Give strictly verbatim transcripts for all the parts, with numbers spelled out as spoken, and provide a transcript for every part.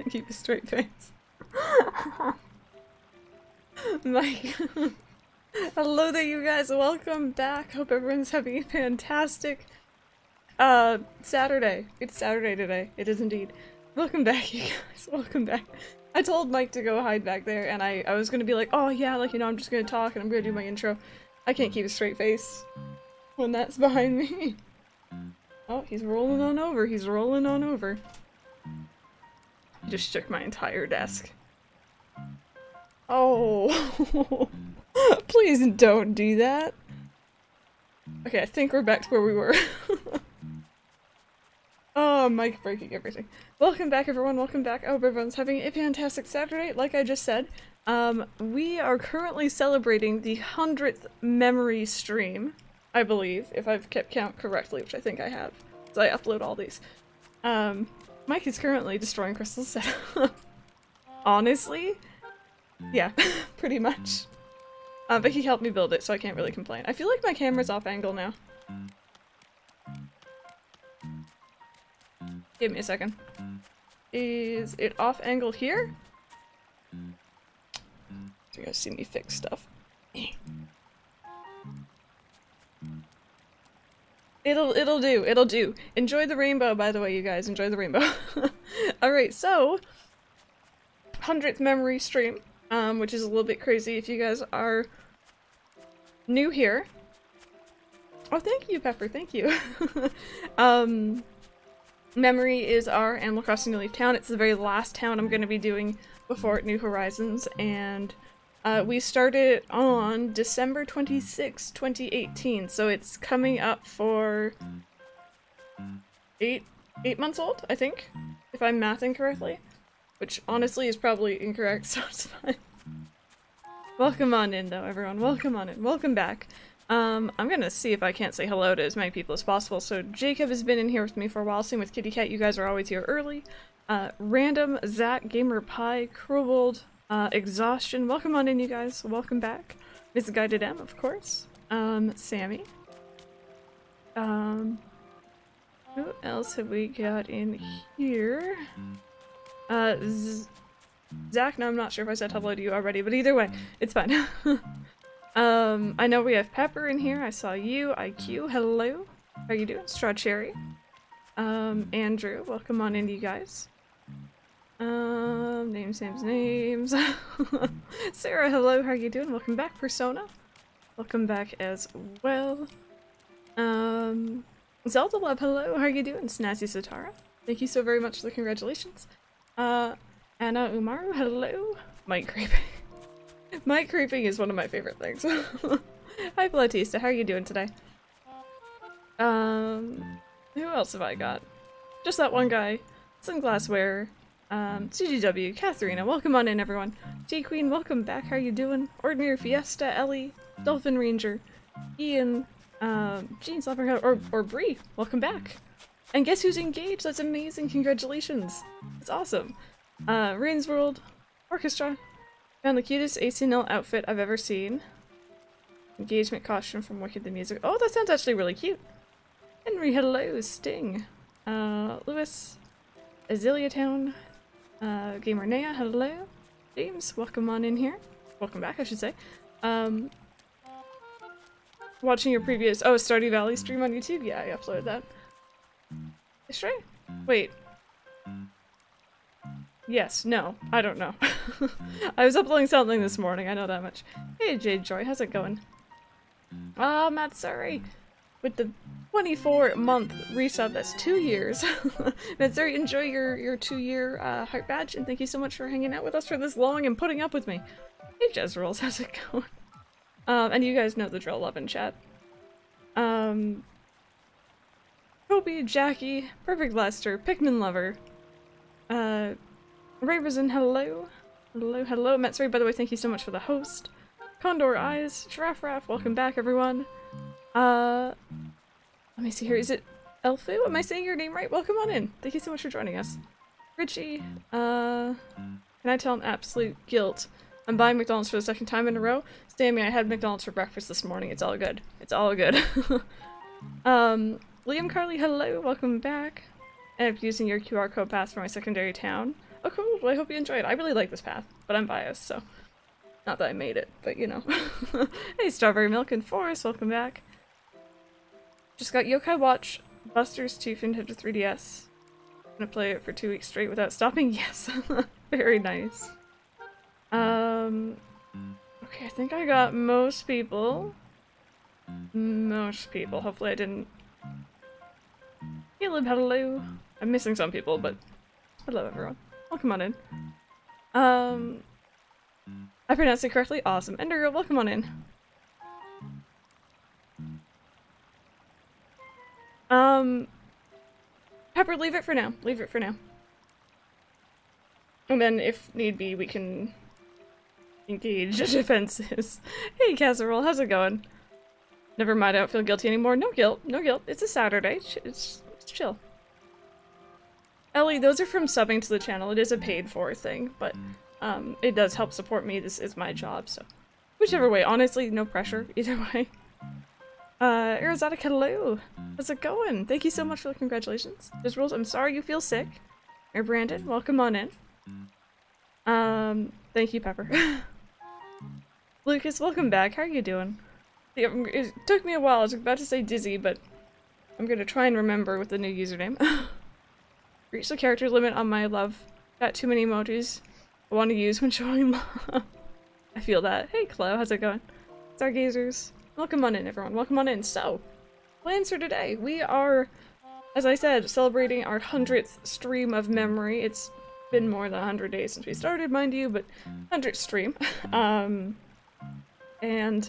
can't keep a straight face. My God. Hello there, you guys. Welcome back. Hope everyone's having a fantastic uh, Saturday. It's Saturday today. It is indeed. Welcome back, you guys. Welcome back. I told Mike to go hide back there, and I, I was gonna be like, oh yeah, like, you know, I'm just gonna talk and I'm gonna do my intro. I can't keep a straight face when that's behind me. Oh, he's rolling on over. He's rolling on over. I just shook my entire desk. Oh. Please don't do that. Okay, I think we're back to where we were. Oh, Mike breaking everything. Welcome back, everyone. Welcome back. I hope everyone's having a fantastic Saturday. Like I just said, um, we are currently celebrating the hundredth memory stream, I believe, if I've kept count correctly, which I think I have, so I upload all these. Um, Mike is currently destroying Crystal's setup. Honestly? Yeah, pretty much. Uh, but he helped me build it, so I can't really complain. I feel like my camera's off angle now. Give me a second. Is it off angle here? You guys see me fix stuff. It'll it'll do, it'll do. Enjoy the rainbow, by the way, you guys. Enjoy the rainbow. Alright, so hundredth memory stream. Um, which is a little bit crazy if you guys are new here. Oh, thank you, Pepper, thank you. um, Memory is our Animal Crossing New Leaf town. It's the very last town I'm going to be doing before New Horizons, and uh, we started on December twenty-sixth, twenty eighteen, so it's coming up for eight, eight months old, I think, if I'm mathing correctly. Which, honestly, is probably incorrect, so it's fine. Welcome on in, though, everyone. Welcome on in. Welcome back. Um, I'm gonna see if I can't say hello to as many people as possible. So, Jacob has been in here with me for a while, same with Kitty Cat. You guys are always here early. Uh, Random, Zach, Gamer Pie, Crowbold, uh, Exhaustion. Welcome on in, you guys. Welcome back. Misguided M, of course. Um, Sammy. Um, who else have we got in here? Uh, Z Zach, no, I'm not sure if I said hello to you already, but either way, it's fine. um, I know we have Pepper in here. I saw you. I Q, hello. How are you doing? Straw Cherry. Um, Andrew, welcome on in, you guys. Um, names, names, names. Sarah, hello. How are you doing? Welcome back, Persona. Welcome back as well. Um, Zelda Love, hello. How are you doing? Snazzy Satara. Thank you so very much for the congratulations. Uh, Anna Umaru, hello. Mike creeping. Mike creeping is one of my favorite things. Hi, Blatista, how are you doing today? Um, who else have I got? Just that one guy. Sunglass Wearer. Um, C G W, Katharina, welcome on in, everyone. J Queen, welcome back. How are you doing? Ordinary Fiesta, Ellie, Dolphin Ranger, Ian, um, Jean Slapperhead, or or Bree, welcome back. And guess who's engaged? That's amazing! Congratulations! It's awesome! Uh, Rain's World Orchestra. Found the cutest A C N L outfit I've ever seen. Engagement costume from Wicked the Music. Oh, that sounds actually really cute! Henry, hello! Sting! Uh, Lewis. Azilia Town. Uh, Gamer Nea, hello! James, welcome on in here. Welcome back, I should say. Um, watching your previous- oh, Stardew Valley stream on YouTube? Yeah, I uploaded that. Sure. Wait. Yes, no, I don't know. I was uploading something this morning, I know that much. Hey Jade Joy, how's it going? Ah, oh, Matsuri! With the twenty-four month resub, that's two years. Matsuri, enjoy your, your two year uh, heart badge, and thank you so much for hanging out with us for this long and putting up with me. Hey Jezreels, how's it going? Um, and you guys know the drill, love and chat. Um... Kobe, Jackie, Perfect Lester, Pikmin Lover, uh, Raverson, hello, hello, hello, Matsuri, by the way, thank you so much for the host, Condor Eyes, Giraffe Raff, welcome back, everyone, uh, let me see here, is it Elfu? Am I saying your name right? Welcome on in, thank you so much for joining us. Richie, uh, can I tell an absolute guilt? I'm buying McDonald's for the second time in a row. Sammy, I had McDonald's for breakfast this morning, it's all good, it's all good. um... Liam Carly, hello, welcome back. And I'm using your Q R code pass for my secondary town. Oh, Oh, cool. Well, I hope you enjoyed. I really like this path, but I'm biased, so. Not that I made it, but you know. Hey, Strawberry Milk and Forest, welcome back. Just got Yo-Kai Watch Buster's two for Nintendo three D S. Gonna play it for two weeks straight without stopping. Yes. Very nice. Um, okay, I think I got most people. Most people. Hopefully I didn't. Caleb, hello. I'm missing some people, but I love everyone. Welcome on in. Um, I pronounced it correctly. Awesome. Endergirl, welcome on in. Um, Pepper, leave it for now. Leave it for now. And then, if need be, we can engage defenses. Hey, Casserole, how's it going? Never mind, I don't feel guilty anymore. No guilt. No guilt. It's a Saturday. It's, it's chill. Ellie, those are from subbing to the channel. It is a paid-for thing, but um, it does help support me. This is my job, so whichever way. Honestly, no pressure. Either way. Uh, Arizotic, hello! How's it going? Thank you so much for the congratulations. There's rules. I'm sorry you feel sick. Mayor Brandon, welcome on in. Um, thank you, Pepper. Lucas, welcome back. How are you doing? Yeah, it took me a while. I was about to say dizzy, but I'm gonna try and remember with the new username. Reach the character limit on my love. Got too many emojis I want to use when showing love. I feel that. Hey, Chloe, how's it going? Stargazers. Welcome on in, everyone. Welcome on in. So, plans for today. We are, as I said, celebrating our hundredth stream of Memory. It's been more than one hundred days since we started, mind you, but one hundredth stream. um, and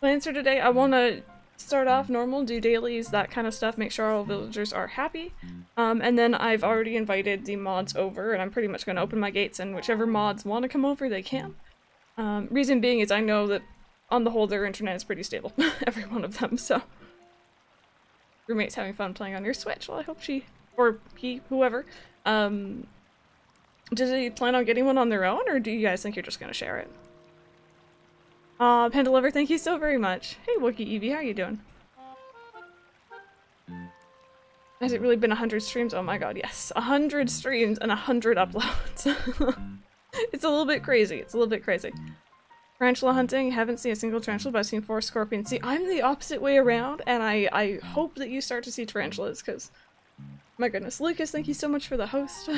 plans for today. I want to start off normal, do dailies, that kind of stuff, make sure all villagers are happy. Um, and then I've already invited the mods over, and I'm pretty much going to open my gates, and whichever mods want to come over, they can. Um, reason being is I know that on the whole, their internet is pretty stable, every one of them, so. Roommate's having fun playing on your Switch, well I hope she, or he, whoever. Um, do they plan on getting one on their own, or do you guys think you're just gonna share it? Aw, uh, Panda Lover, thank you so very much. Hey Wookie Evie, how are you doing? Has it really been one hundred streams? Oh my god, yes. one hundred streams and one hundred uploads. It's a little bit crazy, it's a little bit crazy. Tarantula hunting, haven't seen a single tarantula, but I've seen four scorpions. See, I'm the opposite way around, and I, I hope that you start to see tarantulas, because, my goodness. Lucas, thank you so much for the host.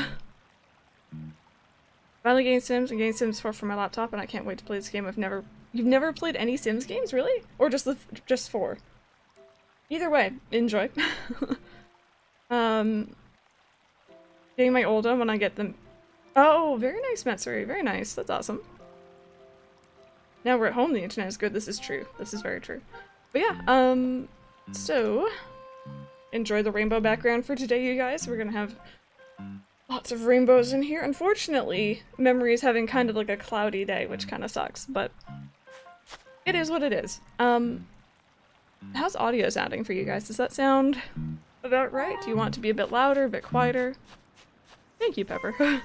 Finally getting Sims, and getting Sims Four for my laptop, and I can't wait to play this game. I've never- You've never played any Sims games, really? Or just the- just four? Either way, enjoy. um, getting my old one when I get them- Oh, very nice, Matsuri, very nice, that's awesome. Now we're at home, the internet is good. This is true. This is very true. But yeah, um, so enjoy the rainbow background for today, you guys. We're gonna have lots of rainbows in here. Unfortunately, Memory is having kind of like a cloudy day, which kind of sucks, but it is what it is. Um, how's audio sounding for you guys? Does that sound about right? Do you want to be a bit louder, a bit quieter? Thank you, Pepper.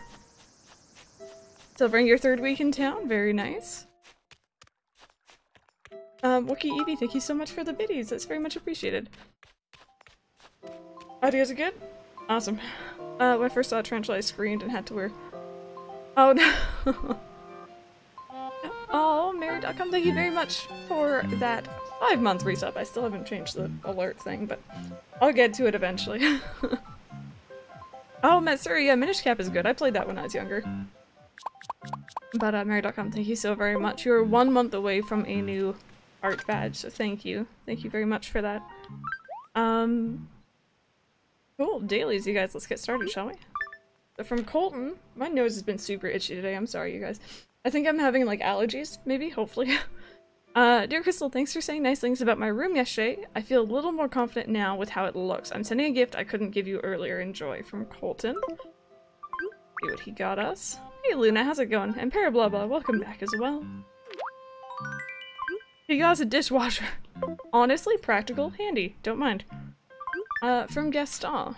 Celebrating your third week in town. Very nice. Um, Wookie Evie, thank you so much for the biddies. That's very much appreciated. Audios are good? Awesome. Uh, when I first saw a tarantula, I screamed and had to wear. Oh no. Oh, Mary dot com, thank you very much for that five month resub. I still haven't changed the alert thing, but I'll get to it eventually. Oh, Matsuri, yeah, Minish Cap is good. I played that when I was younger. But, uh, Mary dot com, thank you so very much. You're one month away from a new art badge, so thank you. Thank you very much for that. Um, cool, dailies, you guys. Let's get started, shall we? So from Colton, my nose has been super itchy today. I'm sorry, you guys. I think I'm having, like, allergies, maybe? Hopefully. uh, Dear Crystal, thanks for saying nice things about my room yesterday. I feel a little more confident now with how it looks. I'm sending a gift I couldn't give you earlier. Enjoy. From Colton. See what he got us. Hey, Luna, how's it going? And Parablabla, welcome back as well. He got us a dishwasher. Honestly, practical, handy. Don't mind. Uh, from Gaston.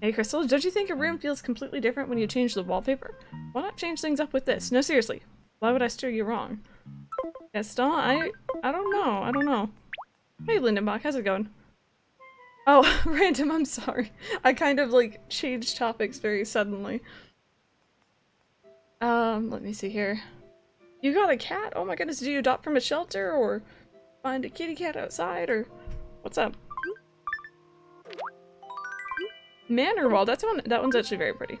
Hey, Crystal, don't you think a room feels completely different when you change the wallpaper? Why not change things up with this? No, seriously. Why would I steer you wrong? Gaston, I... I don't know. I don't know. Hey, Lindenbach, how's it going? Oh, random, I'm sorry. I kind of, like, changed topics very suddenly. Um, let me see here. You got a cat? Oh my goodness, did you adopt from a shelter or find a kitty cat outside or what's up? Manor wall, that's one that one's actually very pretty.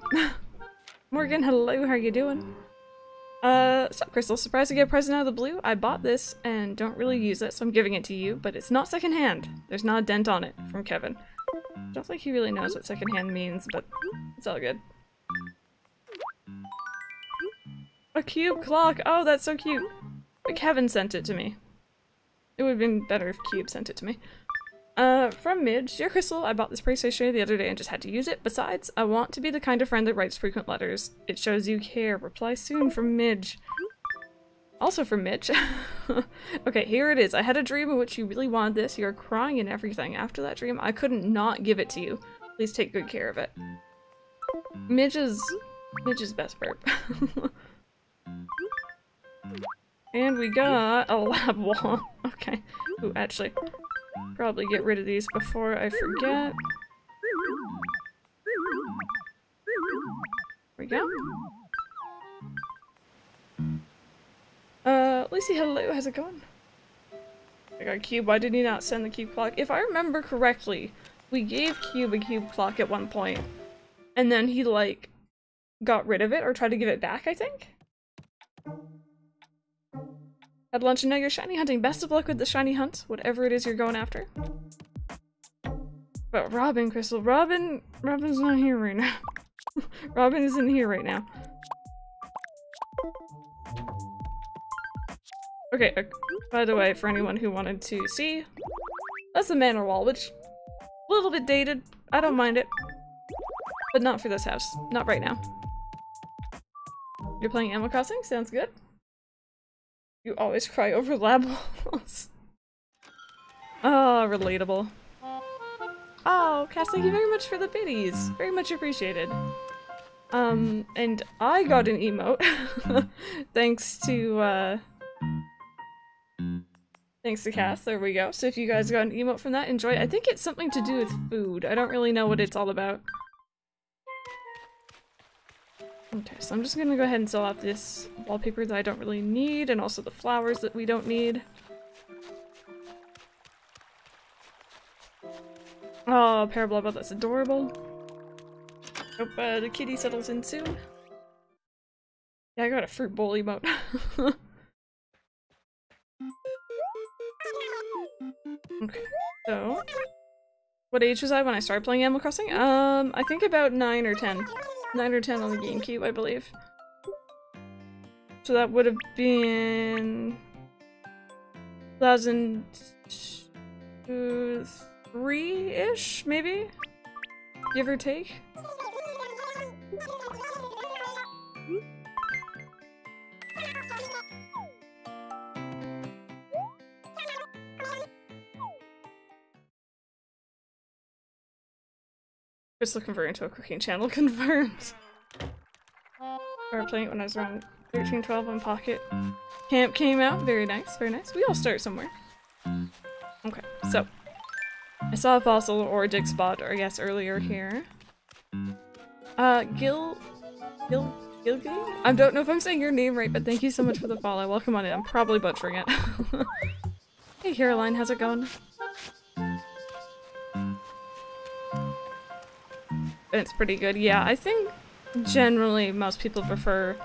Morgan, hello, how are you doing? Uh, stop, Crystal. Surprised to get a present out of the blue. I bought this and don't really use it, so I'm giving it to you, but it's not secondhand. There's not a dent on it. From Kevin. Don't think he really knows what secondhand means, but it's all good. A cube clock! Oh, that's so cute! But Kevin sent it to me. It would've been better if Cube sent it to me. Uh, from Midge. Dear Crystal, I bought this PlayStation the other day and just had to use it. Besides, I want to be the kind of friend that writes frequent letters. It shows you care. Reply soon from Midge. Also from Midge. Okay, here it is. I had a dream in which you really wanted this. You are crying and everything. After that dream, I couldn't not give it to you. Please take good care of it. Midge's... Midge's best burp. And we got a lab wall. Okay. Ooh, actually... probably get rid of these before I forget. There we go. Uh, Lucy, hello, how's it going? I got a cube, why did you not send the cube clock? If I remember correctly, we gave Cube a cube clock at one point, and then he, like, got rid of it or tried to give it back, I think? Had lunch and now you're shiny hunting. Best of luck with the shiny hunt, whatever it is you're going after. But Robin, Crystal, Robin, Robin's not here right now. Robin isn't here right now. Okay, uh, by the way, for anyone who wanted to see, that's the manor wall, which a little bit dated. I don't mind it, but not for this house. Not right now. You're playing Animal Crossing? Sounds good. You always cry over lab walls. Ah, oh, relatable. Oh, Cass, thank you very much for the biddies. Very much appreciated. Um, and I got an emote. Thanks to, uh... Thanks to Cass, there we go. So if you guys got an emote from that, enjoy it. I think it's something to do with food. I don't really know what it's all about. Okay, so I'm just gonna go ahead and sell off this wallpaper that I don't really need, and also the flowers that we don't need. Oh, Parablubba, that's adorable. Hope uh, the kitty settles in soon. Yeah, I got a fruit bowl emote. Okay, so... what age was I when I started playing Animal Crossing? Um, I think about nine or ten. nine or ten on the GameCube, I believe. So that would have been... two thousand three-ish, maybe? Give or take? Crystal converting to a cooking channel confirmed. We were playing it when I was around thirteen, twelve when Pocket Camp came out. Very nice, very nice. We all start somewhere. Okay, so. I saw a fossil or a dig spot, or I guess earlier here. Uh, Gil... Gil... Gilgay? I don't know if I'm saying your name right, but thank you so much for the follow. Welcome on in. I'm probably butchering it. Hey Caroline, how's it going? It's pretty good. Yeah, I think generally most people prefer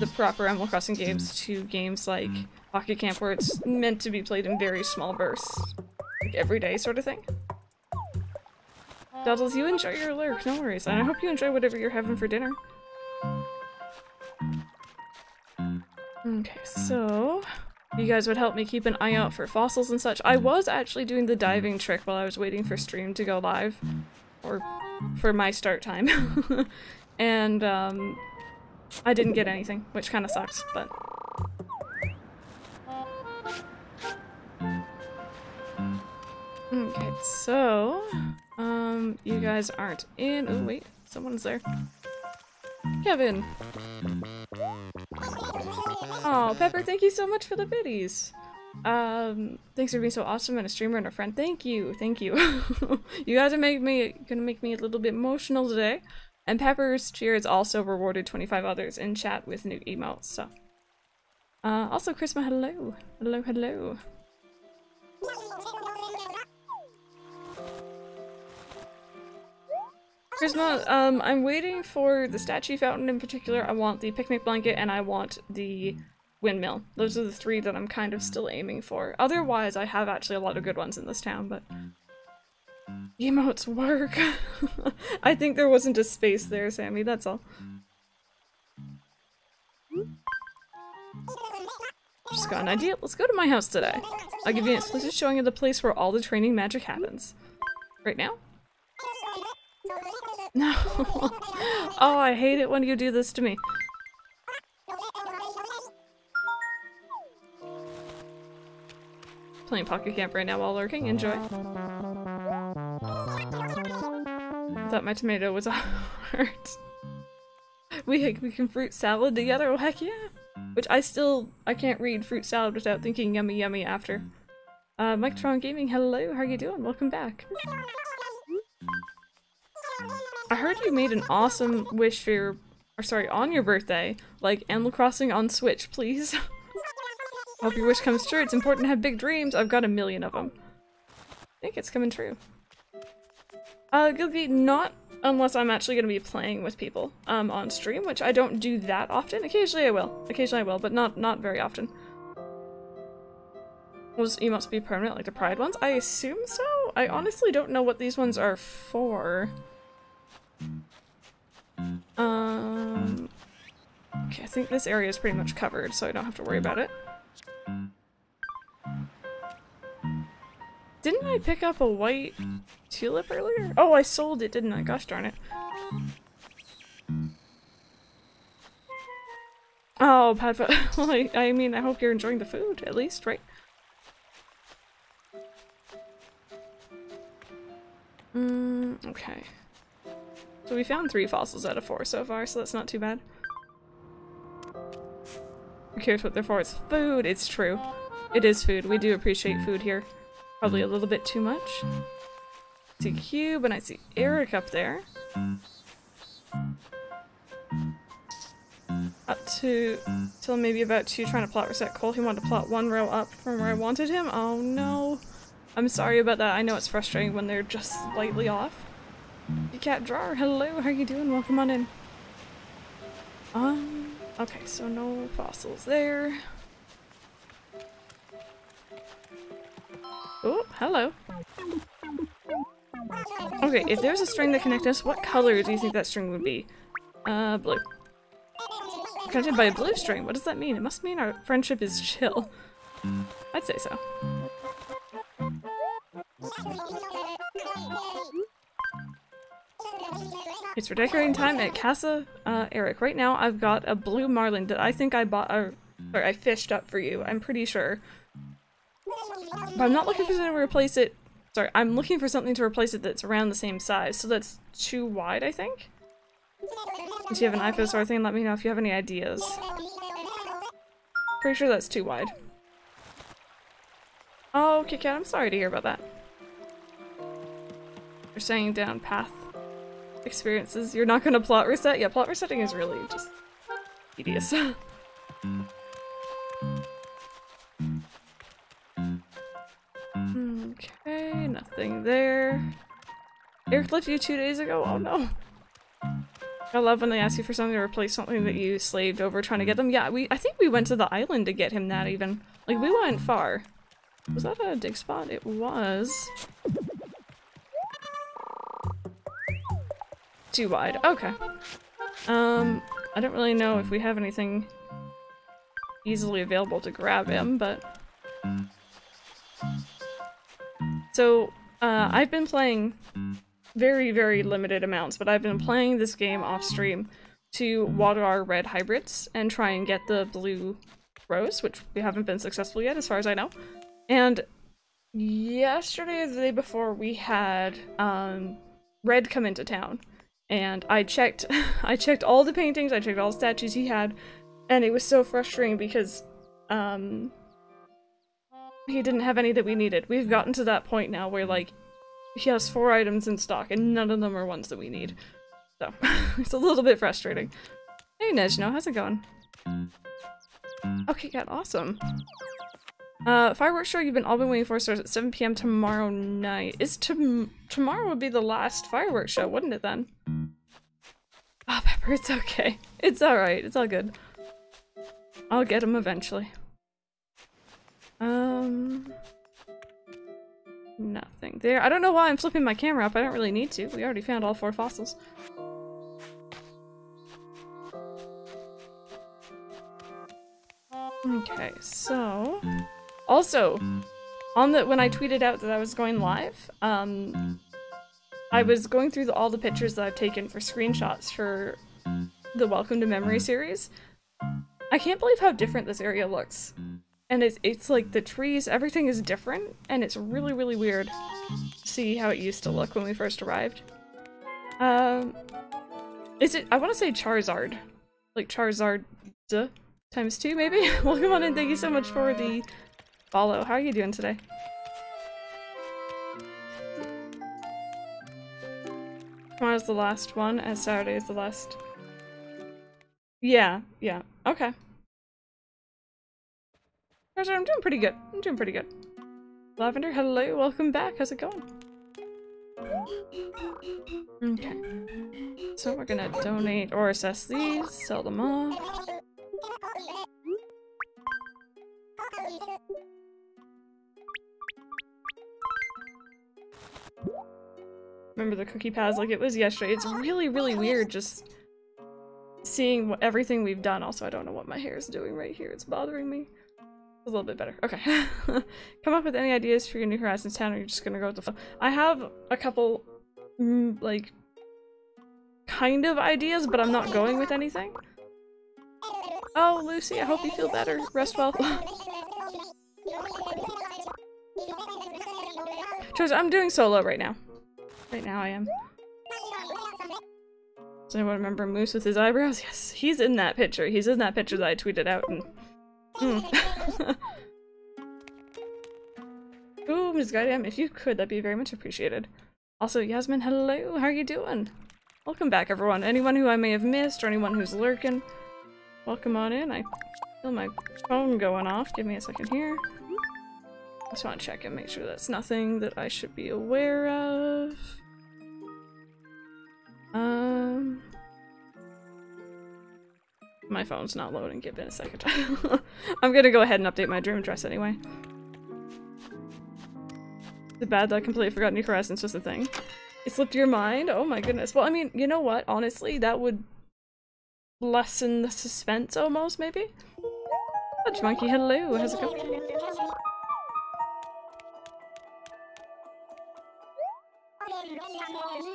the proper Animal Crossing games to games like Pocket Camp where it's meant to be played in very small bursts. Like every day sort of thing. Doddles, you enjoy your lurk, no worries. And I hope you enjoy whatever you're having for dinner. Okay, so... you guys would help me keep an eye out for fossils and such. I was actually doing the diving trick while I was waiting for stream to go live. Or... for my start time. And um, I didn't get anything, which kind of sucks, but... okay, so... Um, you guys aren't in- oh wait, someone's there. Kevin! Oh, Pepper, thank you so much for the biddies! Um, thanks for being so awesome and a streamer and a friend. Thank you, thank you. You guys are making me, gonna make me a little bit emotional today. And Pepper's Cheers also rewarded twenty-five others in chat with new emotes, so. Uh, also Chrisma, hello. Hello, hello. Chrisma, um, I'm waiting for the statue fountain in particular. I want the picnic blanket and I want the windmill. Those are the three that I'm kind of still aiming for. Otherwise, I have actually a lot of good ones in this town, but emotes work. I think there wasn't a space there, Sammy, that's all. Just got an idea. Let's go to my house today. I'll give you an explicit showing of the place where all the training magic happens. Right now? No. Oh, I hate it when you do this to me. Playing Pocket Camp right now while lurking. Enjoy. I thought my tomato was hurt. We we can fruit salad together. Oh heck yeah! Which I still I can't read fruit salad without thinking yummy yummy after. Uh, Mictron Gaming, hello. How are you doing? Welcome back. I heard you made an awesome wish for your, or sorry, on your birthday, like Animal Crossing on Switch, please. Hope your wish comes true. It's important to have big dreams. I've got a million of them. I think it's coming true. Uh, Gilgi, not unless I'm actually going to be playing with people um, on stream, which I don't do that often. Occasionally I will. Occasionally I will, but not, not very often. Will these emotes be permanent, like the pride ones? I assume so? I honestly don't know what these ones are for. Um, okay, I think this area is pretty much covered, so I don't have to worry about it. Didn't I pick up a white tulip earlier? Oh, I sold it, didn't I? Gosh darn it. Oh, Padfoot. Well, I, I mean, I hope you're enjoying the food, at least, right? Mm, okay. So we found three fossils out of four so far, so that's not too bad. Who cares what they're for? It's food! It's true. It is food. We do appreciate food here. Probably a little bit too much. I see Cube, and I see Erik up there. Up to... till maybe about two trying to plot reset coal. He wanted to plot one row up from where I wanted him. Oh no! I'm sorry about that. I know it's frustrating when they're just slightly off. You can't draw. Hello, how you doing? Welcome on in. Um, okay, so no fossils there. Oh, hello. Okay, if there's a string that connects us, what color do you think that string would be? Uh, blue. Connected by a blue string? What does that mean? It must mean our friendship is chill. I'd say so. It's for decorating time at Casa uh, Erik. Right now I've got a blue marlin that I think I bought, or, or I fished up for you, I'm pretty sure. But I'm not looking for something to replace it. Sorry, I'm looking for something to replace it that's around the same size, so that's too wide, I think? If you have an eye for this sort of thing, let me know if you have any ideas. Pretty sure that's too wide. Oh, Kit Kat, I'm sorry to hear about that. You're staying down path. Experiences. You're not gonna plot reset? Yeah, plot resetting is really just tedious. Okay, nothing there. Erik left you two days ago? Oh no. I love when they ask you for something to replace something that you slaved over trying to get them. Yeah, we I think we went to the island to get him that even. Like, we went far. Was that a dig spot? It was. Too wide. Okay. Um, I don't really know if we have anything easily available to grab him, but... So, uh, I've been playing very, very limited amounts, but I've been playing this game off stream to water our red hybrids and try and get the Blue Rose, which we haven't been successful yet as far as I know. And yesterday or the day before, we had um, Red come into town. And I checked, I checked all the paintings, I checked all the statues he had, and it was so frustrating because, um, he didn't have any that we needed. We've gotten to that point now where, like, he has four items in stock and none of them are ones that we need. So it's a little bit frustrating. Hey Nejno, how's it going? Okay, God, awesome. Uh, fireworks show you've been all been waiting for starts at seven p m tomorrow night. Is to tomorrow would be the last fireworks show, wouldn't it then? Oh, Pepper, it's okay. It's alright. It's all good. I'll get him eventually. Um... Nothing there. I don't know why I'm flipping my camera up. I don't really need to. We already found all four fossils. Okay, so... Also, on the when I tweeted out that I was going live, um... I was going through the, all the pictures that I've taken for screenshots for the Welcome to Memory series. I can't believe how different this area looks. And it's, it's like the trees, everything is different, and it's really, really weird to see how it used to look when we first arrived. Um, is it- I want to say Charizard. Like Charizard times two, maybe? Welcome on in, thank you so much for the follow. How are you doing today? Tomorrow's the last one, and Saturday is the last. Yeah, yeah, okay. I'm doing pretty good. I'm doing pretty good. Lavender, hello, welcome back. How's it going? Okay. So we're gonna donate or assess these, sell them off. Remember the cookie pads like it was yesterday. It's really, really weird just seeing what, everything we've done. Also, I don't know what my hair is doing right here. It's bothering me. It's a little bit better. Okay. Come up with any ideas for your New Horizons town, or you're just gonna go with the flow? I have a couple, mm, like, kind of ideas, but I'm not going with anything. Oh, Lucy, I hope you feel better. Rest well. Chose, I'm doing solo right now. Right now I am. Does anyone remember Moose with his eyebrows? Yes, he's in that picture. He's in that picture that I tweeted out and... Mm. Ooh, Miz Goddamn, if you could, that'd be very much appreciated. Also, Yasmin, hello, how are you doing? Welcome back, everyone. Anyone who I may have missed or anyone who's lurking, welcome on in. I feel my phone going off. Give me a second here. I just want to check and make sure that's nothing that I should be aware of. Um, my phone's not loading. Give it a second. I'm gonna go ahead and update my dream dress anyway. Is it bad that I completely forgot New Horizons was a thing? It slipped your mind? Oh my goodness. Well, I mean, you know what? Honestly, that would lessen the suspense almost, maybe? Fudge Monkey, hello. How's it going?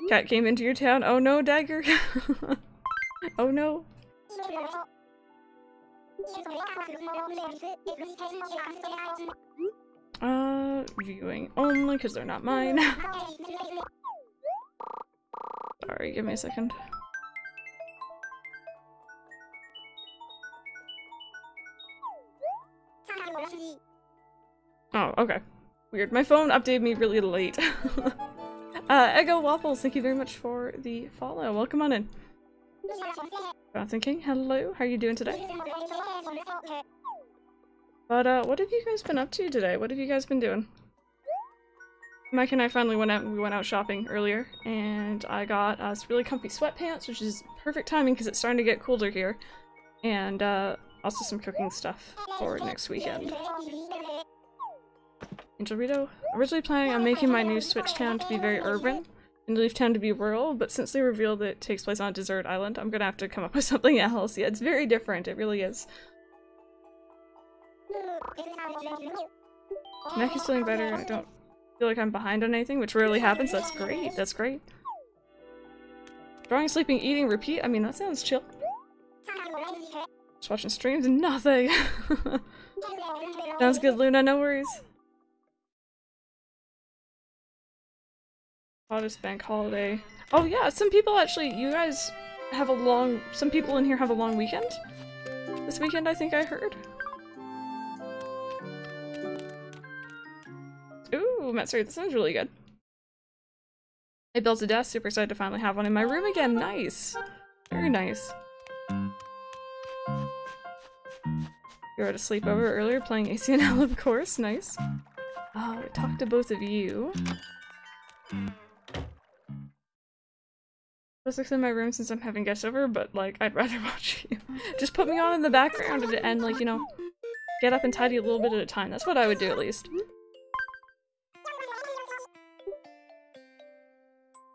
Cat came into your town. Oh no, Dagger. Oh no. Uh, viewing only because they're not mine. Sorry, give me a second. Oh, okay. Weird. My phone updated me really late. Uh, Eggo Waffles, thank you very much for the follow. Welcome on in. Jonathan King, hello, how are you doing today? But, uh, what have you guys been up to today? What have you guys been doing? Mike and I finally went out, we went out shopping earlier, and I got uh, this really comfy sweatpants, which is perfect timing because it's starting to get colder here, and, uh, also some cooking stuff for next weekend. Angel Rito, originally planning on making my new Switch town to be very urban, and Leaf Town to be rural, but since they revealed that it takes place on a desert island, I'm gonna have to come up with something else. Yeah, it's very different, it really is. Neck is feeling better, I don't feel like I'm behind on anything, which rarely happens. That's great, that's great. Drawing, sleeping, eating, repeat? I mean, that sounds chill. Just watching streams, nothing! Sounds good, Luna, no worries. Hottest bank holiday. Oh yeah, some people actually, you guys have a long, some people in here have a long weekend. This weekend, I think I heard. Ooh, Matsuri, this sounds really good. I built a desk, super excited to finally have one in my room again. Nice. Very nice. You were at a sleepover earlier playing A C N L, of course. Nice. Oh, I talked to both of you. Just looks in my room since I'm having guests over, but like, I'd rather watch you. Just put me on in the background and like, you know, get up and tidy a little bit at a time. That's what I would do at least.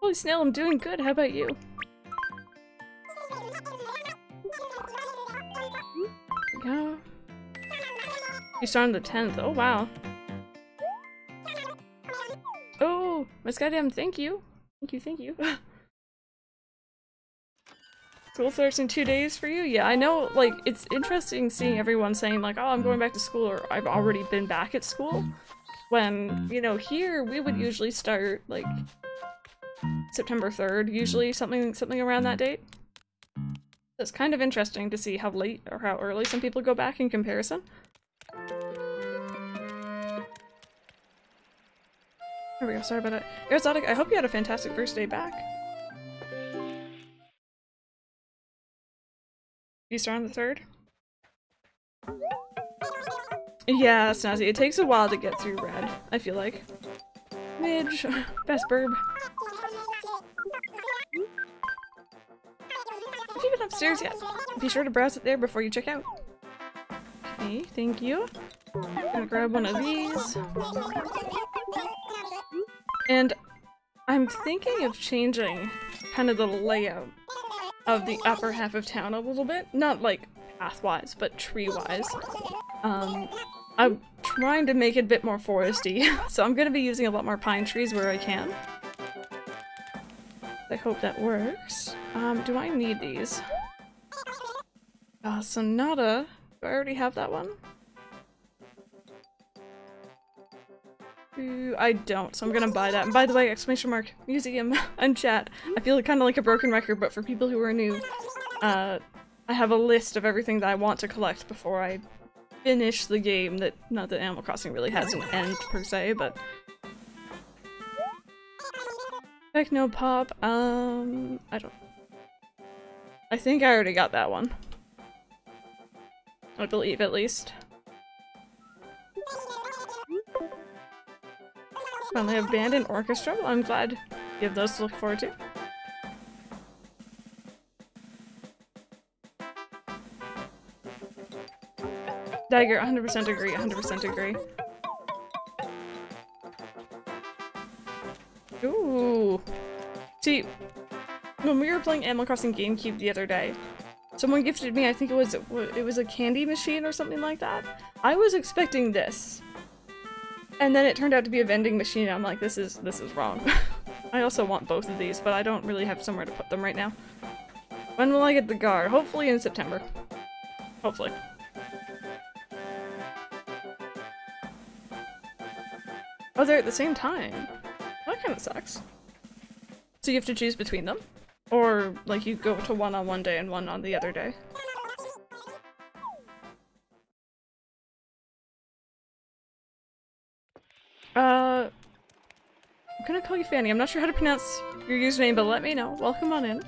Holy snail, I'm doing good. How about you? Yeah. You start on the tenth. Oh, wow. Oh, Miss Goddamn, thank you. Thank you, thank you. School starts in two days for you? Yeah, I know, like, it's interesting seeing everyone saying, like, oh, I'm going back to school, or I've already been back at school. When, you know, here, we would usually start, like, September third, usually, something something around that date. It's kind of interesting to see how late or how early some people go back in comparison. There we go, sorry about that. Arizodic, I hope you had a fantastic first day back. You start on the third? Yeah, that's nasty. It takes a while to get through red, I feel like. Midge, best burb. Have you been upstairs yet? Be sure to browse it there before you check out. Okay, thank you. I'm gonna grab one of these. And I'm thinking of changing kind of the layout of the upper half of town a little bit. Not like path-wise, but tree-wise. Um, I'm trying to make it a bit more foresty, so I'm gonna be using a lot more pine trees where I can. I hope that works. Um, do I need these? Uh, Sonata? Do I already have that one? Ooh, I don't, so I'm gonna buy that. And by the way, exclamation mark, museum, and chat. I feel kind of like a broken record, but for people who are new, uh, I have a list of everything that I want to collect before I finish the game. That, not that Animal Crossing really has an end, per se, but... Techno Pop, um... I don't... I think I already got that one. I believe, at least. Finally have band and orchestra. Well, I'm glad you have those to look forward to. Dagger, one hundred percent agree, one hundred percent agree. Ooh. See, when we were playing Animal Crossing GameCube the other day, someone gifted me, I think it was it was a candy machine or something like that. I was expecting this. And then it turned out to be a vending machine, and I'm like, this is- this is wrong. I also want both of these, but I don't really have somewhere to put them right now. When will I get the Gar? Hopefully in September. Hopefully. Oh, they're at the same time. That kind of sucks. So you have to choose between them? Or, like, you go to one on one day and one on the other day? Uh, I'm gonna call you Fanny. I'm not sure how to pronounce your username, but let me know. Welcome on in.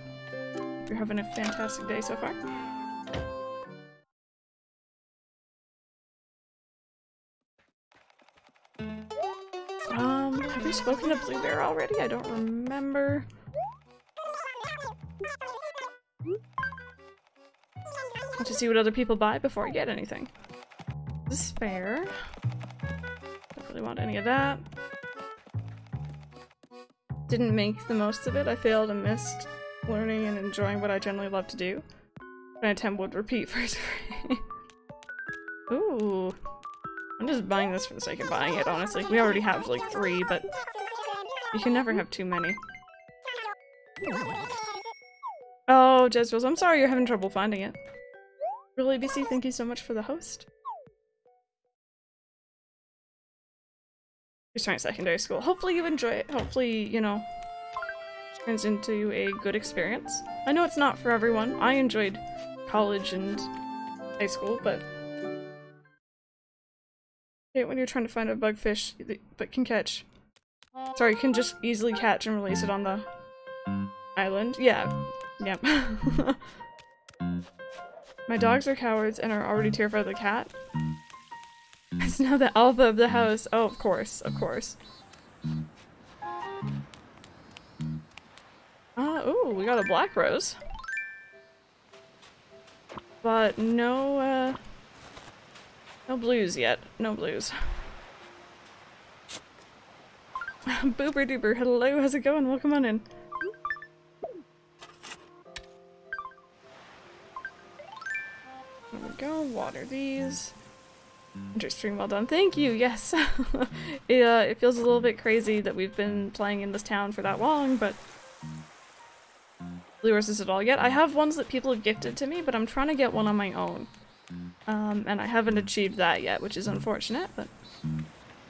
You're having a fantastic day so far. Um, have we spoken to Bluebear already? I don't remember. I have to see what other people buy before I get anything. This is fair. Really want any of that. Didn't make the most of it. I failed and missed learning and enjoying what I generally love to do. My attempt would repeat first grade. Ooh. I'm just buying this for the sake of buying it, honestly. We already have like three, but you can never have too many. Oh, Jezreels, I'm sorry you're having trouble finding it. Really, B C, thank you so much for the host. You're starting secondary school. Hopefully you enjoy it. Hopefully, you know, it turns into a good experience. I know it's not for everyone. I enjoyed college and high school, but... Hate when you're trying to find a bug fish, but can catch. So you can just easily catch and release it on the island. Yeah. Yep. My dogs are cowards and are already terrified of the cat. It's now the alpha of the house. Oh, of course, of course. Ah, uh, ooh, we got a black rose. But no, uh, no blues yet. No blues. Boober Doober, hello, how's it going? Welcome on in. There we go, water these. Interesting, well done. Thank you, yes. it, uh, it feels a little bit crazy that we've been playing in this town for that long, but... Blue Roses at all yet. I have ones that people have gifted to me, but I'm trying to get one on my own. Um, and I haven't achieved that yet, which is unfortunate, but...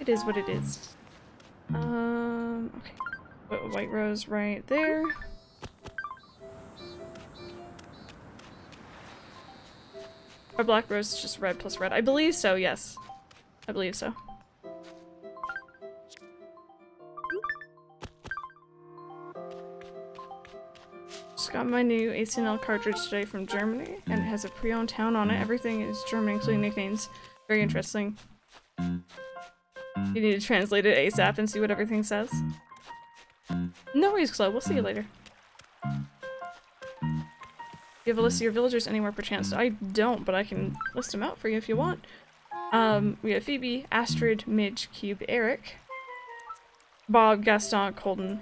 It is what it is. Um, okay. White rose right there. Our black rose is just red plus red. I believe so, yes. I believe so. Just got my new A C N L cartridge today from Germany, and it has a pre-owned town on it. Everything is German, including nicknames. Very interesting. You need to translate it ASAP and see what everything says. No worries, Chloe. We'll see you later. Do you have a list of your villagers anywhere perchance? I don't, but I can list them out for you if you want. Um, we have Phoebe, Astrid, Midge, Cube, Erik, Bob, Gaston, Colton,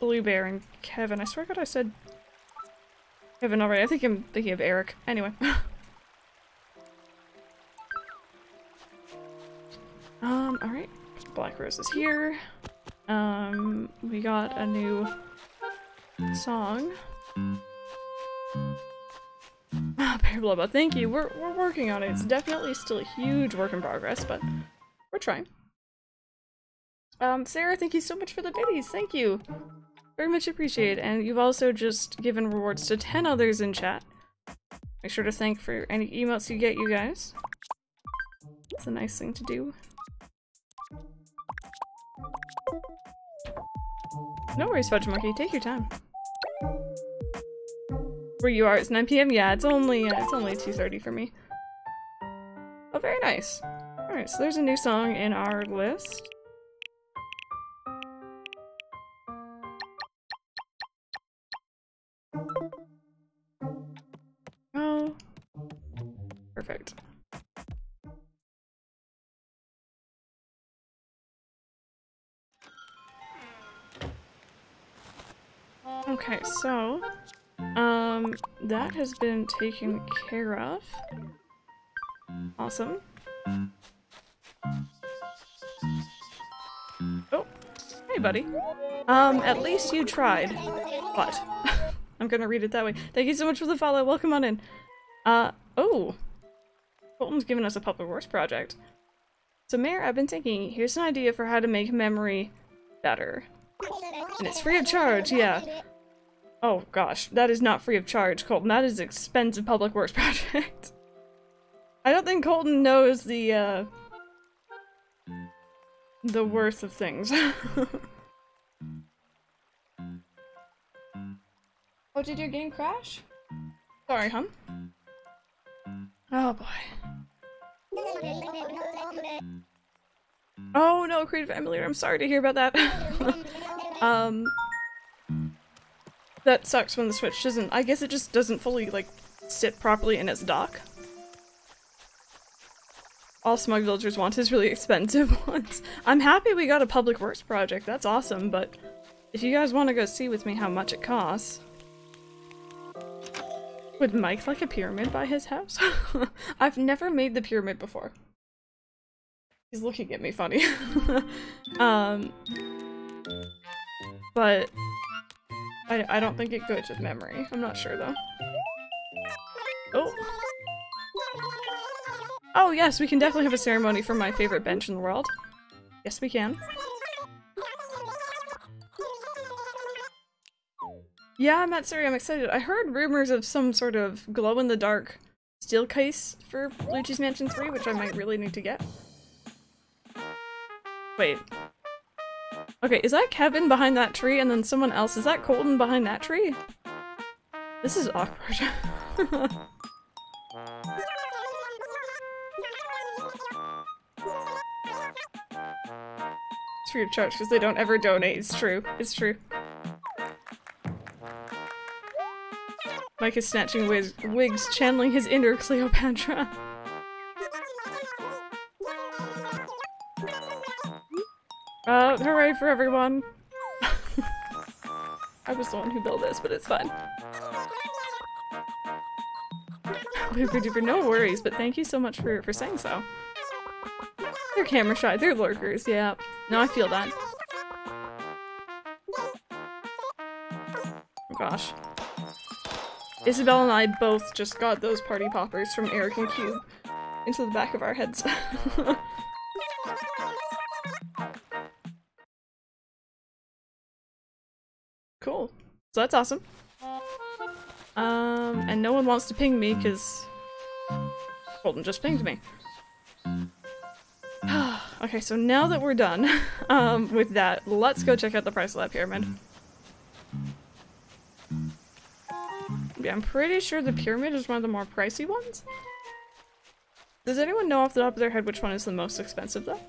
Bluebear, and Kevin. I swear to God I said Kevin already. I think I'm thinking of Erik. Anyway. Um, alright. Black Rose is here. Um, we got a new song. Ah, Bear Blubba, thank you. We're, we're working on it. It's definitely still a huge work in progress, but we're trying. Um, Sarah, thank you so much for the biddies. Thank you. Very much appreciated. And you've also just given rewards to ten others in chat. Make sure to thank for any emotes you get, you guys. It's a nice thing to do. No worries, Fudge Monkey. Take your time. Where you are, it's nine p m? Yeah, it's only uh, it's only two thirty for me. Oh, very nice. Alright, so there's a new song in our list. Oh. Perfect. Okay, so, um, that has been taken care of. Awesome. Oh, hey buddy. Um, at least you tried. But, I'm gonna read it that way. Thank you so much for the follow, welcome on in. Uh, oh. Colton's giving us a public works project. So Mayor, I've been thinking, here's an idea for how to make memory better. And it's free of charge, yeah. Oh gosh, that is not free of charge, Colton. That is an expensive public works project. I don't think Colton knows the, uh... the worth of things. Oh, did your game crash? Sorry, hon. Oh boy. Oh no, creative emulator, I'm sorry to hear about that. um... That sucks when the Switch doesn't- I guess it just doesn't fully, like, sit properly in its dock. All Smug Villagers want is really expensive ones. I'm happy we got a public works project, that's awesome, but if you guys want to go see with me how much it costs... Would Mike like a pyramid by his house? I've never made the pyramid before. He's looking at me funny. um... But... I, I don't think it goes with memory. I'm not sure though. Oh! Oh yes, we can definitely have a ceremony for my favorite bench in the world. Yes we can. Yeah, I'm at Surrey, I'm excited. I heard rumors of some sort of glow-in-the-dark steel case for Luigi's Mansion three, which I might really need to get. Wait. Okay, is that Kevin behind that tree and then someone else? Is that Colton behind that tree? This is awkward. It's for your church because they don't ever donate. It's true. It's true. Mike is snatching wigs, wigs channeling his inner Cleopatra. Uh, hooray for everyone! I was the one who built this, but it's fun. No worries, but thank you so much for, for saying so. They're camera shy, they're lurkers, yeah. No, I feel that. Oh gosh. Isabel and I both just got those party poppers from Erik and Cube into the back of our heads. Cool. So that's awesome. Um, and no one wants to ping me because Colton just pinged me. Okay, so now that we're done um, with that, let's go check out the price of that pyramid. Yeah, I'm pretty sure the pyramid is one of the more pricey ones. Does anyone know off the top of their head which one is the most expensive though?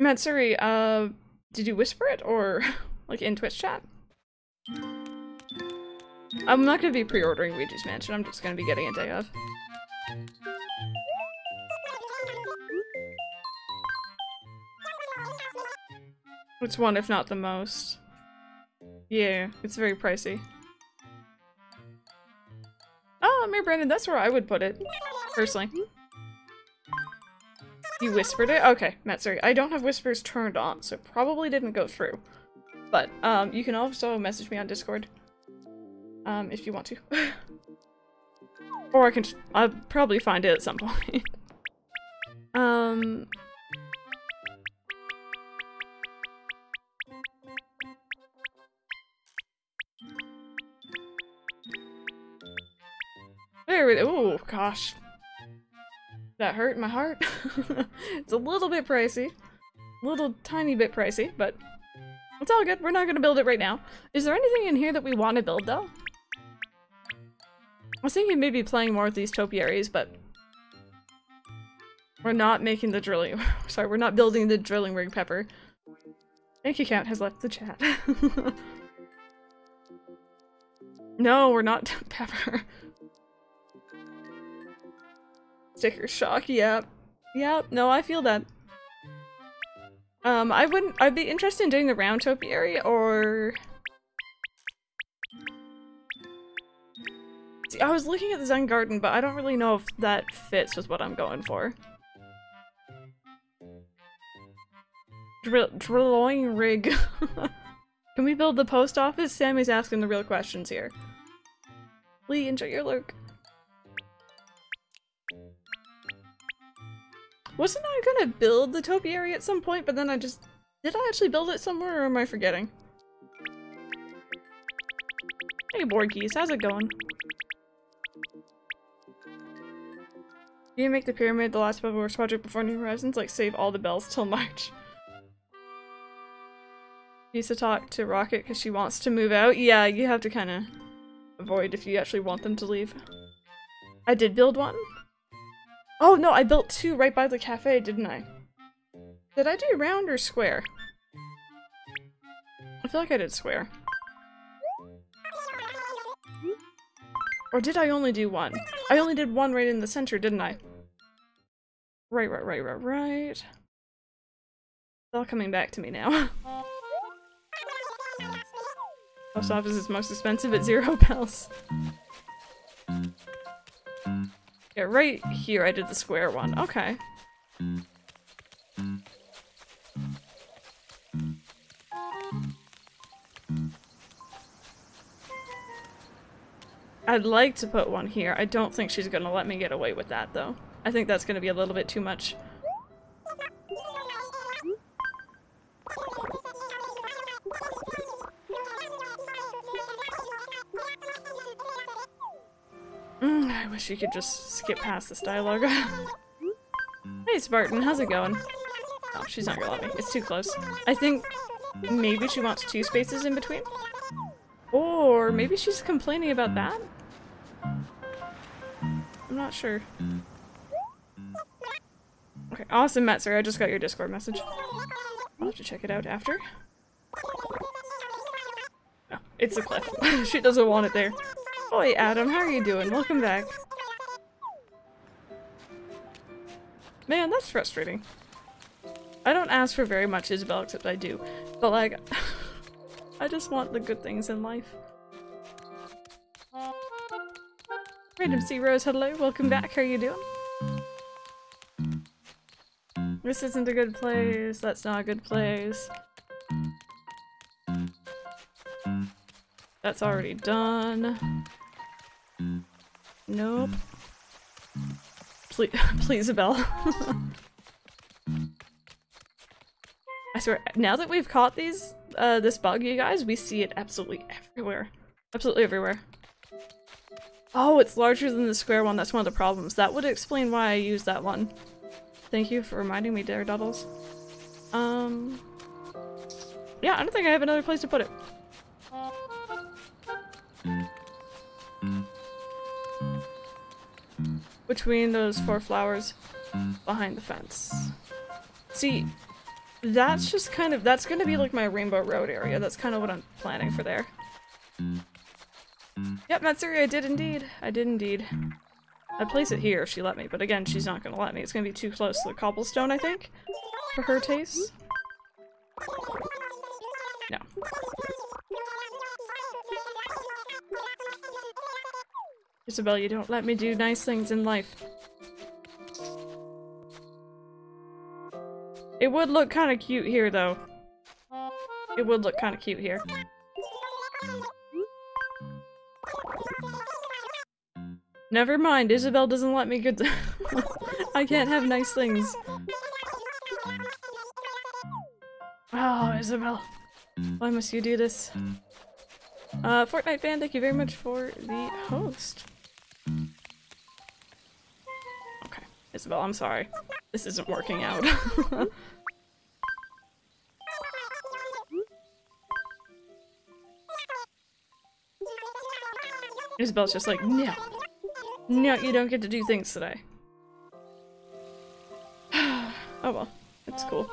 Matsuri, uh, did you whisper it or like in Twitch chat? I'm not gonna be pre-ordering Luigi's Mansion, I'm just gonna be getting a day of. It's one if not the most. Yeah, it's very pricey. Oh, Mayor Brandon, that's where I would put it, personally. You whispered it? Okay, Matsuri. I don't have whispers turned on, so it probably didn't go through. But, um, you can also message me on Discord. Um, if you want to. Or I can- I'll probably find it at some point. um... There we- oh gosh. That hurt my heart. It's a little bit pricey. Little tiny bit pricey, but it's all good. We're not gonna build it right now. Is there anything in here that we want to build though? I was thinking maybe playing more with these topiaries, but we're not making the drilling- sorry, we're not building the drilling rig pepper. Bank account has left the chat. No, we're not pepper. Sticker shock, yep. Yep, no, I feel that. Um, I wouldn't- I'd be interested in doing the round topiary, or... See, I was looking at the Zen Garden, but I don't really know if that fits with what I'm going for. Drill- drilling rig. Can we build the post office? Sammy's asking the real questions here. Lee, enjoy your lurk. Wasn't I gonna build the topiary at some point, but then I just- did I actually build it somewhere, or am I forgetting? Hey, Borgies, how's it going? Do you make the pyramid the last Bubble Works project before New Horizons? Like, save all the bells till March. You used to talk to Rocket because she wants to move out. Yeah, you have to kinda avoid if you actually want them to leave. I did build one. Oh no, I built two right by the cafe, didn't I? Did I do round or square? I feel like I did square. Or did I only do one? I only did one right in the center, didn't I? Right, right, right, right, right. It's all coming back to me now. Post office is most expensive at zero bells. Yeah, right here I did the square one. Okay. I'd like to put one here. I don't think she's gonna let me get away with that, though. I think that's gonna be a little bit too much. I wish you could just skip past this dialogue. Hey, Spartan, how's it going? Oh, she's not gonna let me. It's too close. I think maybe she wants two spaces in between? Or maybe she's complaining about that? I'm not sure. Okay, awesome, Matt, sorry, I just got your Discord message. I'll have to check it out after. Oh, it's a cliff. She doesn't want it there. Oh, hey, Adam, how are you doing? Welcome back. Man, that's frustrating. I don't ask for very much, Isabel, except I do. But, like, I just want the good things in life. Random C Rose, hello, welcome back, how are you doing? This isn't a good place, that's not a good place. That's already done. Nope. Please, please, Abel. I swear, now that we've caught these, uh, this bug, you guys, we see it absolutely everywhere. Absolutely everywhere. Oh, it's larger than the square one. That's one of the problems. That would explain why I used that one. Thank you for reminding me, Daredoddles. Um, yeah, I don't think I have another place to put it. Between those four flowers behind the fence. See, that's just kind of, that's gonna be like my Rainbow Road area. That's kind of what I'm planning for there. Yep, Matsuri, I did indeed. I did indeed. I'd place it here if she let me, but again, she's not gonna let me. It's gonna be too close to the cobblestone, I think, for her taste. No. Isabel, you don't let me do nice things in life. It would look kind of cute here, though. It would look kind of cute here. Never mind, Isabel doesn't let me good- I can't have nice things. Oh, Isabel. Why must you do this? Uh, Fortnite fan, thank you very much for the host. Okay, Isabel, I'm sorry. This isn't working out. Isabel's just like, no. No, you don't get to do things today. Oh well, it's cool.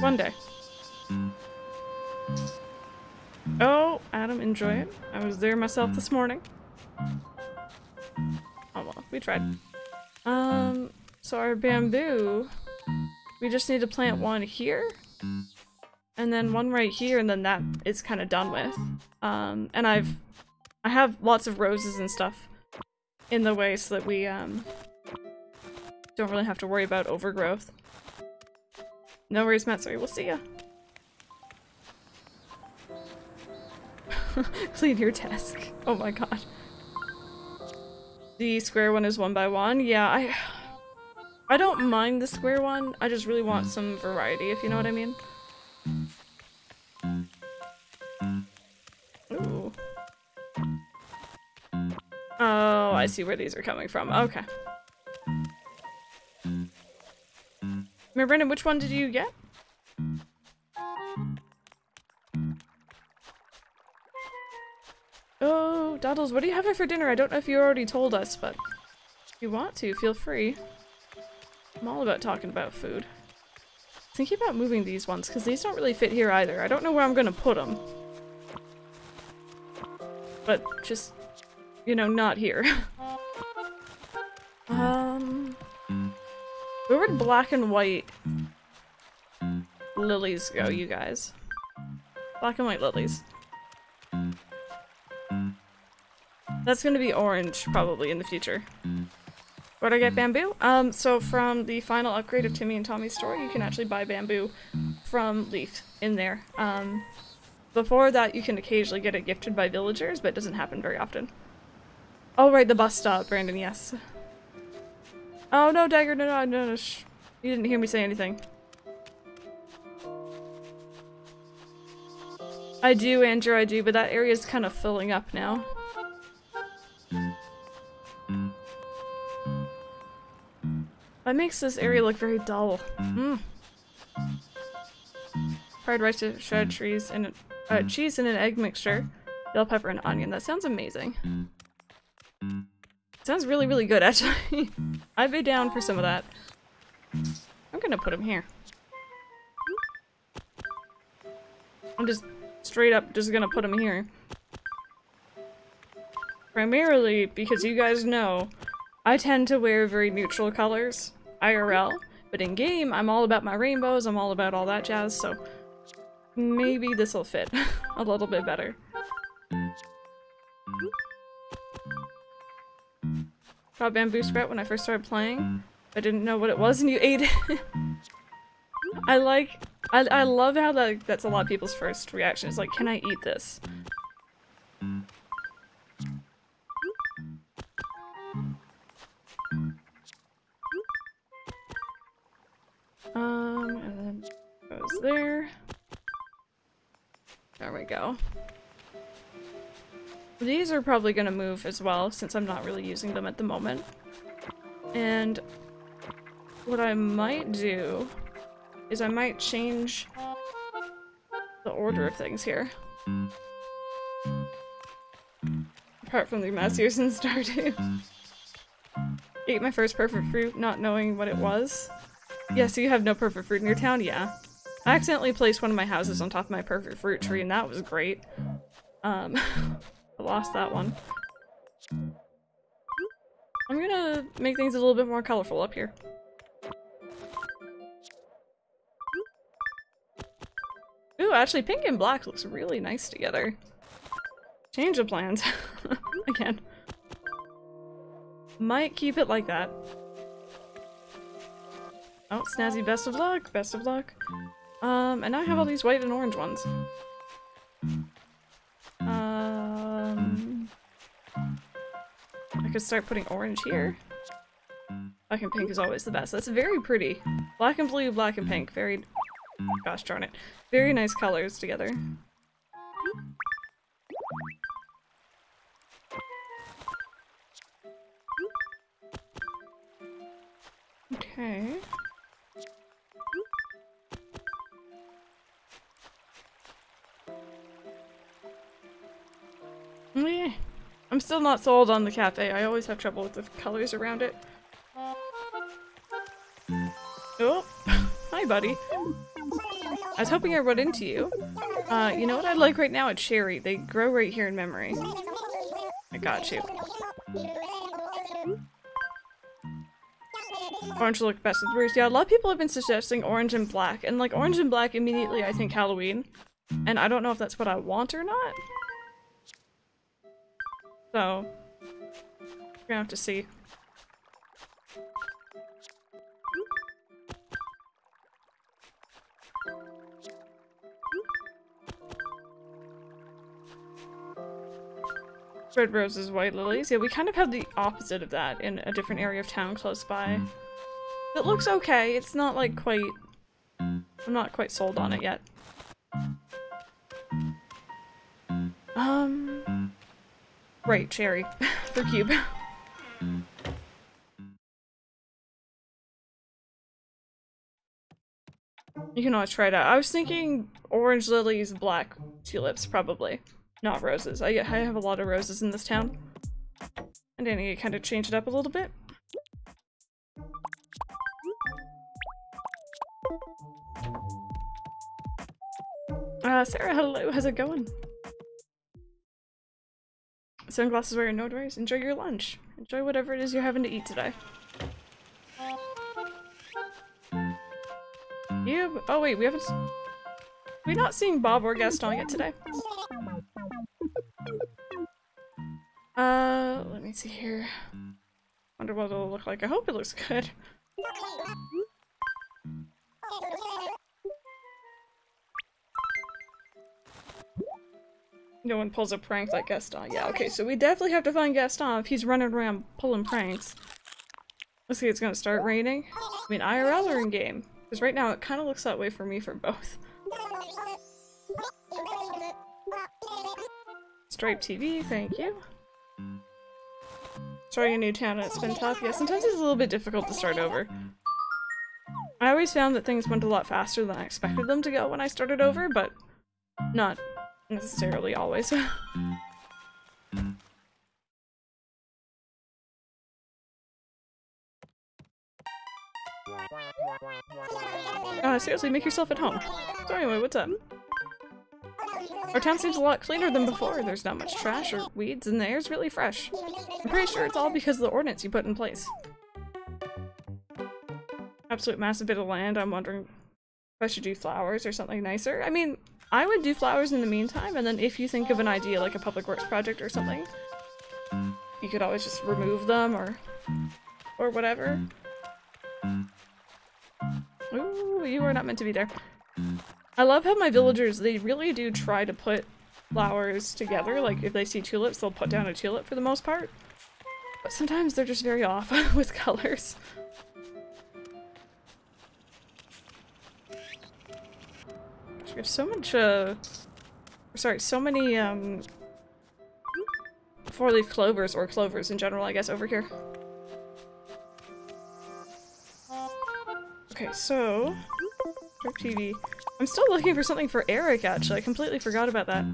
One day. Oh, Adam, enjoy it. I was there myself this morning. Oh well, we tried. Um, so our bamboo, we just need to plant one here, and then one right here, and then that is kind of done with. Um, and I've, I have lots of roses and stuff in the way so that we, um, don't really have to worry about overgrowth. No worries, Matt, sorry, we'll see ya. Clean your desk. Oh my god. The square one is one by one. Yeah, I I don't mind the square one. I just really want some variety, if you know what I mean. Ooh. Oh, I see where these are coming from. Okay. Miranda, which one did you get? Oh, Doddles, what are you having for dinner? I don't know if you already told us, but if you want to, feel free. I'm all about talking about food. Thinking about moving these ones, because these don't really fit here either. I don't know where I'm going to put them. But just, you know, not here. um, where would black and white lilies go, you guys? Black and white lilies. That's gonna be orange, probably, in the future. Where'd I get bamboo? Um, so from the final upgrade of Timmy and Tommy's store, you can actually buy bamboo from Leaf in there. Um, before that, you can occasionally get it gifted by villagers, but it doesn't happen very often. Oh, right, the bus stop, Brandon, yes. Oh, no, Dagger, no, no, no, no, shh. You didn't hear me say anything. I do, Andrew, I do, but that area's kind of filling up now. That makes this area look very dull. Mm. Fried rice with shredded trees and uh, cheese in an egg mixture, bell pepper and onion. That sounds amazing. It sounds really, really good, actually. I'd be down for some of that. I'm gonna put them here. I'm just straight up just gonna put them here. Primarily because you guys know I tend to wear very neutral colors, I R L, but in game I'm all about my rainbows, I'm all about all that jazz, so maybe this'll fit a little bit better. I bought bamboo sprout when I first started playing. I didn't know what it was and you ate it. I like, I, I love how that, that's a lot of people's first reaction is like, can I eat this? Um, and then goes there. There we go. These are probably going to move as well, since I'm not really using them at the moment. And what I might do is I might change the order of things here. Apart from the messiest in Stardew. Ate my first perfect fruit, not knowing what it was. Yeah, so you have no perfect fruit in your town? Yeah. I accidentally placed one of my houses on top of my perfect fruit tree, and that was great. Um... Lost that one. I'm gonna make things a little bit more colorful up here. Ooh, actually pink and black looks really nice together. Change of plans. Again. Might keep it like that. Oh, snazzy, best of luck, best of luck. Um, and now I have all these white and orange ones. Um, I could start putting orange here. Black and pink is always the best. That's very pretty. Black and blue, black and pink. Very, gosh darn it. Very nice colors together. Okay. I'm still not sold on the cafe. I always have trouble with the colors around it. Oh, hi buddy. I was hoping I run into you. Uh, you know what I like right now? A cherry. They grow right here in Memory. I got you. Orange looks best with blues. Yeah, a lot of people have been suggesting orange and black, and like orange and black immediately I think Halloween. And I don't know if that's what I want or not. So, we're gonna have to see. Red roses, white lilies. Yeah, we kind of have the opposite of that in a different area of town close by. It looks okay. It's not like quite... I'm not quite sold on it yet. Um... Right, cherry. For Cube. You can always try it out. I was thinking orange lilies, black tulips, probably. Not roses. I, I have a lot of roses in this town. And I need to kind of change it up a little bit. Uh, Sarah, hello. How's it going? Sunglasses wear no worries. Enjoy your lunch. Enjoy whatever it is you're having to eat today. Yeah, oh wait, we haven't- We're not seeing Bob or Gaston yet today. Uh, let me see here. Wonder what it'll look like. I hope it looks good. No one pulls a prank like Gaston. Yeah, okay, so we definitely have to find Gaston if he's running around pulling pranks. Let's see, it's gonna start raining. I mean, I R L or in-game? Because right now it kind of looks that way for me for both. Striped T V, thank you. Starting a new town and it's been tough. Yeah, sometimes it's a little bit difficult to start over. I always found that things went a lot faster than I expected them to go when I started over, but not necessarily always. Uh, seriously, make yourself at home. So anyway, what's up? Our town seems a lot cleaner than before. There's not much trash or weeds, and the air's really fresh. I'm pretty sure it's all because of the ordinance you put in place. Absolute massive bit of land. I'm wondering if I should do flowers or something nicer. I mean, I would do flowers in the meantime, and then if you think of an idea, like a public works project or something, you could always just remove them or or whatever. Ooh, you are not meant to be there. I love how my villagers, they really do try to put flowers together. Like, if they see tulips, they'll put down a tulip for the most part. But sometimes they're just very off with colors. We have so much, uh... sorry, so many, um... four-leaf clovers, or clovers in general, I guess, over here. Okay, so... T V. I'm still looking for something for Erik, actually. I completely forgot about that.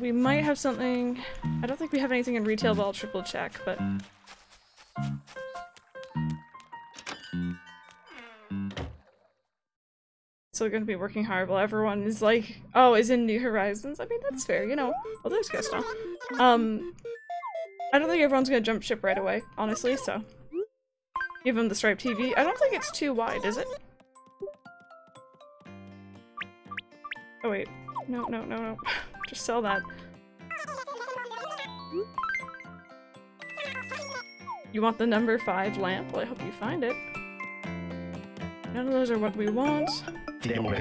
We might have something... I don't think we have anything in retail, but I'll triple check, but... Still gonna be working hard while everyone is like, oh, is in New Horizons? I mean, that's fair, you know. Well, there's Gaston. Um, I don't think everyone's gonna jump ship right away, honestly, so. Give him the striped T V. I don't think it's too wide, is it? Oh, wait. No, no, no, no. Just sell that. You want the number five lamp? Well, I hope you find it. None of those are what we want. We'll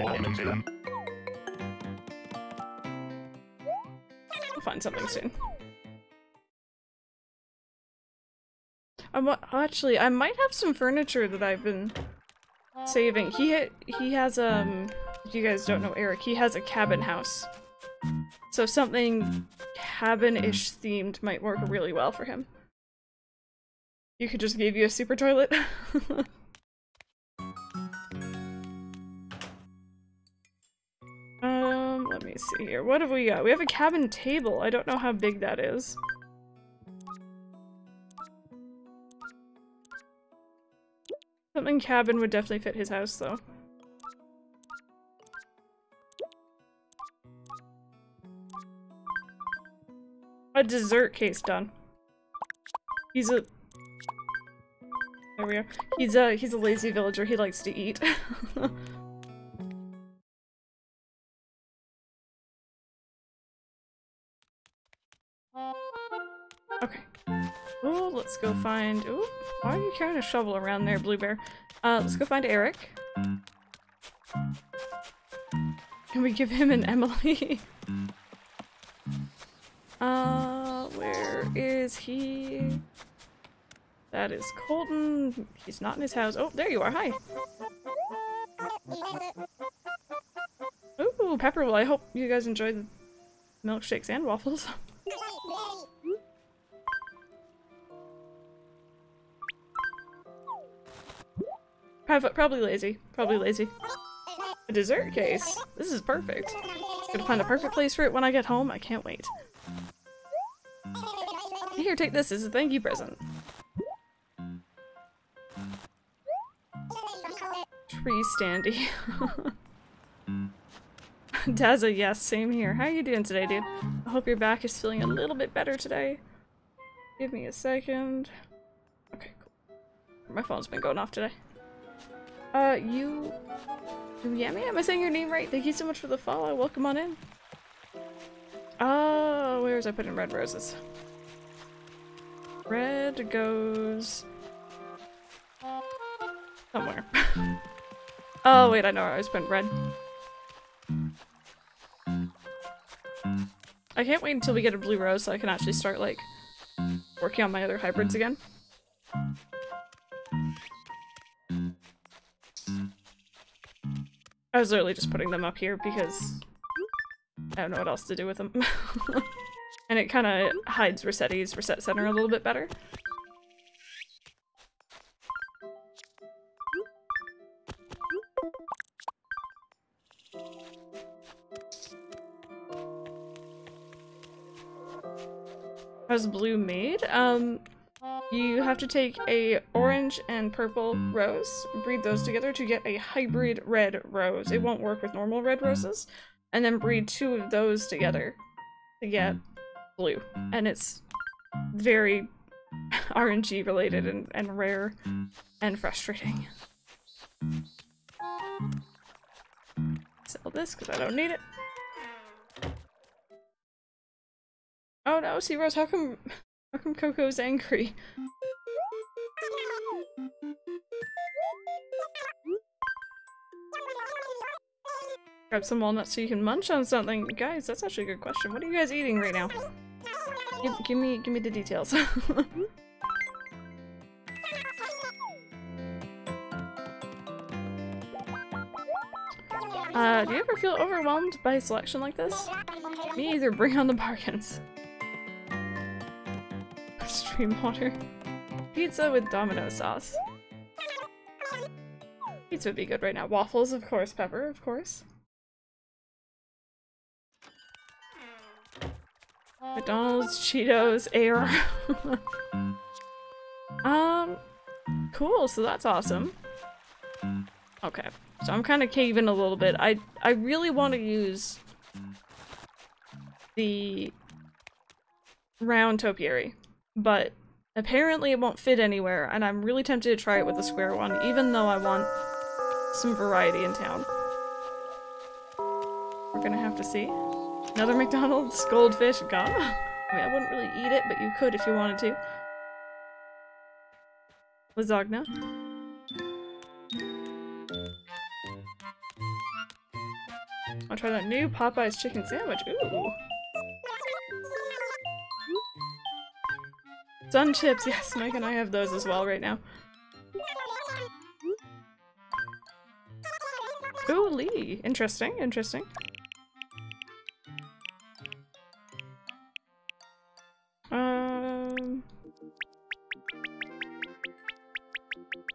find something soon. I'm, actually, I might have some furniture that I've been saving. He he has um. If you guys don't know Erik, he has a cabin house. So something cabin-ish themed might work really well for him. You could just give you a super toilet. Let me see here. What have we got? We have a cabin table. I don't know how big that is. Something cabin would definitely fit his house, though. A dessert case done. He's a... There we are. He's a, he's a lazy villager. He likes to eat. Okay. Oh, let's go find. Ooh, why are you carrying a shovel around there, Bluebear? Uh, let's go find Erik. Can we give him an Emily? uh, where is he? That is Colton. He's not in his house. Oh, there you are. Hi. Ooh, Pepper. Well, I hope you guys enjoyed the milkshakes and waffles. Probably lazy. Probably lazy. A dessert case? This is perfect. Gonna find a perfect place for it when I get home. I can't wait. Here, take this as a thank you present. Tree standy. Dazza, yes, same here. How are you doing today, dude? I hope your back is feeling a little bit better today. Give me a second. Okay, cool. My phone's been going off today. Uh, you... Yami? Am I saying your name right? Thank you so much for the follow. Welcome on in. Oh, where was I putting red roses? Red goes... somewhere. Oh, wait, I know where I was putting red. I can't wait until we get a blue rose so I can actually start, like, working on my other hybrids again. I was literally just putting them up here because I don't know what else to do with them. And it kind of hides Rossetti's Reset Center a little bit better. How's blue made? Um, you have to take a orange and purple rose, breed those together to get a hybrid red rose. It won't work with normal red roses. And then breed two of those together to get blue. And it's very R N G related and, and rare and frustrating. Sell this because I don't need it. Oh no, Sea Rose, how come how come Coco's angry? Grab some walnuts so you can munch on something. Guys, that's actually a good question. What are you guys eating right now? Give, give me give me the details. Uh, do you ever feel overwhelmed by selection like this? Me either, bring on the bargains. Stream water. Pizza with Domino sauce. Pizza would be good right now. Waffles, of course. Pepper, of course. McDonald's, Cheetos, air. um, cool, so that's awesome. Okay, so I'm kind of caving a little bit. I, I really want to use the round topiary, but apparently it won't fit anywhere, and I'm really tempted to try it with a square one, even though I want some variety in town. We're gonna have to see. Another McDonald's goldfish, god. I mean, I wouldn't really eat it, but you could if you wanted to. Lasagna. I'll try that new Popeye's chicken sandwich. Ooh. Sun chips, yes, Mike and I have those as well right now. Ooh, Lee. Interesting, interesting. Um,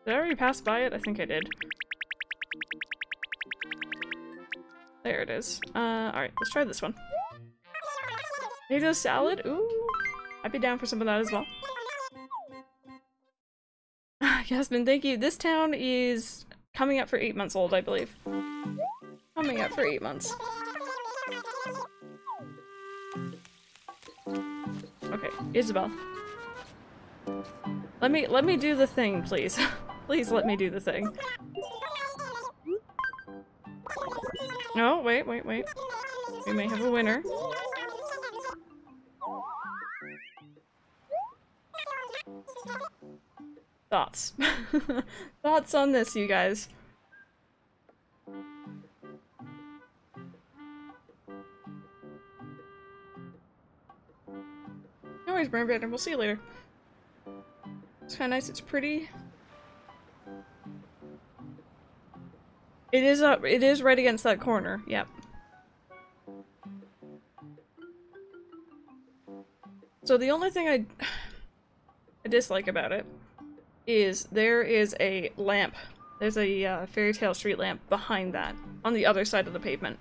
did I already pass by it? I think I did. There it is. Uh, alright, let's try this one. Potato salad? Ooh! I'd be down for some of that as well. Yasmin, thank you. This town is coming up for eight months old, I believe. Coming up for eight months. Okay, Isabel. Let me- let me do the thing, please. Please let me do the thing. No, wait, wait, wait. We may have a winner. Thoughts. Thoughts on this, you guys. No worries, Burn Banner. We'll see you later. It's kind of nice. It's pretty. It is up. It is right against that corner. Yep. So the only thing I, I dislike about it is there is a lamp. There's a uh, fairy tale street lamp behind that on the other side of the pavement.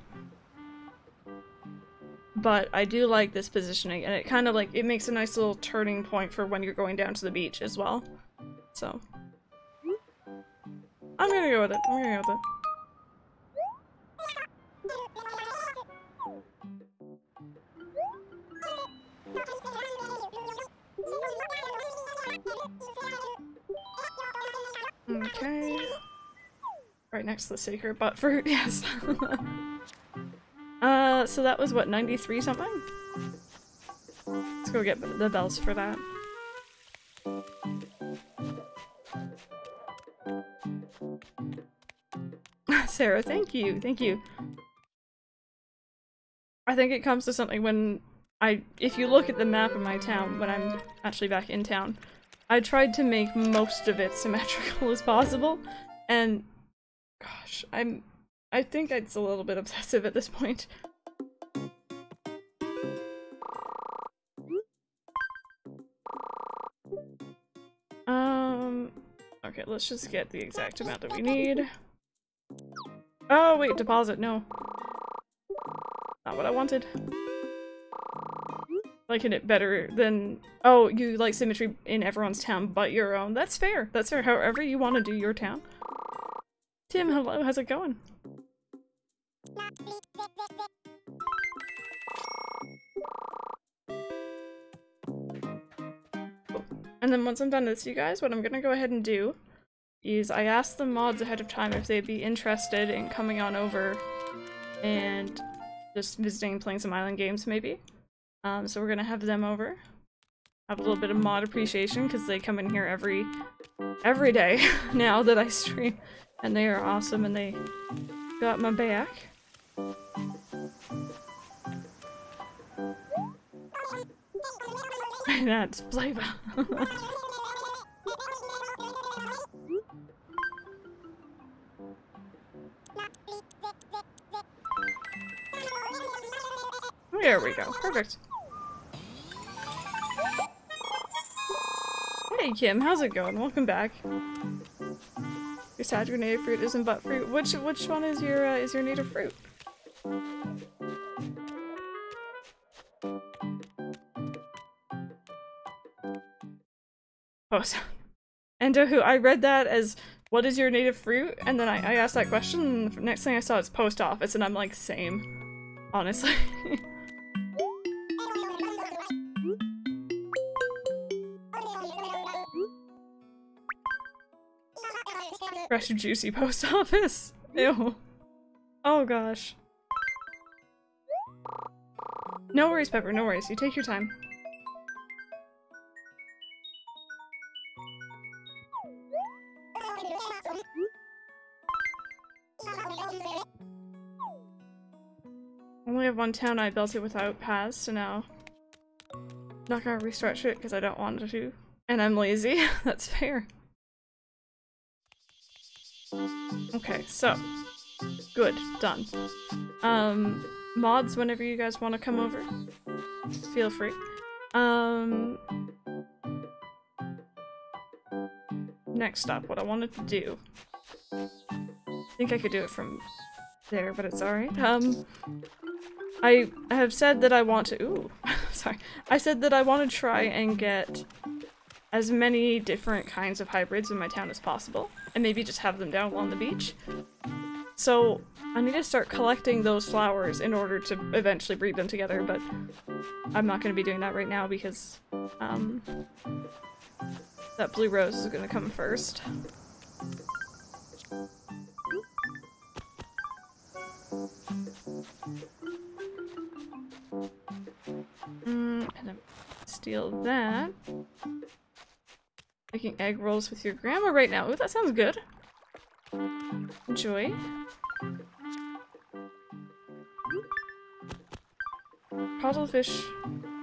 But I do like this positioning, and it kind of like it makes a nice little turning point for when you're going down to the beach as well. So I'm gonna go with it. I'm gonna go with it. Okay. Right next to the sacred butt fruit, yes. uh, so that was what, ninety-three something? Let's go get the bells for that. Sarah, thank you, thank you. I think it comes to something when I, if you look at the map of my town, when I'm actually back in town, I tried to make most of it symmetrical as possible, and gosh, I'm, I think it's a little bit obsessive at this point. Um, okay, let's just get the exact amount that we need. Oh wait, deposit, no. Not what I wanted. liking it better than, oh, you like symmetry in everyone's town but your own. That's fair. That's fair. However you want to do your town. Tim, hello. How's it going? And then once I'm done with you guys, what I'm gonna go ahead and do is I asked the mods ahead of time if they'd be interested in coming on over and just visiting and playing some island games maybe. Um, so we're gonna have them over, have a little bit of mod appreciation because they come in here every every day now that I stream, and they are awesome and they got my back. That's flavor. There we go. Perfect. Hey Kim, how's it going? Welcome back. Your sad grenade fruit isn't butt fruit. Which which one is your uh, is your native fruit? Oh, sorry. And uh, who I read that as what is your native fruit, and then I, I asked that question, and the next thing I saw is post office, and I'm like, same, honestly. Fresh and juicy post office. Ew. Oh gosh. No worries, Pepper, no worries. You take your time. Only have one town I built it without paths, so now I'm not gonna restructure it because I don't want to. And I'm lazy. That's fair. Okay, so. Good. Done. Um, mods, whenever you guys want to come over, feel free. Um, next up, what I wanted to do. I think I could do it from there, but it's alright. Um, I have said that I want to- ooh, sorry. I said that I want to try and get as many different kinds of hybrids in my town as possible, and maybe just have them down along the beach. So I need to start collecting those flowers in order to eventually breed them together, but I'm not going to be doing that right now because um, that blue rose is going to come first. Mm, and I'm steal that. Making egg rolls with your grandma right now. Ooh, that sounds good. Enjoy. Cuttlefish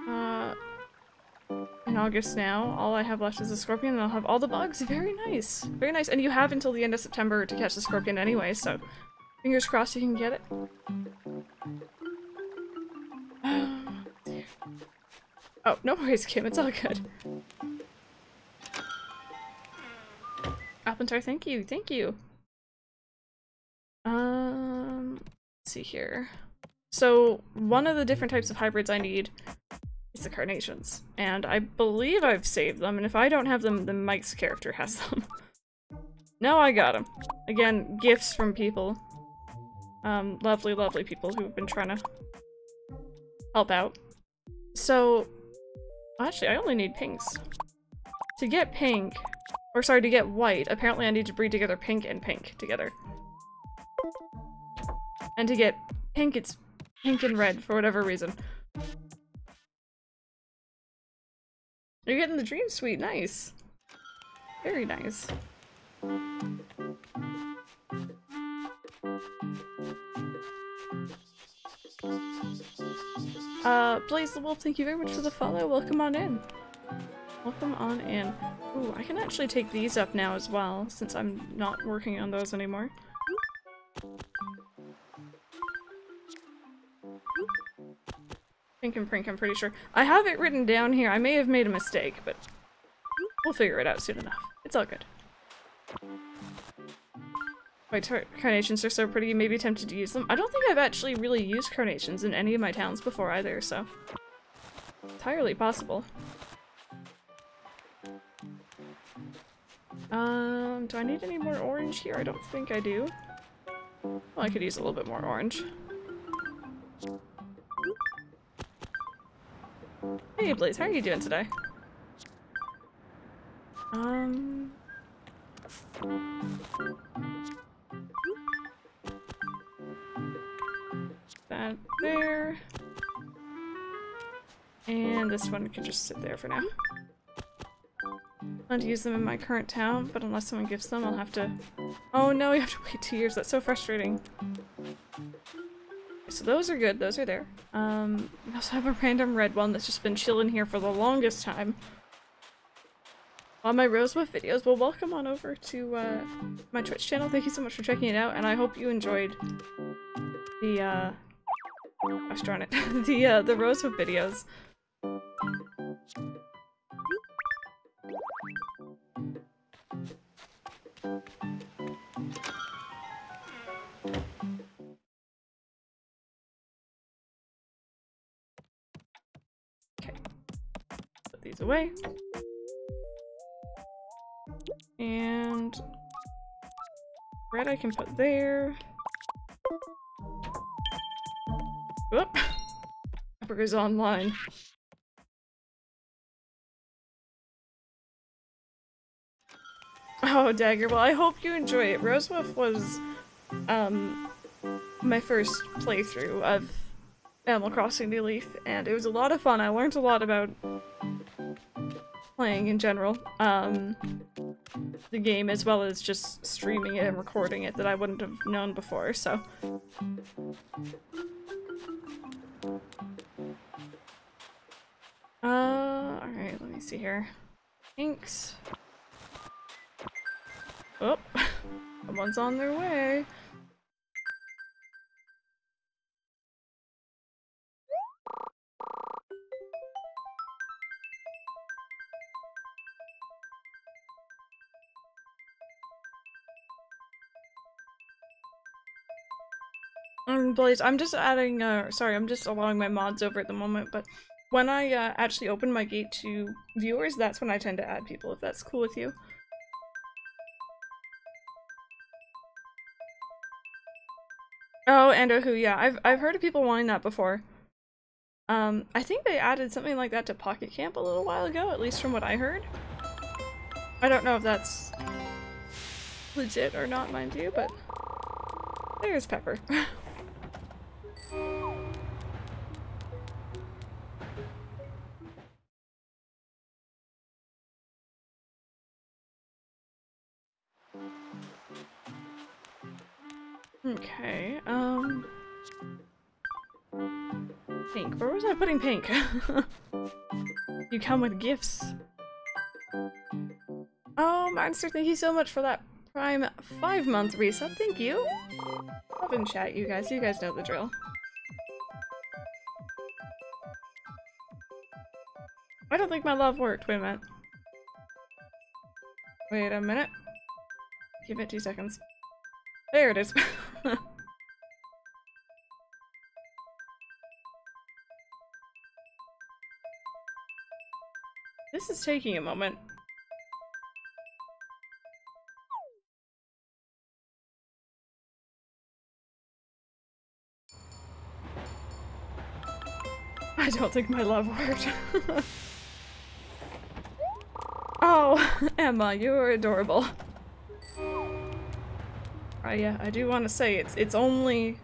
uh, in August now. All I have left is a scorpion and I'll have all the bugs. Very nice. Very nice. And you have until the end of September to catch the scorpion anyway, so fingers crossed you can get it. Oh, no worries, Kim. It's all good. Appletar, thank you. Thank you. Um, let's see here. So one of the different types of hybrids I need is the carnations. And I believe I've saved them. And if I don't have them, then Mike's character has them. No, I got them. Again, gifts from people. Um, lovely, lovely people who've been trying to help out. So, actually, I only need pinks. To get pink, or sorry, to get white, apparently I need to breed together pink and pink together. And to get pink, it's pink and red for whatever reason. You're getting the dream suite, nice. Very nice. Uh, Blaze the Wolf, thank you very much for the follow. Welcome on in. Welcome on in. Ooh, I can actually take these up now as well, since I'm not working on those anymore. Pink and Prink, I'm pretty sure. I have it written down here. I may have made a mistake, but we'll figure it out soon enough. It's all good. White carnations are so pretty, you may be tempted to use them. I don't think I've actually really used carnations in any of my towns before either, so entirely possible. Um, do I need any more orange here? I don't think I do. Well, I could use a little bit more orange. Hey Blaze, how are you doing today? Um... That there. And this one can just sit there for now. I want to use them in my current town, but unless someone gives them, I'll have to... Oh no, you have to wait two years. That's so frustrating. So those are good. Those are there. Um, I also have a random red one that's just been chilling here for the longest time. While my Rosewolf videos, well, welcome on over to uh, my Twitch channel. Thank you so much for checking it out, and I hope you enjoyed the uh, gosh darn it, the uh, the Rosewolf videos. Away. And red I can put there. Whoop! Pepper is online. Oh, Dagger. Well, I hope you enjoy it. Rosewolf was um, my first playthrough of Animal Crossing New Leaf, and it was a lot of fun. I learned a lot about playing in general, um, the game, as well as just streaming it and recording it that I wouldn't have known before, so. Uh, alright, let me see here. Inks. Oh, someone's on their way. Blaze, I'm just adding, uh, sorry, I'm just allowing my mods over at the moment, but when I uh, actually open my gate to viewers, that's when I tend to add people, if that's cool with you. Oh, and oh who, yeah, I've, I've heard of people wanting that before. Um, I think they added something like that to Pocket Camp a little while ago, at least from what I heard. I don't know if that's legit or not, mind you, but there's Pepper. Okay, um... Pink. Where was I putting pink? You come with gifts. Oh, Monster, thank you so much for that prime five-month reset. Thank you! Up in chat, you guys. You guys know the drill. I don't think my love worked. Wait a minute. Wait a minute. Give it two seconds. There it is. This is taking a moment. I don't think my love worked. Oh, Emma, you are adorable. Uh, yeah, I do want to say it's it's only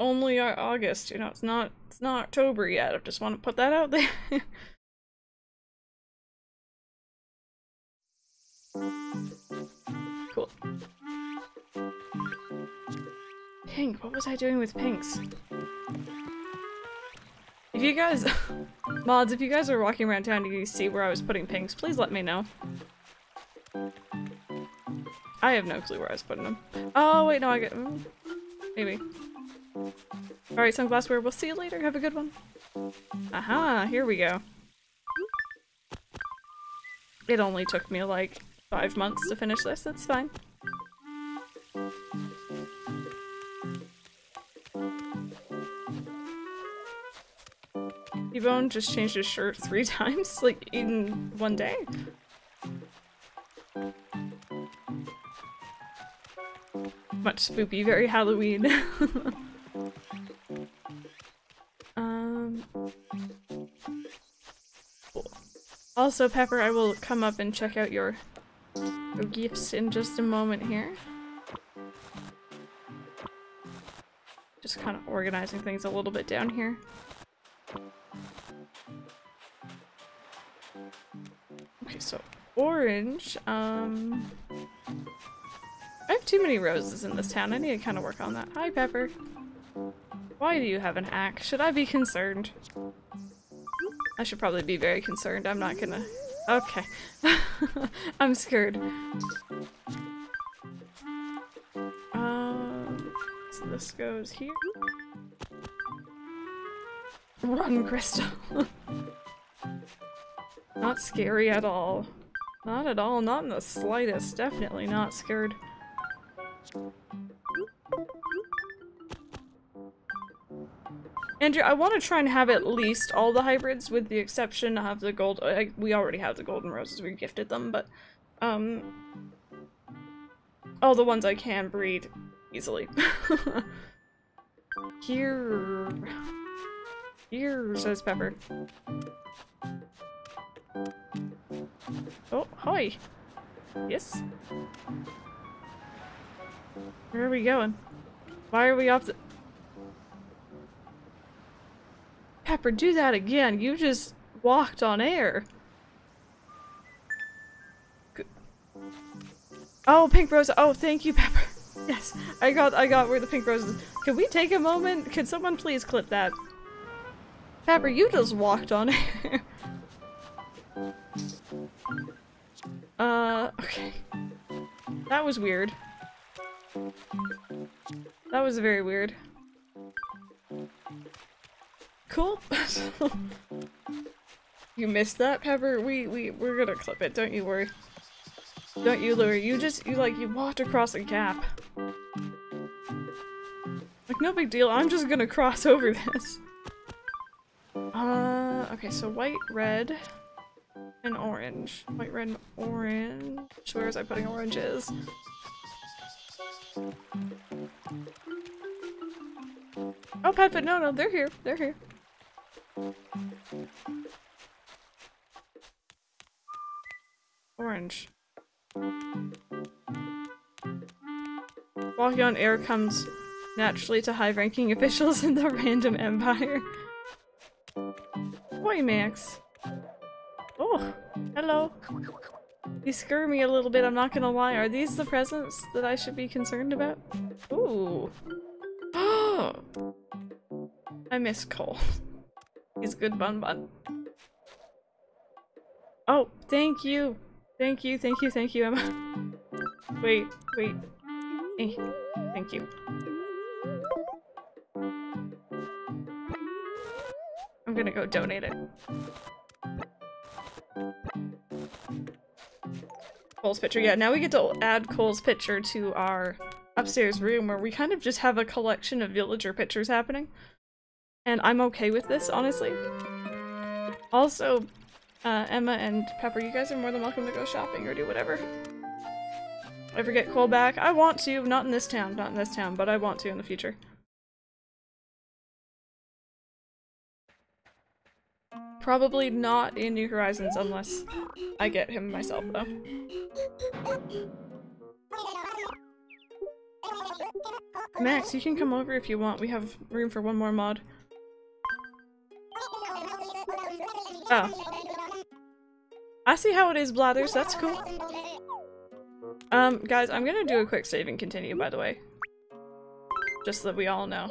only August, you know, it's not it's not October yet. I just want to put that out there. Cool. Pink, what was I doing with pinks? If you guys mods, if you guys are walking around town and you see where I was putting pinks, please let me know. I have no clue where I was putting them. Oh, wait, no, I get... Maybe. Alright, Sunglass Wear, we'll see you later. Have a good one. Aha, here we go. It only took me, like, five months to finish this. That's fine. T-Bone just changed his shirt three times, like, in one day. Much spooky, very Halloween. um. Cool. Also, Pepper, I will come up and check out your, your gifts in just a moment here. Just kind of organizing things a little bit down here. Okay, so orange, um... I have too many roses in this town, I need to kind of work on that. Hi, Pepper! Why do you have an axe? Should I be concerned? I should probably be very concerned, I'm not gonna... Okay. I'm scared. Um... So this goes here. Run, Crystal! Not scary at all. Not at all, not in the slightest. Definitely not scared. Andrew, I want to try and have at least all the hybrids with the exception of the gold- I, we already have the golden roses, we gifted them, but um... all the ones I can breed easily. Here... Here, says Pepper. Oh, hi! Yes? Where are we going? Why are we off the- Pepper, do that again! You just walked on air! Good. Oh, pink rose! Oh, thank you, Pepper! Yes, I got- I got where the pink rose is. Could we take a moment? Could someone please clip that? Pepper, you just walked on air! Uh, okay. That was weird. That was very weird. Cool. You missed that, Pepper? We, we, we're gonna clip it, don't you worry. Don't you, Lure. You just, you like, you walked across a gap. Like, no big deal, I'm just gonna cross over this. Uh, okay, so white, red. And orange. White, red, and orange. Where was I putting oranges? Oh, Padfoot, no, no, they're here. They're here. Orange. Walking on air comes naturally to high-ranking officials in the random empire. Boy, Max. Oh, hello. You scare me a little bit, I'm not gonna lie. Are these the presents that I should be concerned about? Ooh. Oh. I miss Cole. He's good bun bun. Oh, thank you. Thank you, thank you, thank you, Emma. Wait, wait. Hey, thank you. I'm gonna go donate it. Cole's picture. Yeah, now we get to add Cole's picture to our upstairs room where we kind of just have a collection of villager pictures happening. And I'm okay with this, honestly. Also, uh, Emma and Pepper, you guys are more than welcome to go shopping or do whatever. I forget Cole back. I want to. Not in this town. Not in this town, but I want to in the future. Probably not in New Horizons unless I get him myself, though. Max, you can come over if you want. We have room for one more mod. Oh. I see how it is, Blathers. That's cool. Um, guys, I'm gonna do a quick save and continue, by the way. Just so that we all know.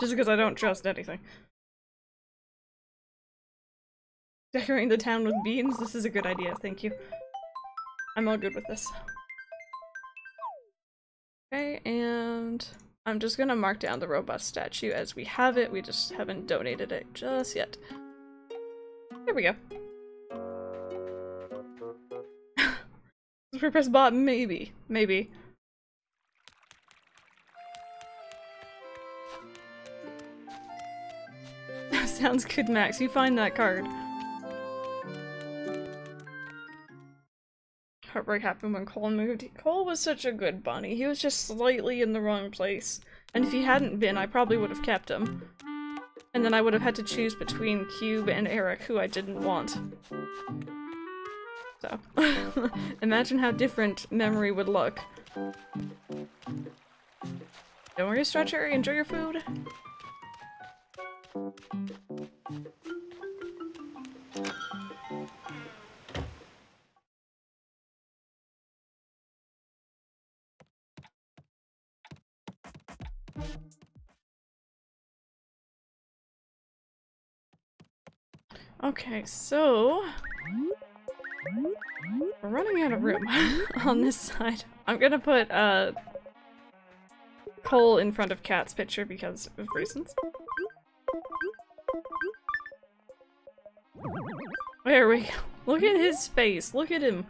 Just because I don't trust anything. Decorating the town with beans? This is a good idea, thank you. I'm all good with this. Okay, and I'm just gonna mark down the robust statue as we have it. We just haven't donated it just yet. There we go. Press bot, maybe. Maybe. Sounds good, Max. You find that card. Heartbreak happened when Cole moved. Cole was such a good bunny. He was just slightly in the wrong place. And if he hadn't been, I probably would have kept him. And then I would have had to choose between Cube and Erik, who I didn't want. So, imagine how different Memory would look. Don't worry, Stretcher. Enjoy your food. Okay, so we're running out of room on this side. I'm gonna put uh, Cole in front of Kat's picture because of reasons. There we go. Look at his face. Look at him.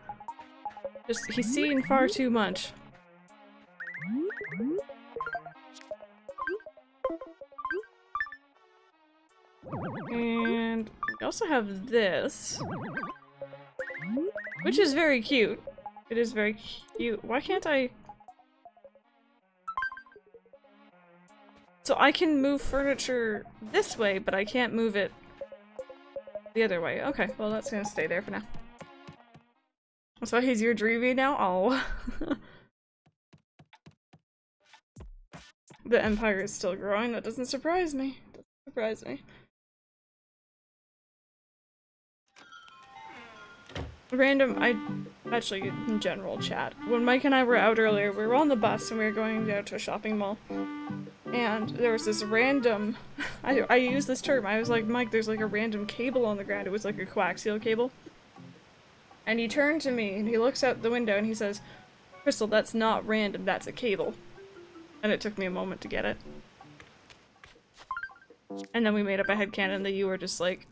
Just he's seeing far too much. And we also have this, which is very cute. It is very cute. Why can't I? So I can move furniture this way, but I can't move it the other way. Okay, well that's gonna stay there for now. So he's your dreamy now? Oh. The empire is still growing. That doesn't surprise me. Doesn't surprise me. Random, I actually, in general chat, when Mike and I were out earlier, we were on the bus and we were going down to a shopping mall, and there was this random, I, I used this term, I was like, Mike, there's like a random cable on the ground. It was like a coaxial cable. And he turned to me and he looks out the window and he says, Crystal, that's not random, that's a cable. And it took me a moment to get it. And then we made up a headcanon that you were just like,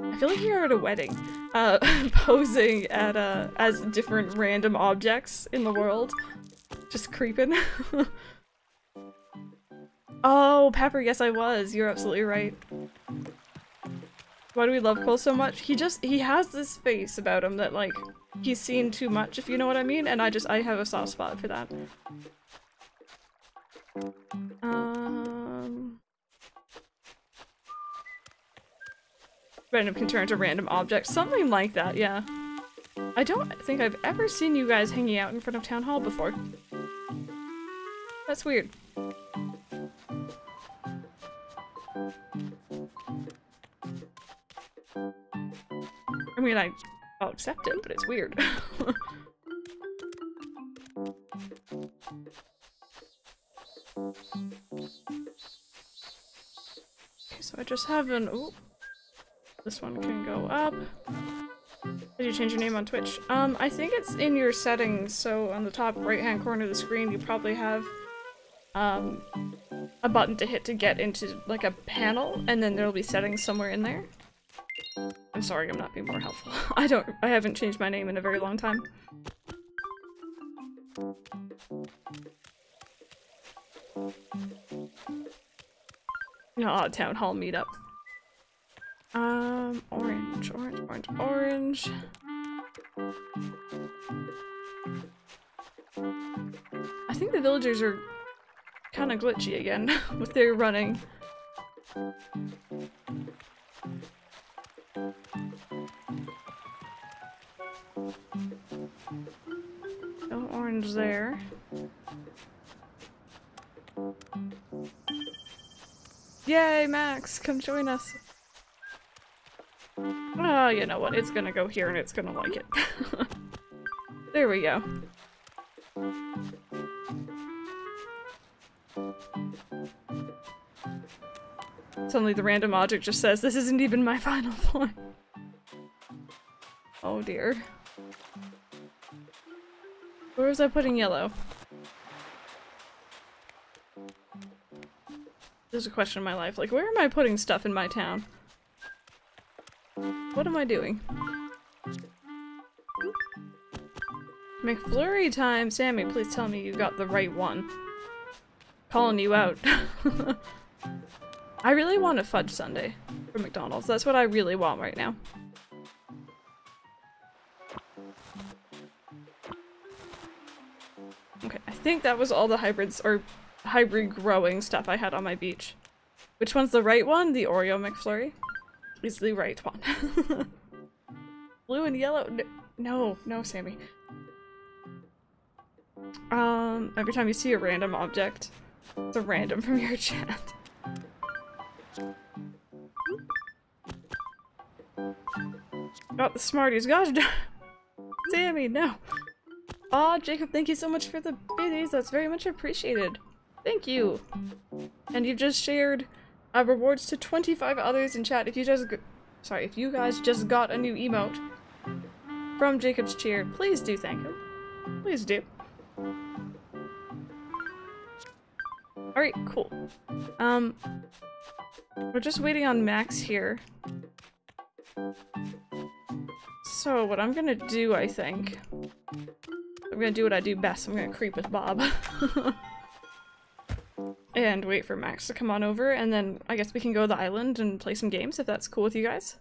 I feel like you're at a wedding, uh, posing at, uh, as different random objects in the world. Just creeping. Oh, Pepper, yes I was. You're absolutely right. Why do we love Cole so much? He just, he has this face about him that, like, he's seen too much, if you know what I mean, and I just, I have a soft spot for that. Um... Random can turn to random objects, something like that, yeah. I don't think I've ever seen you guys hanging out in front of Town Hall before. That's weird. I mean, I, I'll accept it, but it's weird. Okay, so I just have an... Ooh. This one can go up. Did you change your name on Twitch? Um, I think it's in your settings, so on the top right-hand corner of the screen you probably have um, a button to hit to get into, like, a panel, and then there'll be settings somewhere in there. I'm sorry, I'm not being more helpful. I don't- I haven't changed my name in a very long time. Aw, Town Hall meetup. Um, orange, orange, orange, orange. I think the villagers are kind of glitchy again with their running. No orange there. Yay, Max, come join us. Ah, uh, you know what? It's gonna go here and it's gonna like it. There we go. Suddenly the random object just says, this isn't even my final form. Oh dear. Where was I putting yellow? There's a question in my life, like, where am I putting stuff in my town? What am I doing? McFlurry time! Sammy, please tell me you got the right one. Calling you out. I really want a fudge sundae from McDonald's. That's what I really want right now. Okay, I think that was all the hybrids or hybrid growing stuff I had on my beach. Which one's the right one? The Oreo McFlurry is the right one. Blue and yellow. No, no, Sammy. Um, every time you see a random object, it's a random from your chat. Oh, the Smarties. Gosh, Sammy, no. Aw, oh, Jacob, thank you so much for the biddies. That's very much appreciated. Thank you. And you've just shared uh, rewards to twenty-five others in chat. If you just, sorry, if you guys just got a new emote from Jacob's cheer, please do thank him. Please do. Alright, cool. Um, we're just waiting on Max here. So what I'm gonna do, I think, I'm gonna do what I do best. I'm gonna creep with Bob. And wait for Max to come on over, and then I guess we can go to the island and play some games, if that's cool with you guys.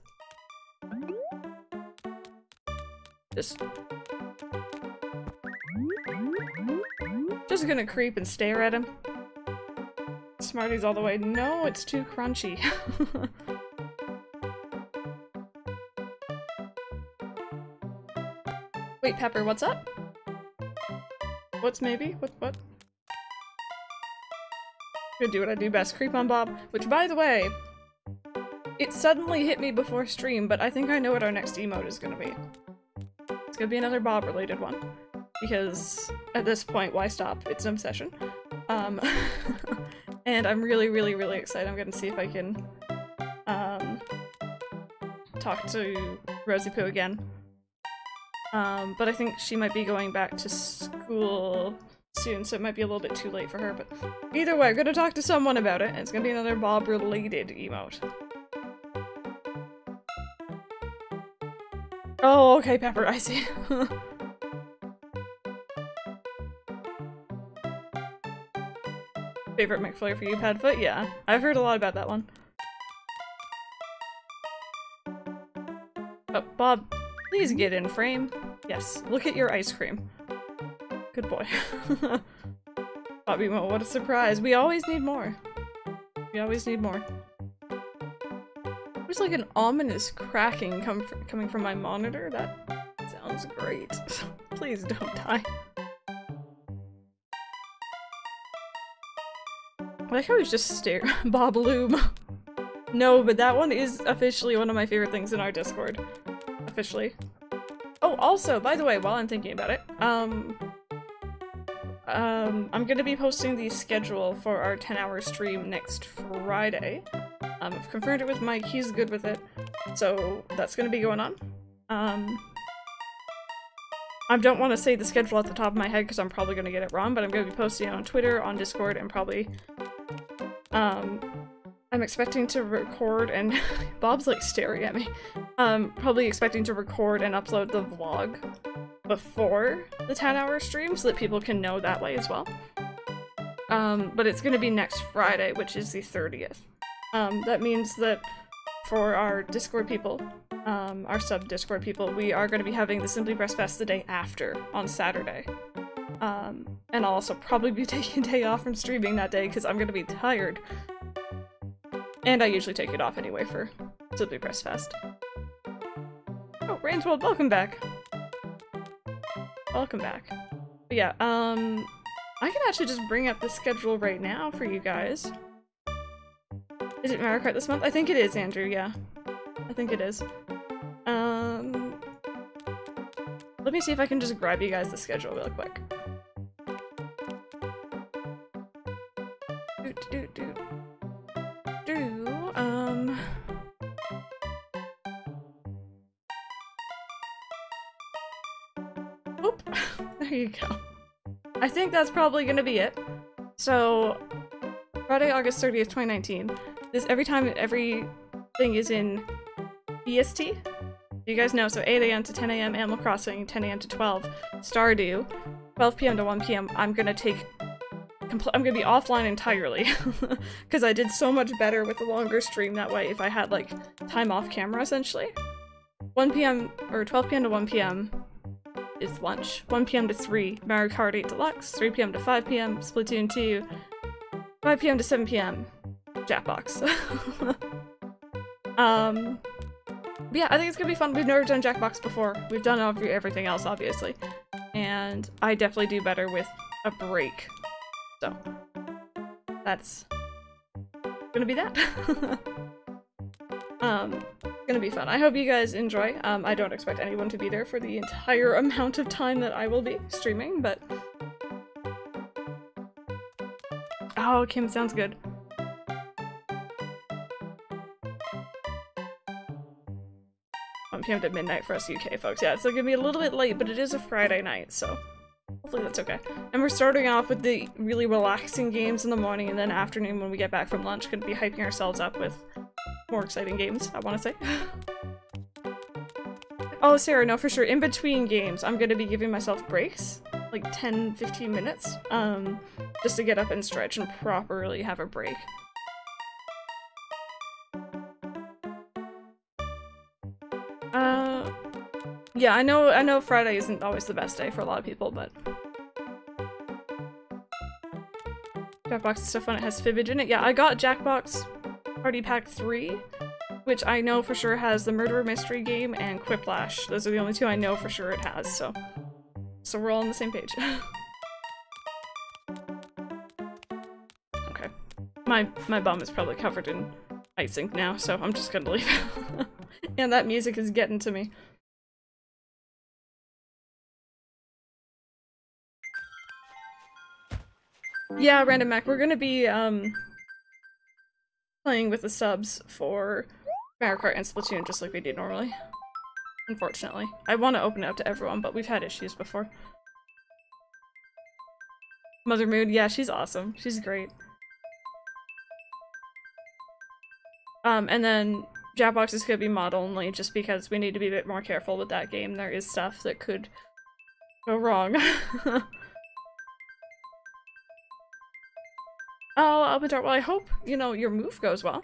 Just... Just gonna creep and stare at him. Smarties all the way. No, it's too crunchy. Wait, Pepper, what's up? What's maybe? What? What? I'm gonna do what I do best, creep on Bob. Which, by the way, it suddenly hit me before stream, but I think I know what our next emote is gonna be. It's gonna be another Bob-related one. Because at this point, why stop? It's an obsession. Um, and I'm really, really, really excited. I'm gonna see if I can um, talk to Rosie Pooh again. Um, but I think she might be going back to school soon, so it might be a little bit too late for her. But either way, I'm gonna talk to someone about it, and it's gonna be another Bob-related emote. Oh, okay, Pepper, I see. Favorite McFlurry for you, Padfoot? Yeah, I've heard a lot about that one. Oh, Bob, please get in frame. Yes, look at your ice cream. Good boy. Bobby Mo, what a surprise. We always need more. We always need more. There's like an ominous cracking come fr coming from my monitor. That sounds great. Please don't die. I like how he's just stare- Bob Loom. No, but that one is officially one of my favorite things in our Discord. Officially. Oh, also, by the way, while I'm thinking about it, um... Um, I'm gonna be posting the schedule for our ten hour stream next Friday. Um, I've confirmed it with Mike, he's good with it. So, that's gonna be going on. Um... I don't want to say the schedule at the top of my head because I'm probably gonna get it wrong, but I'm gonna be posting it on Twitter, on Discord, and probably... Um, I'm expecting to record and- Bob's like staring at me. Um, probably expecting to record and upload the vlog before the ten hour stream so that people can know that way as well. Um, but it's gonna be next Friday, which is the thirtieth. Um, that means that for our Discord people, um, our sub-Discord people, we are gonna be having the Simply Press Fest the day after, on Saturday. Um, and I'll also probably be taking a day off from streaming that day because I'm gonna be tired. And I usually take it off anyway for Simply Press Fest. Oh, Rainsworld, welcome back! Welcome back. But yeah, um, I can actually just bring up the schedule right now for you guys. Is it Mario Kart this month? I think it is, Andrew, yeah. I think it is. Um, let me see if I can just grab you guys the schedule real quick. Do, do, do. Um. Oop. There you go. I think that's probably gonna be it. So, Friday, August thirtieth, twenty nineteen. This every time everything is in E S T. You guys know, so eight A M to ten A M Animal Crossing, ten A M to twelve, Stardew, twelve P M to one P M I'm gonna take I'm, I'm gonna be offline entirely because I did so much better with the longer stream that way if I had like time off camera essentially. one p m or twelve p m to one p m is lunch. one p m to three, Mario Kart eight Deluxe. three p m to five p m, Splatoon two. five p m to seven p m, Jackbox. um, but yeah, I think it's gonna be fun. We've never done Jackbox before. We've done everything else, obviously. And I definitely do better with a break. So, that's gonna be that. um, gonna be fun. I hope you guys enjoy. Um, I don't expect anyone to be there for the entire amount of time that I will be streaming, but... Oh, Kim, sounds good. one p m to midnight for us U K folks. Yeah, it's gonna be a little bit late, but it is a Friday night, so hopefully that's okay. And we're starting off with the really relaxing games in the morning, and then afternoon when we get back from lunch, gonna be hyping ourselves up with more exciting games, I want to say. Oh, Sarah, no, for sure. In between games, I'm going to be giving myself breaks, like ten, fifteen minutes, um, just to get up and stretch and properly have a break. Uh, yeah, I know, I know Friday isn't always the best day for a lot of people, but... Jackbox is so fun, it has Fibbage in it. Yeah, I got Jackbox Party Pack three, which I know for sure has the Murderer Mystery Game and Quiplash. Those are the only two I know for sure it has, so so we're all on the same page. Okay. My my bum is probably covered in icing now, so I'm just gonna leave. And that music is getting to me. Yeah, Random Mac, we're gonna be um playing with the subs for Mario Kart and Splatoon just like we do normally. Unfortunately. I want to open it up to everyone, but we've had issues before. Mother Mood, yeah, she's awesome. She's great. Um, and then Jackbox is going to be mod only just because we need to be a bit more careful with that game. There is stuff that could go wrong. Oh, I'll be dark. Well, I hope, you know, your move goes well.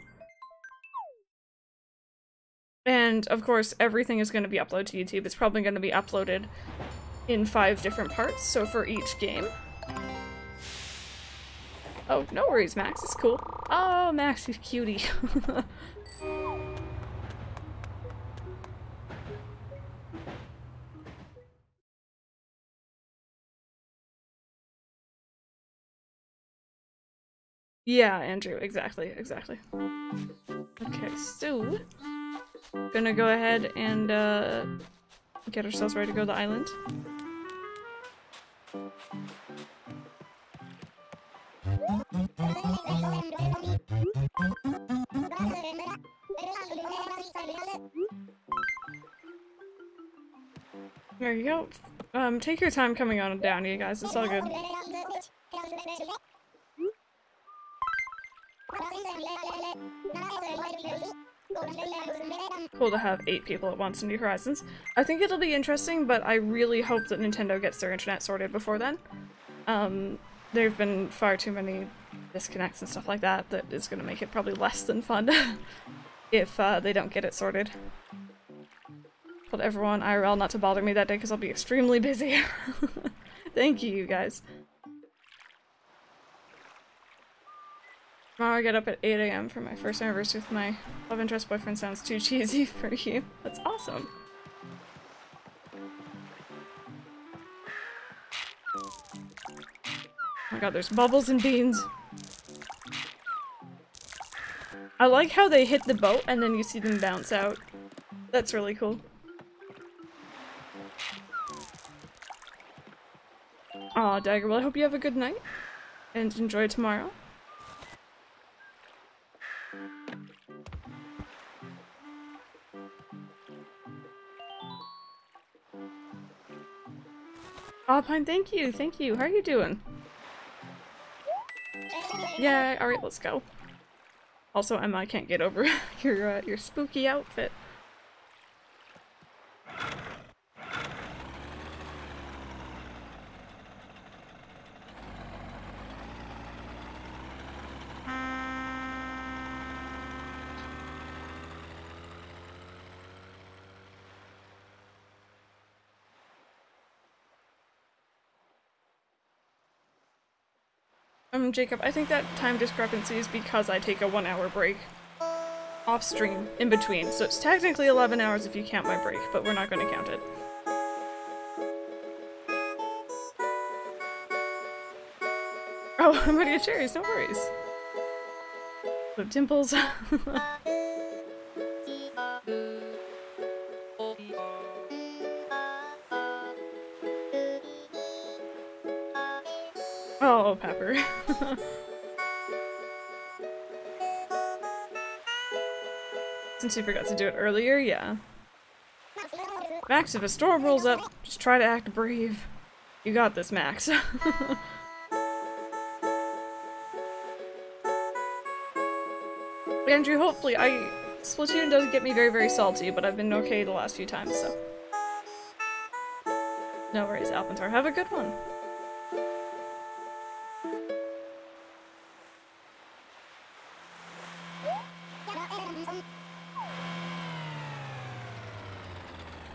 And, of course, everything is going to be uploaded to YouTube. It's probably going to be uploaded in five different parts, so for each game. Oh, no worries, Max. It's cool. Oh, Max, you cutie. Yeah, Andrew, exactly, exactly. Okay, so... gonna go ahead and, uh... get ourselves ready to go to the island. There you go. Um, take your time coming on down, you guys. It's all good. Cool to have eight people at once in New Horizons. I think it'll be interesting, but I really hope that Nintendo gets their internet sorted before then. Um, there have been far too many disconnects and stuff like that that is going to make it probably less than fun if uh, they don't get it sorted. Told everyone I R L not to bother me that day because I'll be extremely busy. Thank you, you guys. Tomorrow I get up at eight a m for my first anniversary with my love interest boyfriend. Sounds too cheesy for you. That's awesome. Oh my god, there's bubbles and beans. I like how they hit the boat and then you see them bounce out. That's really cool. Aw, Dagger, well I hope you have a good night and enjoy tomorrow. Oh, Pine, thank you, thank you. How are you doing? Yeah, alright, let's go. Also, Emma, I can't get over your, uh, your spooky outfit. Um, Jacob, I think that time discrepancy is because I take a one hour break. Off stream, in between, so it's technically eleven hours if you count my break, but we're not gonna count it. Oh, I'm gonna get cherries, no worries. The dimples. Oh, Pepper. Since you forgot to do it earlier, yeah. Max, if a storm rolls up, just try to act brave. You got this, Max. Andrew, hopefully, I... Splatoon doesn't get me very, very salty, but I've been okay the last few times, so... No worries, Alpentar. Have a good one.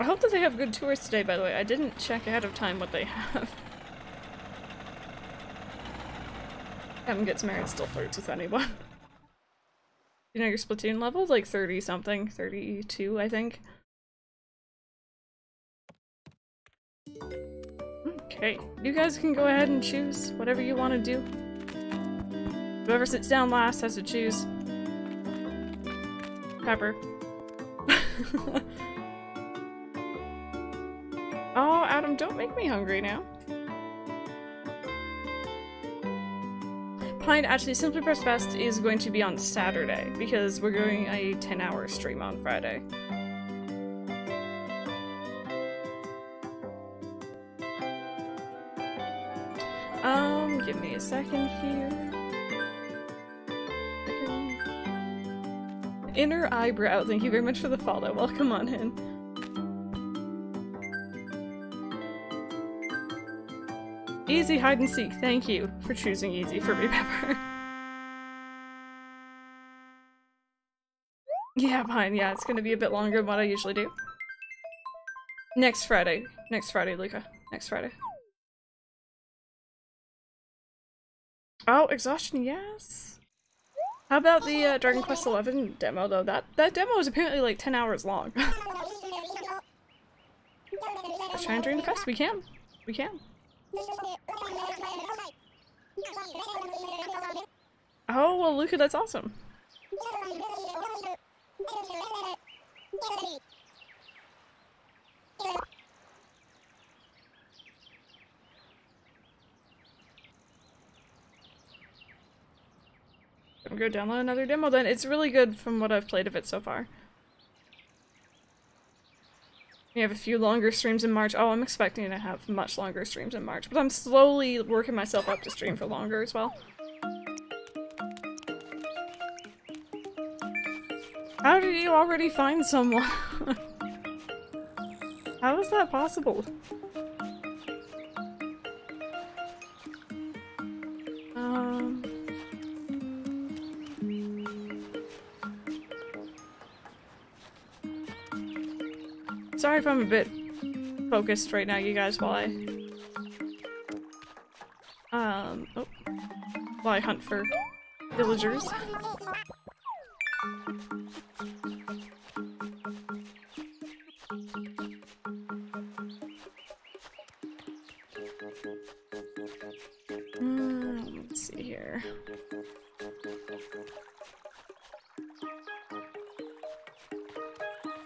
I hope that they have good tours today, by the way. I didn't check ahead of time what they have. Kevin gets married, still flirts with anyone. You know your Splatoon level? Like thirty something, thirty-two, I think. Okay, you guys can go ahead and choose whatever you want to do. Whoever sits down last has to choose. Pepper. Oh, Adam, don't make me hungry now. Pine, actually, Simply Press Fest is going to be on Saturday because we're doing a ten hour stream on Friday. Um, give me a second here. Inner Eyebrow, thank you very much for the follow. Welcome on in. Easy hide and seek, thank you for choosing easy for me, Pepper. Yeah, mine, yeah, it's gonna be a bit longer than what I usually do. Next Friday. Next Friday, Luca. Next Friday. Oh, exhaustion, yes! How about the uh, Dragon Quest eleven demo, though? That, that demo is apparently like ten hours long. Let's try and drain the fest, we can. We can. Oh, well, Luca, that's awesome. I'm gonna go download another demo then. It's really good from what I've played of it so far. We have a few longer streams in March. Oh, I'm expecting to have much longer streams in March, but I'm slowly working myself up to stream for longer as well. How did you already find someone? How is that possible? Um... Sorry if I'm a bit focused right now, you guys, while I um oh, while I hunt for villagers. Mm, let's see here.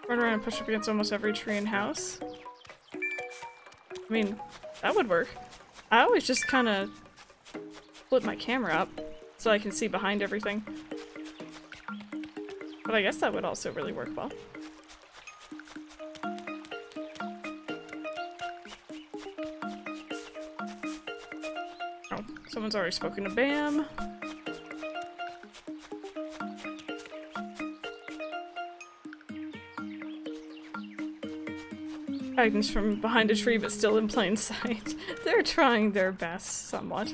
Run around and push up against almost every tree and house. I mean, that would work. I always just kind of flip my camera up so I can see behind everything. But I guess that would also really work well. Oh, someone's already spoken to Bam. Items from behind a tree, but still in plain sight. They're trying their best, somewhat.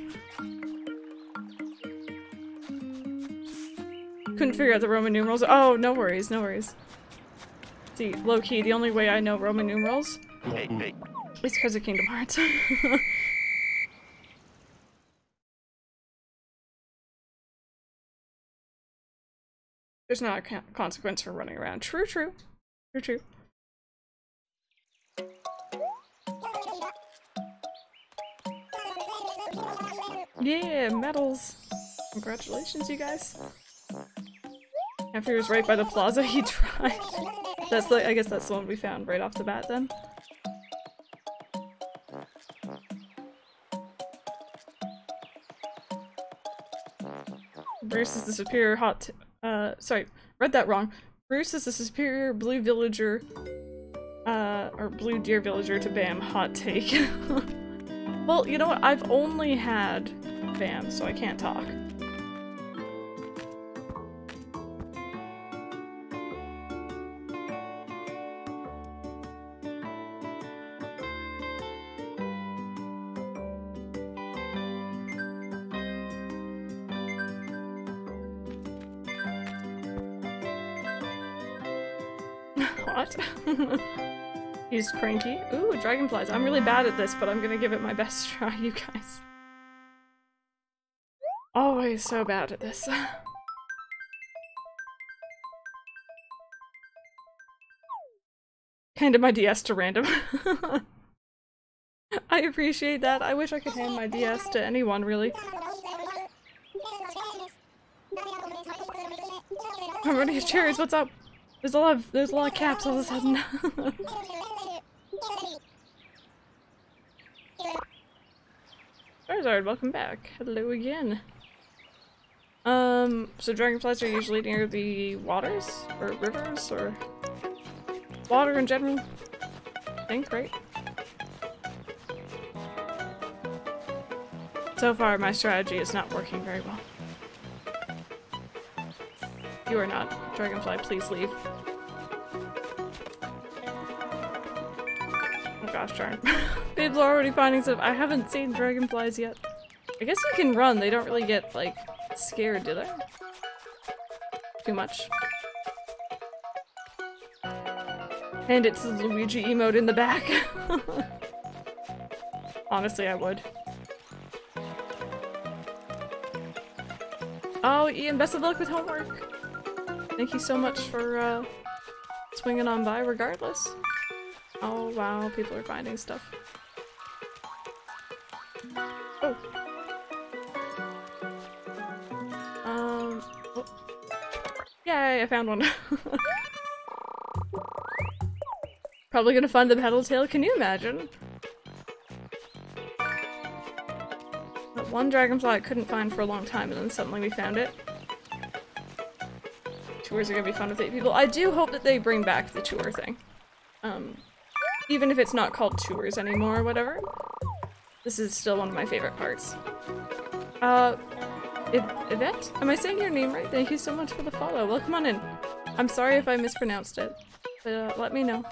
Couldn't figure out the Roman numerals. Oh, no worries, no worries. See, low-key, the only way I know Roman numerals is because of Kingdom Hearts. There's not a consequence for running around. True, true. True, true. Yeah, medals. Congratulations, you guys. After he was right by the plaza, he tried. That's like, I guess that's the one we found right off the bat then. Bruce is the superior hot uh sorry, read that wrong. Bruce is the superior blue villager uh or blue deer villager to Bam. Hot take. Well, you know what? I've only had Bam, so I can't talk. What? He's cranky. Ooh, dragonflies. I'm really bad at this, but I'm gonna give it my best try, you guys. Always so bad at this. Handed my D S to random. I appreciate that. I wish I could hand my D S to anyone, really. I'm running his cherries, what's up? There's a lot of- there's a lot of caps all of a sudden. Charizard, welcome back. Hello again. Um, so dragonflies are usually near the waters? Or rivers? Or water in general? I think, right? So far, my strategy is not working very well. You are not. Dragonfly, please leave. Oh gosh darn. People are already finding stuff. I haven't seen dragonflies yet. I guess you can run. They don't really get, like, scared, do they? Too much. And it's the Luigi emote in the back. Honestly, I would. Oh, Ian, best of luck with homework. Thank you so much for uh, swinging on by regardless. Oh wow, people are finding stuff. Oh. Um. Oh. Yay, I found one. Probably gonna find the petal tail, can you imagine? But one dragonfly I couldn't find for a long time and then suddenly we found it. Tours are gonna be fun with eight people. I do hope that they bring back the tour thing. Um, even if it's not called tours anymore or whatever. This is still one of my favorite parts. Uh, Yvette? Am I saying your name right? Thank you so much for the follow. Welcome on in. I'm sorry if I mispronounced it, but uh, let me know.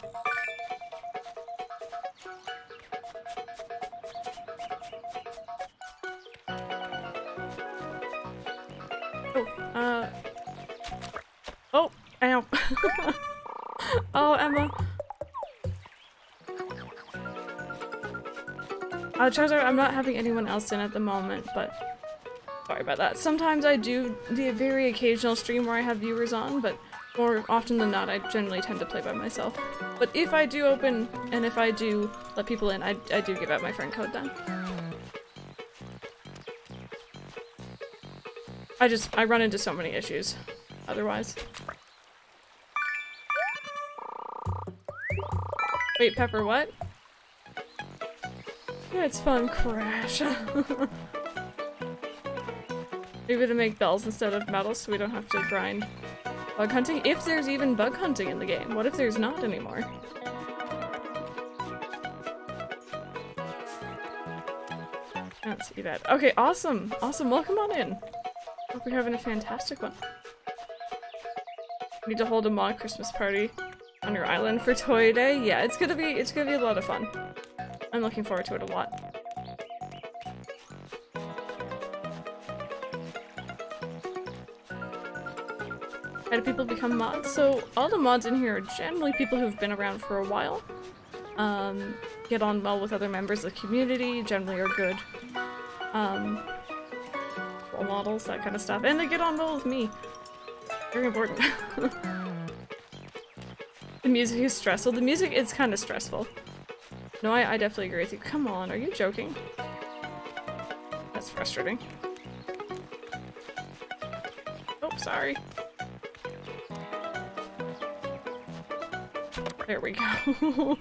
Oh, uh... Oh, ow. Oh, Emma. Uh, Charizard, I'm not having anyone else in at the moment, but sorry about that. Sometimes I do the very occasional stream where I have viewers on, but more often than not, I generally tend to play by myself. But if I do open, and if I do let people in, I, I do give out my friend code then. I just, I run into so many issues otherwise. Wait, Pepper, what? Yeah, it's fun, Crash. Maybe to make bells instead of metals so we don't have to grind bug hunting. If there's even bug hunting in the game. What if there's not anymore? I don't see that. Okay, awesome. Awesome. Welcome on in. Hope you're having a fantastic one. Need to hold a mod Christmas party on your island for Toy Day. Yeah, it's gonna be it's gonna be a lot of fun. I'm looking forward to it a lot. How do people become mods? So all the mods in here are generally people who've been around for a while, um, get on well with other members of the community, generally are good um, role models, that kind of stuff, and they get on well with me. Very important. The music is stressful. The music is kind of stressful. No, I, I definitely agree with you. Come on, are you joking? That's frustrating. Oh, sorry. There we go.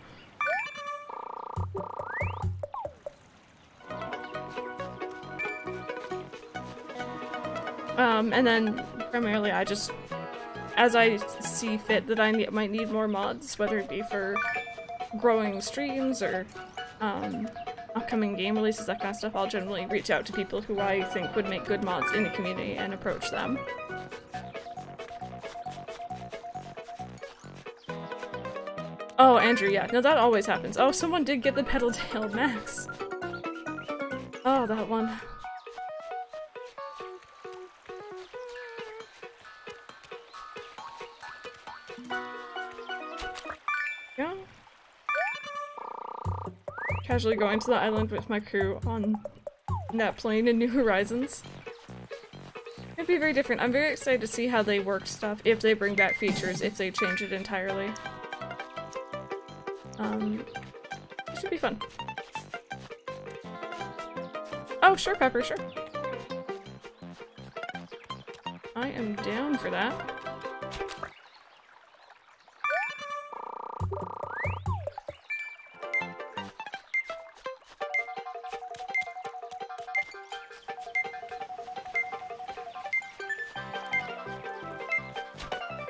um, and then primarily I just, as I see fit that I need, might need more mods, whether it be for growing streams or um, upcoming game releases, that kind of stuff, I'll generally reach out to people who I think would make good mods in the community and approach them. Oh, Andrew, yeah. No, that always happens. Oh, someone did get the pedal tail max. Oh, that one. Yeah. Casually going to the island with my crew on that plane in New Horizons. It'd be very different. I'm very excited to see how they work stuff, if they bring back features, if they change it entirely. Um, it should be fun. Oh, sure, Pepper, sure. I am down for that.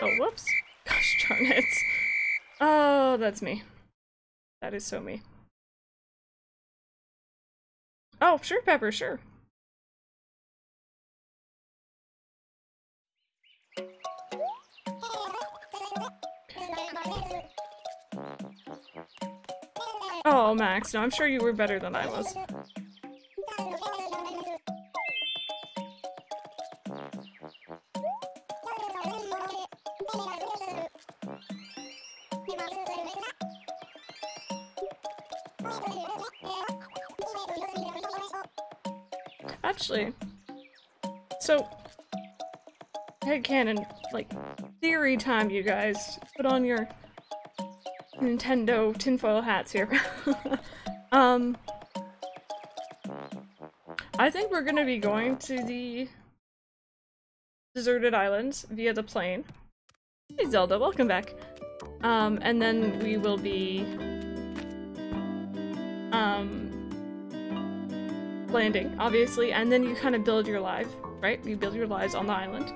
Oh, whoops. Gosh darn it. Oh, that's me. That is so me. Oh, sure, Pepper, sure. Oh, Max, no, I'm sure you were better than I was. Actually, so, head cannon, like, theory time, you guys. Put on your Nintendo tinfoil hats here. um, I think we're gonna be going to the deserted island via the plane. Hey Zelda, welcome back. Um, and then we will be, um, landing, obviously, and then you kind of build your life, right? You build your lives on the island.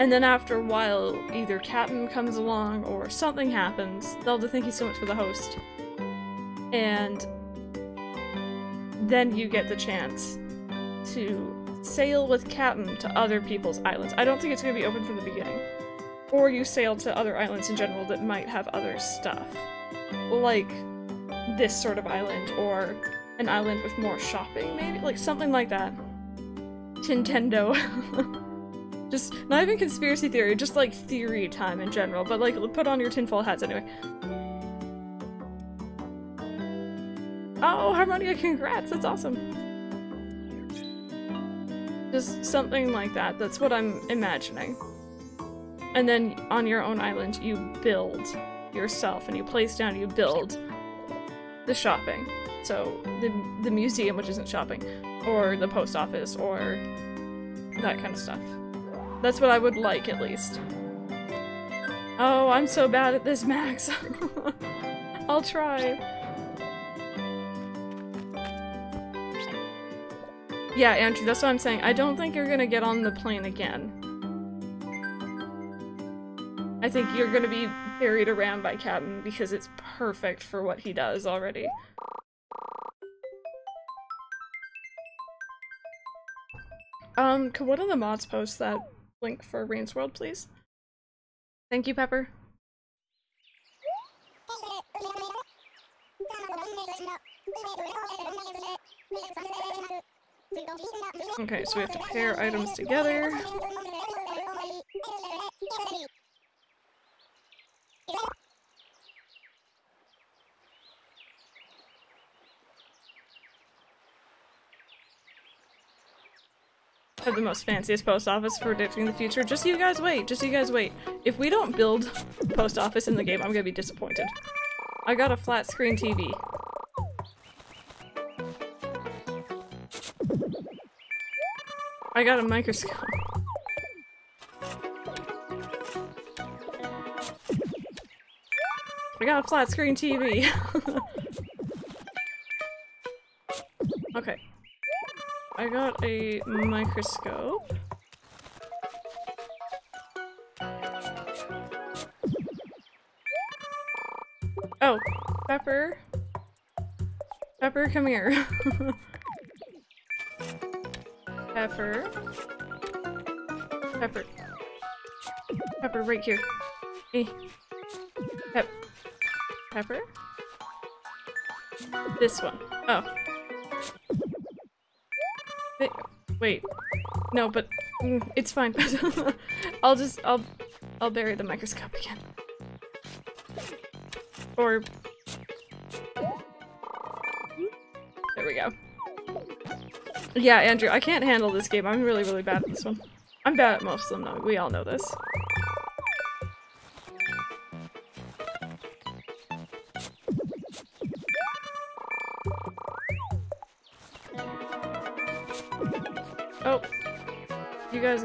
And then after a while, either Captain comes along or something happens. Zelda, thank you so much for the host. And then you get the chance to sail with Captain to other people's islands. I don't think it's going to be open from the beginning. Or you sail to other islands in general that might have other stuff. Like this sort of island, or an island with more shopping, maybe? Like, something like that. Nintendo. Just, not even conspiracy theory, just like theory time in general, but like, put on your tinfoil hats anyway. Oh, Harmonia, congrats, that's awesome. Just something like that, that's what I'm imagining. And then on your own island, you build yourself, and you place down, you build the shopping. So, the, the museum, which isn't shopping, or the post office, or that kind of stuff. That's what I would like, at least. Oh, I'm so bad at this, Max. I'll try. Yeah, Andrew, that's what I'm saying. I don't think you're gonna get on the plane again. I think you're gonna be carried around by Captain because it's perfect for what he does already. Um, could one of the mods post that link for Rain's World, please? Thank you, Pepper. Okay, so we have to pair items together. have the most fanciest post office for predicting the future. Just so you guys wait. Just so you guys wait. If we don't build a post office in the game, I'm gonna be disappointed. I got a flat screen T V. I got a microscope. I got a flat screen T V. Okay. I got a microscope. Oh, Pepper. Pepper, come here. Pepper. Pepper. Pepper, right here. Hey. Pep. Pepper? This one. Oh. It, wait. No, but mm, it's fine. I'll just I'll I'll bury the microscope again. Or there we go. Yeah, Andrew, I can't handle this game. I'm really, really bad at this one. I'm bad at most of them, though. We all know this.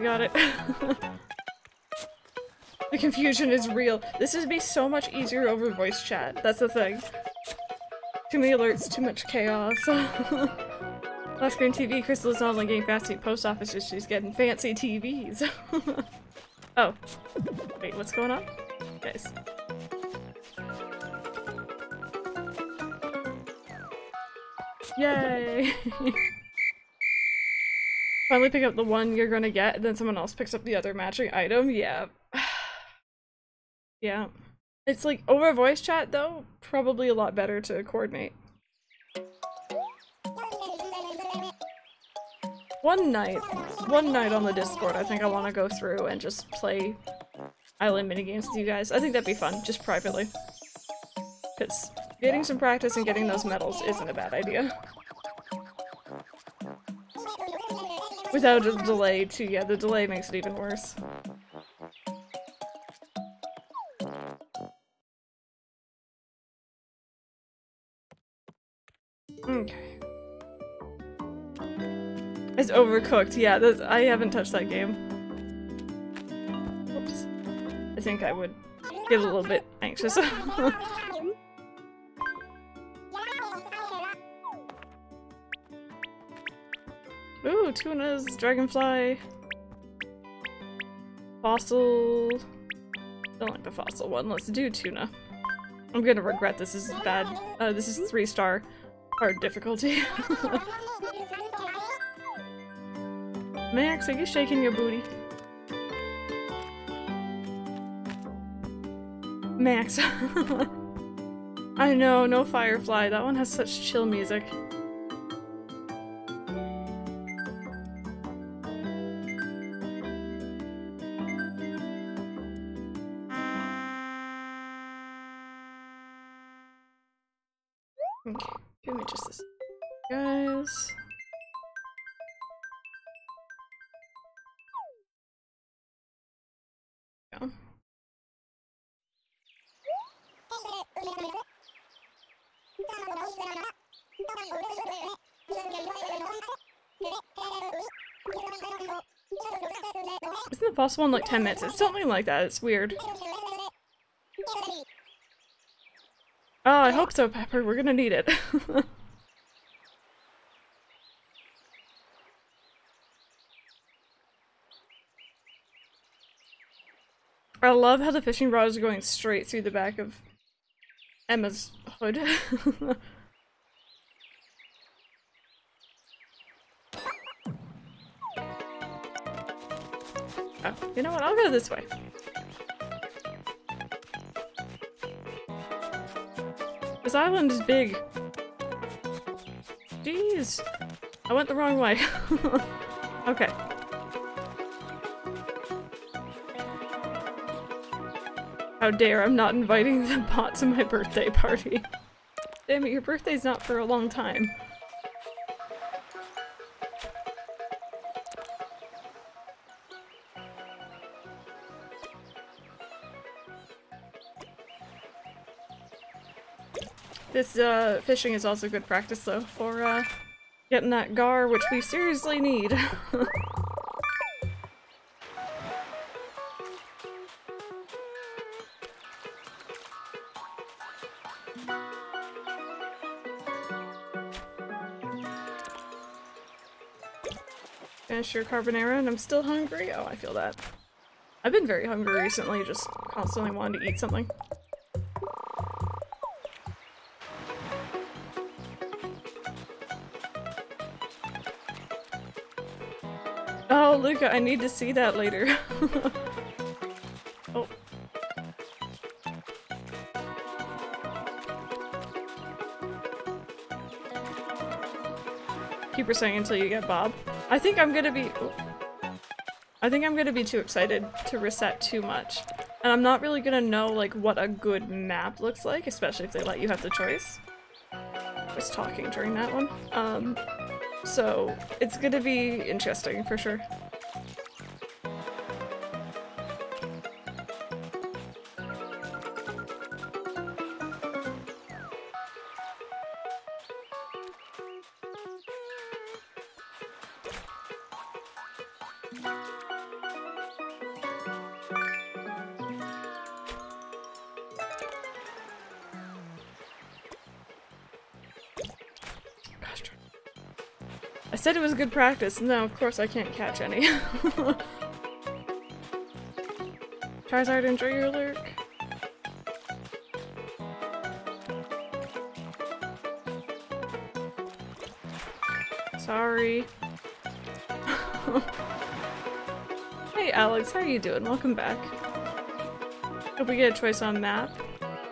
Got it. The confusion is real. This would be so much easier over voice chat. That's the thing. Too many alerts, too much chaos. Last screen T V, Crystal is not only getting fancy post offices, she's getting fancy T Vs. Oh. Wait, what's going on? Guys. Yay! Finally pick up the one you're gonna get, and then someone else picks up the other matching item. Yeah. Yeah. It's like, over voice chat though, probably a lot better to coordinate. One night, one night on the Discord, I think I want to go through and just play island minigames with you guys. I think that'd be fun, just privately. Because getting some practice and getting those medals isn't a bad idea. Without a delay, too. Yeah, the delay makes it even worse. Okay. It's overcooked. Yeah, that's, I haven't touched that game. Oops. I think I would get a little bit anxious. Ooh, tunas, dragonfly, fossil. Don't like the fossil one. Let's do tuna. I'm gonna regret this is bad. Uh, this is three star hard difficulty. Max, are you shaking your booty? Max. I know, no firefly. That one has such chill music. Possible in like ten minutes. It's something like that. It's weird. Oh, I hope so, Pepper. We're gonna need it. I love how the fishing rod is going straight through the back of Emma's hood. You know what? I'll go this way. This island is big. Jeez. I went the wrong way. Okay. How dare I'm not inviting the bot to my birthday party. Damn it, your birthday's not for a long time. This uh, fishing is also good practice, though, for uh, getting that gar, which we seriously need. Finish your carbonara, and I'm still hungry? Oh, I feel that. I've been very hungry recently, just constantly wanting to eat something. Oh, Luca, I need to see that later. Oh. Keep her saying until you get Bob. I think I'm gonna be- oh. I think I'm gonna be too excited to reset too much. And I'm not really gonna know, like, what a good map looks like, especially if they let you have the choice. I was talking during that one. Um, so it's gonna be interesting, for sure. I said it was good practice. No, of course I can't catch any. Charizard, enjoy your lurk. Sorry. Hey Alex, how are you doing? Welcome back. Hope we get a choice on map.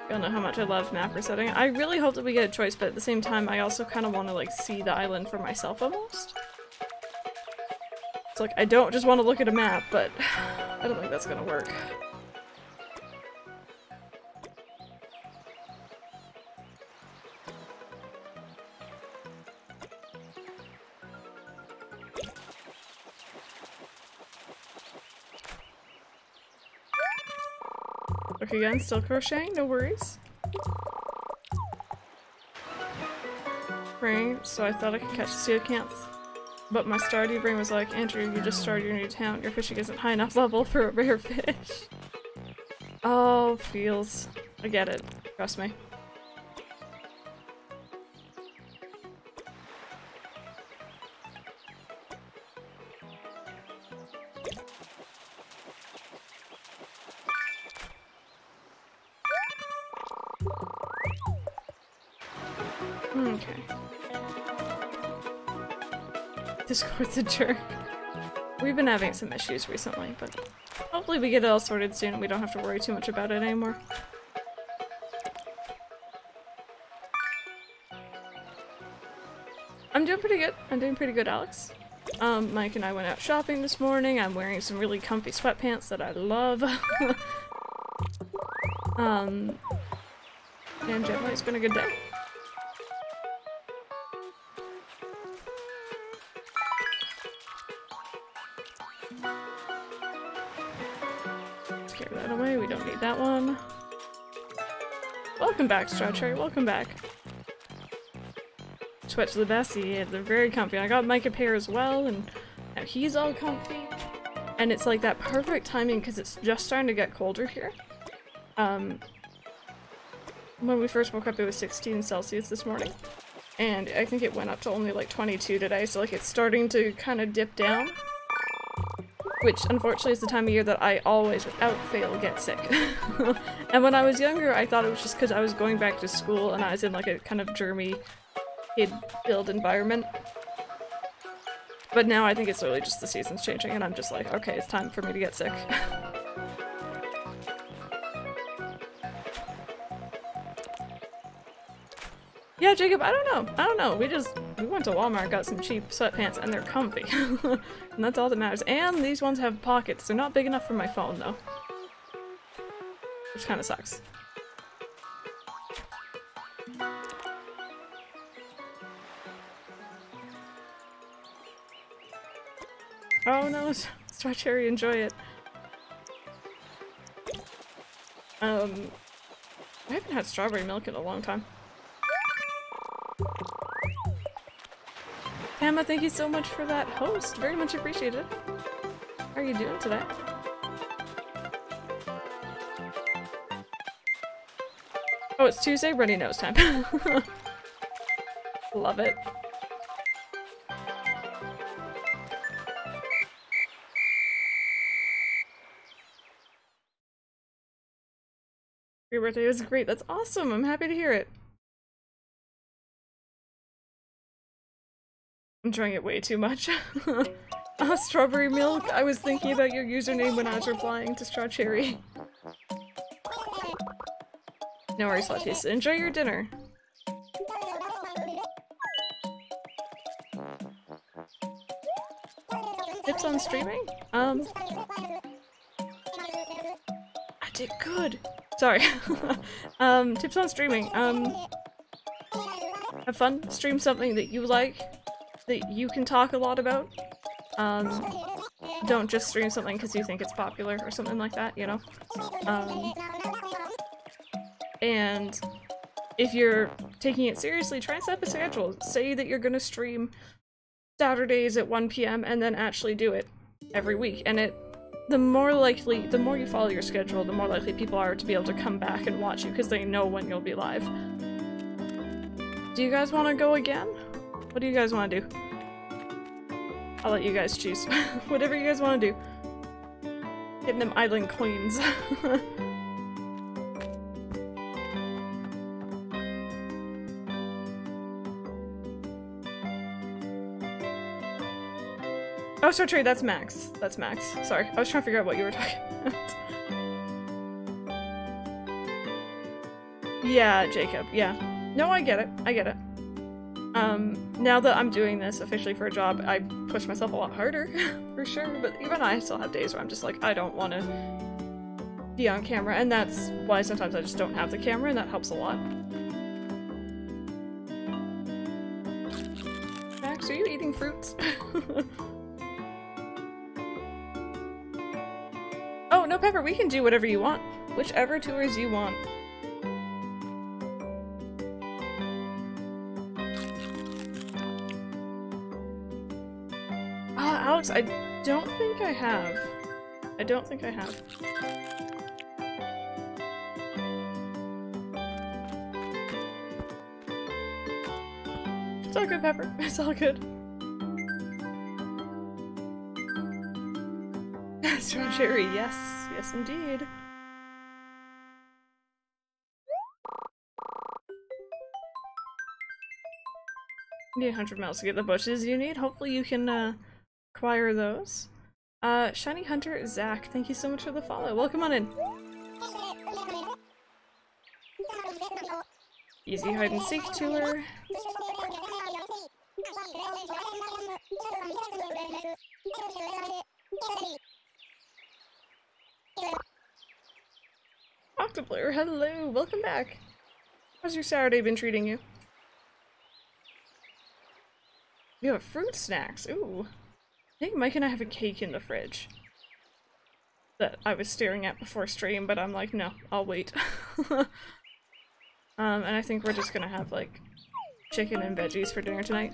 Y'all know how much I love map resetting. I really hope that we get a choice, but at the same time I also kind of want to, like, see the island for myself almost. It's like, I don't just want to look at a map, but I don't think that's gonna work. Again, still crocheting, no worries. Brain, so I thought I could catch the sea acanth, but my Stardew brain was like, Andrew, you just started your new town. Your fishing isn't high enough level for a rare fish. Oh, feels. I get it. Trust me. Discord's a jerk. We've been having some issues recently, but hopefully we get it all sorted soon and we don't have to worry too much about it anymore. I'm doing pretty good. I'm doing pretty good, Alex. Um, Mike and I went out shopping this morning. I'm wearing some really comfy sweatpants that I love. um, and generally it's been a good day. Welcome back, Strawcherry. Welcome back. Sweat to the bestie. Yeah, they're very comfy. I got Mike a pair as well, and now he's all comfy. And it's like that perfect timing because it's just starting to get colder here. Um, when we first woke up, it was sixteen Celsius this morning, and I think it went up to only like twenty-two today. So like it's starting to kind of dip down, which unfortunately is the time of year that I always, without fail, get sick. And when I was younger, I thought it was just because I was going back to school and I was in like a kind of germy, kid-filled environment. But now I think it's literally just the season's changing and I'm just like, okay, it's time for me to get sick. Yeah, Jacob, I don't know. I don't know. We just we went to Walmart, got some cheap sweatpants, and they're comfy. And that's all that matters. And these ones have pockets. They're not big enough for my phone, though. Which kind of sucks. Oh no, Starcherry, enjoy it. Um, I haven't had strawberry milk in a long time. Emma, thank you so much for that host. Very much appreciated. How are you doing today? Oh, it's Tuesday? Ready nose time. Love it. Your birthday was great. That's awesome. I'm happy to hear it. I'm enjoying it way too much. uh, strawberry milk. I was thinking about your username when I was replying to Straw Cherry. No worries, Lattes. Enjoy your dinner. Tips on streaming? Um, I did good. Sorry. um, tips on streaming. Um, have fun. Stream something that you like, that you can talk a lot about. Um, don't just stream something because you think it's popular or something like that, you know? Um, and if you're taking it seriously, try and set up a schedule. Say that you're gonna stream Saturdays at one p m and then actually do it every week. And it The more likely, the more you follow your schedule, the more likely people are to be able to come back and watch you because they know when you'll be live. Do you guys want to go again? What do you guys want to do? I'll let you guys choose. Whatever you guys want to do. Getting them island queens. Oh, so true, that's Max. That's Max. Sorry, I was trying to figure out what you were talking about. Yeah, Jacob, yeah. No, I get it. I get it. Um, now that I'm doing this officially for a job, I push myself a lot harder, for sure, but even I still have days where I'm just like, I don't want to be on camera, and that's why sometimes I just don't have the camera, and that helps a lot. Max, are you eating fruits? Oh, no, Pepper, we can do whatever you want. Whichever tours you want. Oh, Alex, I don't think I have. I don't think I have. It's all good, Pepper. It's all good. Straw Cherry, yes, yes indeed. You need one hundred miles to get the bushes you need. Hopefully you can uh, acquire those. Uh, Shiny Hunter Zach, thank you so much for the follow. Welcome on in. Easy hide and seek tour. Octoplayer, hello! Welcome back! How's your Saturday been treating you? You have fruit snacks! Ooh! I think Mike and I have a cake in the fridge that I was staring at before stream, but I'm like, no, I'll wait. um, and I think we're just gonna have, like, chicken and veggies for dinner tonight.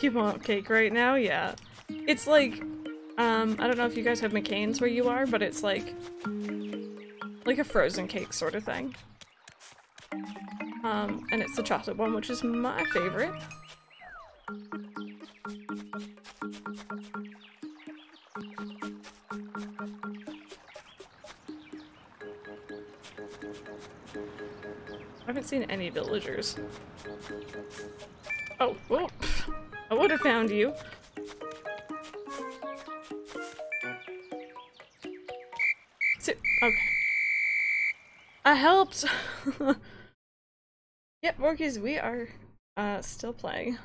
You want cake right now? Yeah. It's like, um, I don't know if you guys have McCain's where you are, but it's like, like a frozen cake sort of thing. Um, and it's the chocolate one, which is my favorite. I haven't seen any villagers. Oh, whoa. I would have found you. So, okay. I helped! Yep, Morkies, we are uh, still playing.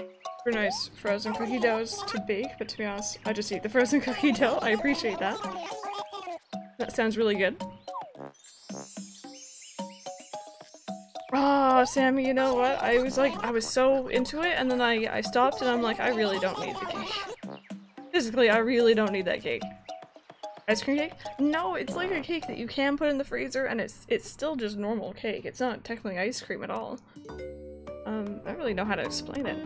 Super nice frozen cookie doughs to bake, but to be honest, I just eat the frozen cookie dough. I appreciate that. That sounds really good. Ah, oh, Sammy, you know what? I was like, I was so into it, and then I, I stopped, and I'm like, I really don't need the cake. Physically, I really don't need that cake. Ice cream cake? No, it's like a cake that you can put in the freezer, and it's it's still just normal cake. It's not technically ice cream at all. Um, I don't really know how to explain it.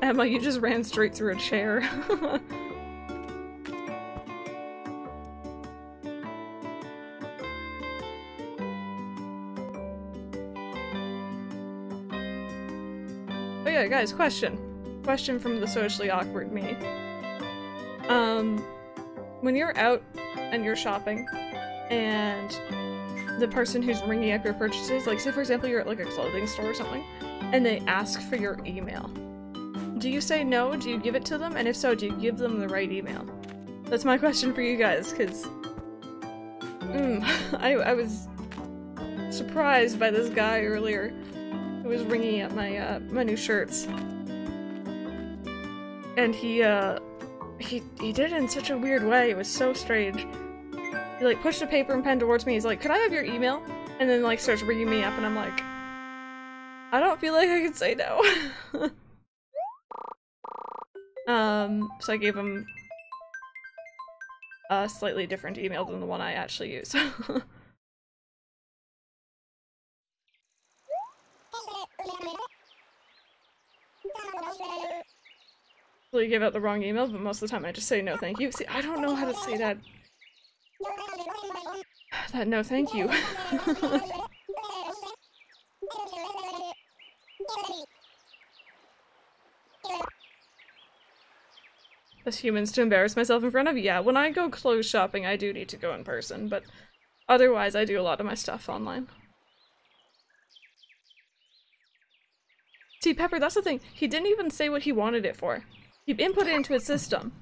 Emma, you just ran straight through a chair. Oh yeah, guys, question. Question from the socially awkward me. Um, when you're out and you're shopping and the person who's ringing up your purchases, like say for example you're at like a clothing store or something, and they ask for your email. Do you say no? Do you give it to them? And if so, do you give them the right email? That's my question for you guys, because mm, I, I was surprised by this guy earlier who was ringing up my uh, my new shirts, and he uh he he did it in such a weird way. It was so strange. He like pushed a paper and pen towards me. He's like, "Could I have your email?" And then like starts ringing me up, and I'm like, I don't feel like I can say no. Um, so I gave him a slightly different email than the one I actually use. Well, you gave out the wrong email, but most of the time I just say no thank you. See, I don't know how to say that. That no thank you. As humans, to embarrass myself in front of? Yeah, when I go clothes shopping, I do need to go in person, but otherwise I do a lot of my stuff online. See, Pepper, that's the thing. He didn't even say what he wanted it for. He input it into his system,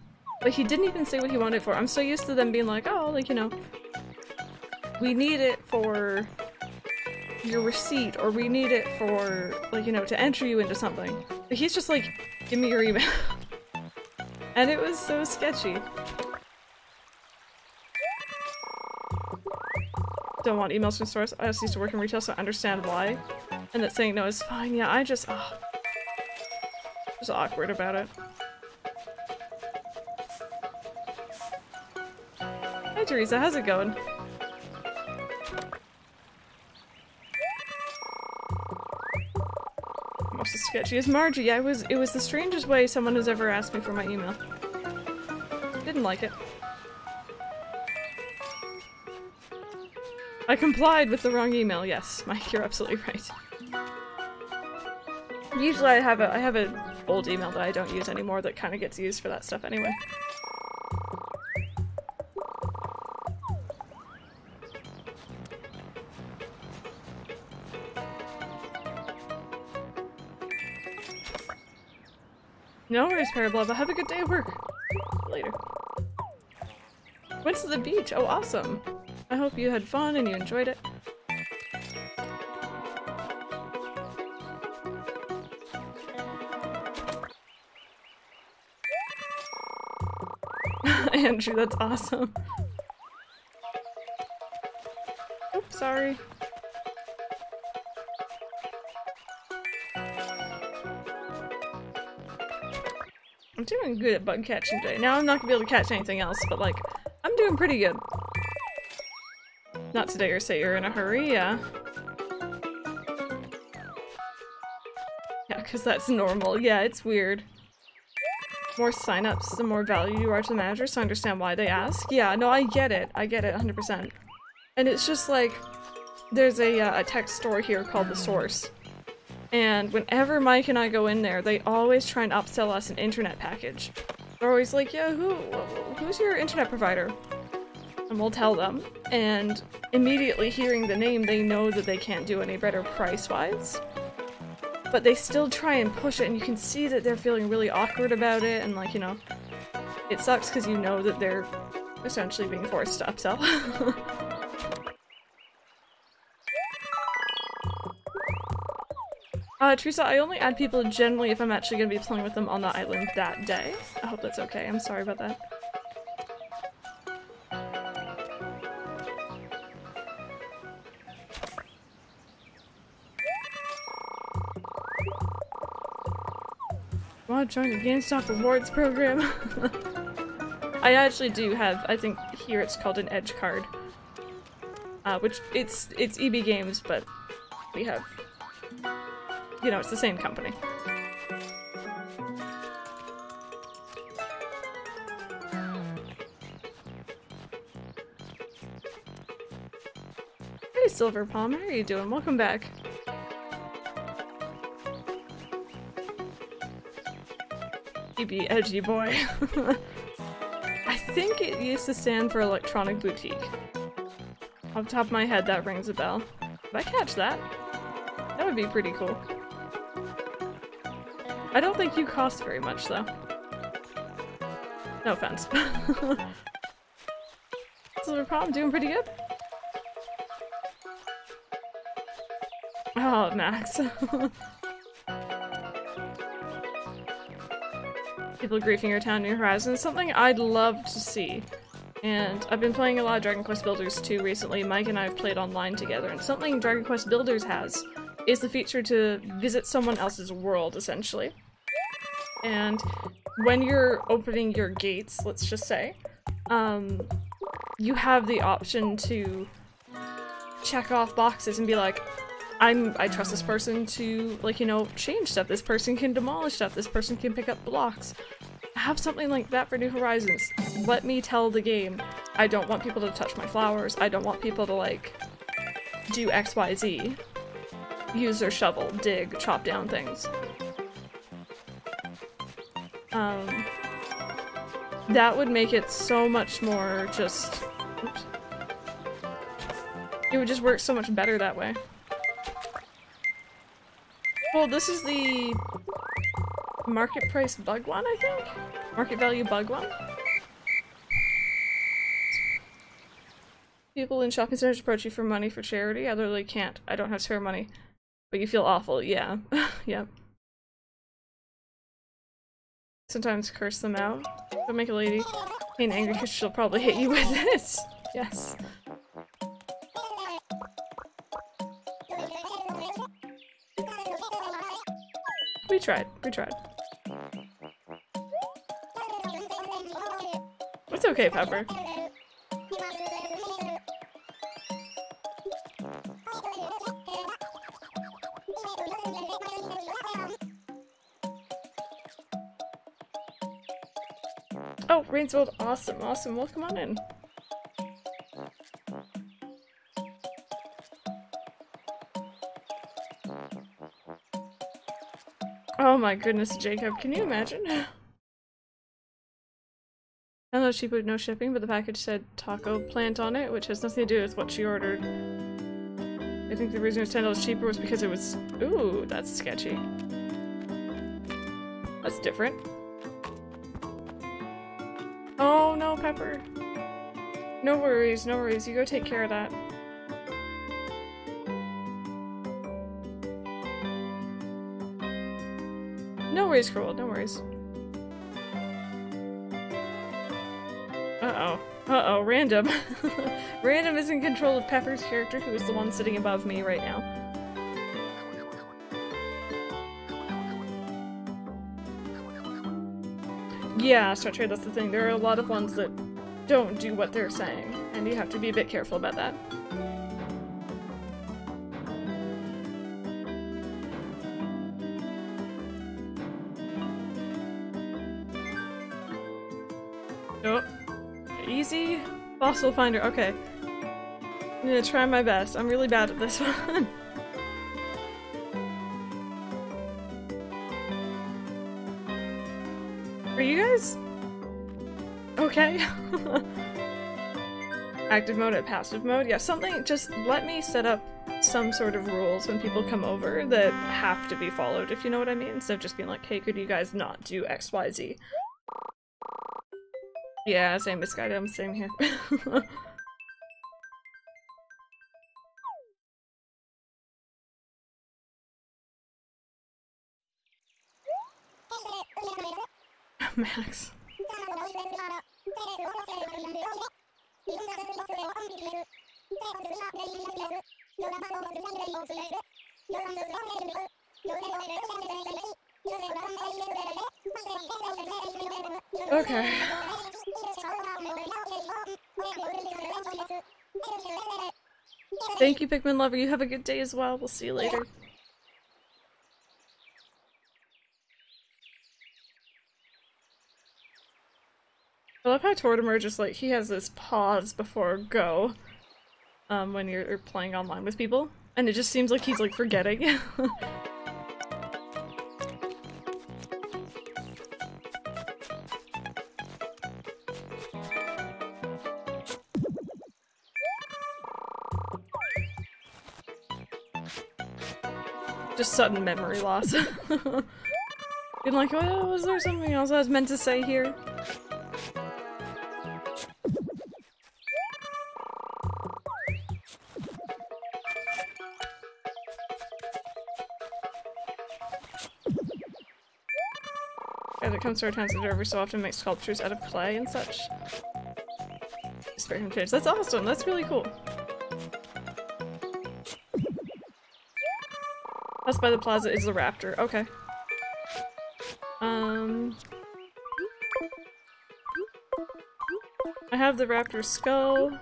but he didn't even say what he wanted it for. I'm so used to them being like, oh, like, you know, we need it for your receipt, or we need it for, like, you know, to enter you into something. But he's just like, give me your email. And it was so sketchy. Don't want emails from stores. I also used to work in retail, so I understand why. And that saying no is fine. Yeah, I just... Oh, just awkward about it. Hi, Teresa. How's it going? Most as sketchy as Margie. I was. It was the strangest way someone has ever asked me for my email. Didn't like it. I complied with the wrong email. Yes, Mike, you're absolutely right. Usually, I have a I have an old email that I don't use anymore that kind of gets used for that stuff anyway. No worries, Parablava. Have a good day at work. Later. Went to the beach. Oh, awesome. I hope you had fun and you enjoyed it. Andrew, that's awesome. Oops, sorry. I'm doing good at bug catching today. Now I'm not gonna be able to catch anything else, but like, I'm doing pretty good. Not today or say you're in a hurry, yeah. Yeah, cause that's normal. Yeah, it's weird. More signups, the more value you are to the manager, so I understand why they ask. Yeah, no, I get it. I get it one hundred percent. And it's just like, there's a, uh, a tech store here called The Source. And whenever Mike and I go in there, they always try and upsell us an internet package. They're always like, yeah, who, who's your internet provider? And we'll tell them. And immediately hearing the name, they know that they can't do any better price-wise. But they still try and push it, and you can see that they're feeling really awkward about it, and like, you know, it sucks because you know that they're essentially being forced to upsell. Uh, Teresa, I only add people generally if I'm actually going to be playing with them on the island that day. I hope that's okay. I'm sorry about that. Want to join the GameStop rewards program? I actually do have, I think here it's called an Edge card. Uh, which, it's, it's E B Games, but we have, you know, it's the same company. Hey Silver Palm, how are you doing? Welcome back. E B Edgy Boy. I think it used to stand for Electronic Boutique. Off the top of my head, that rings a bell. If I catch that, that would be pretty cool. I don't think you cost very much, though. No offense. Silver Palm, doing pretty good? Oh, Max. People griefing your town, New Horizons, something I'd love to see. And I've been playing a lot of Dragon Quest Builders two recently. Mike and I have played online together, and something Dragon Quest Builders has is the feature to visit someone else's world, essentially. And when you're opening your gates, let's just say, um, you have the option to check off boxes and be like, I'm, I trust this person to, like, you know, change stuff. This person can demolish stuff. This person can pick up blocks. Have something like that for New Horizons. Let me tell the game, I don't want people to touch my flowers, I don't want people to, like, do X Y Z. Use their shovel, dig, chop down things. Um, that would make it so much more just... Oops. It would just work so much better that way. Well, this is the... market price bug one, I think? Market value bug one? People in shopping centers approach you for money for charity. I literally can't. I don't have spare money. But you feel awful. Yeah. Yep. Sometimes curse them out. Don't make a lady ain't angry because she'll probably hit you with it. Yes. We tried. We tried. It's okay, Pepper. Oh, Rainsworld, awesome, awesome. Well, come on in. Oh my goodness, Jacob, can you imagine? I know she put no shipping, but the package said taco plant on it, which has nothing to do with what she ordered. I think the reason it was ten dollars cheaper was because it was... Ooh, that's sketchy. That's different. Oh no, Pepper. No worries, no worries. You go take care of that. No worries, Cruel. No worries. Uh-oh. Uh-oh. Random. Random is in control of Pepper's character, who is the one sitting above me right now. Yeah, Star Trade, that's the thing. There are a lot of ones that don't do what they're saying, and you have to be a bit careful about that. Oh. Easy. Fossil finder. Okay. I'm gonna try my best. I'm really bad at this one. Are you guys... okay? Active mode at passive mode? Yeah, something... just let me set up some sort of rules when people come over that have to be followed, if you know what I mean. Instead of just being like, hey, could you guys not do X Y Z? Yeah, same with Skydome, same here. Max. Okay. Thank you, Pikmin Lover. You have a good day as well. We'll see you later. I love how Tortimer just, like, he has this pause before go um, when you're playing online with people. And it just seems like he's, like, forgetting. Just sudden memory loss. Being like, well, was there something else I was meant to say here? As it comes to our times, the every so often makes sculptures out of clay and such. Spectrum change. That's awesome. That's really cool. House by the plaza is the raptor. Okay. Um. I have the raptor skull,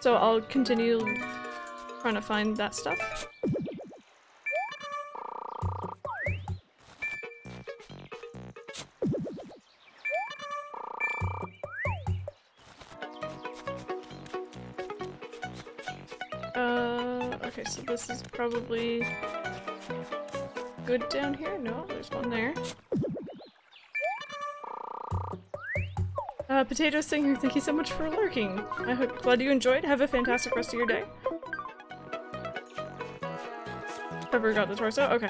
so I'll continue trying to find that stuff. This is probably good down here. No, there's one there. Uh, Potato Singer, thank you so much for lurking. I hope glad you enjoyed. Have a fantastic rest of your day. Pepper got the torso? Okay.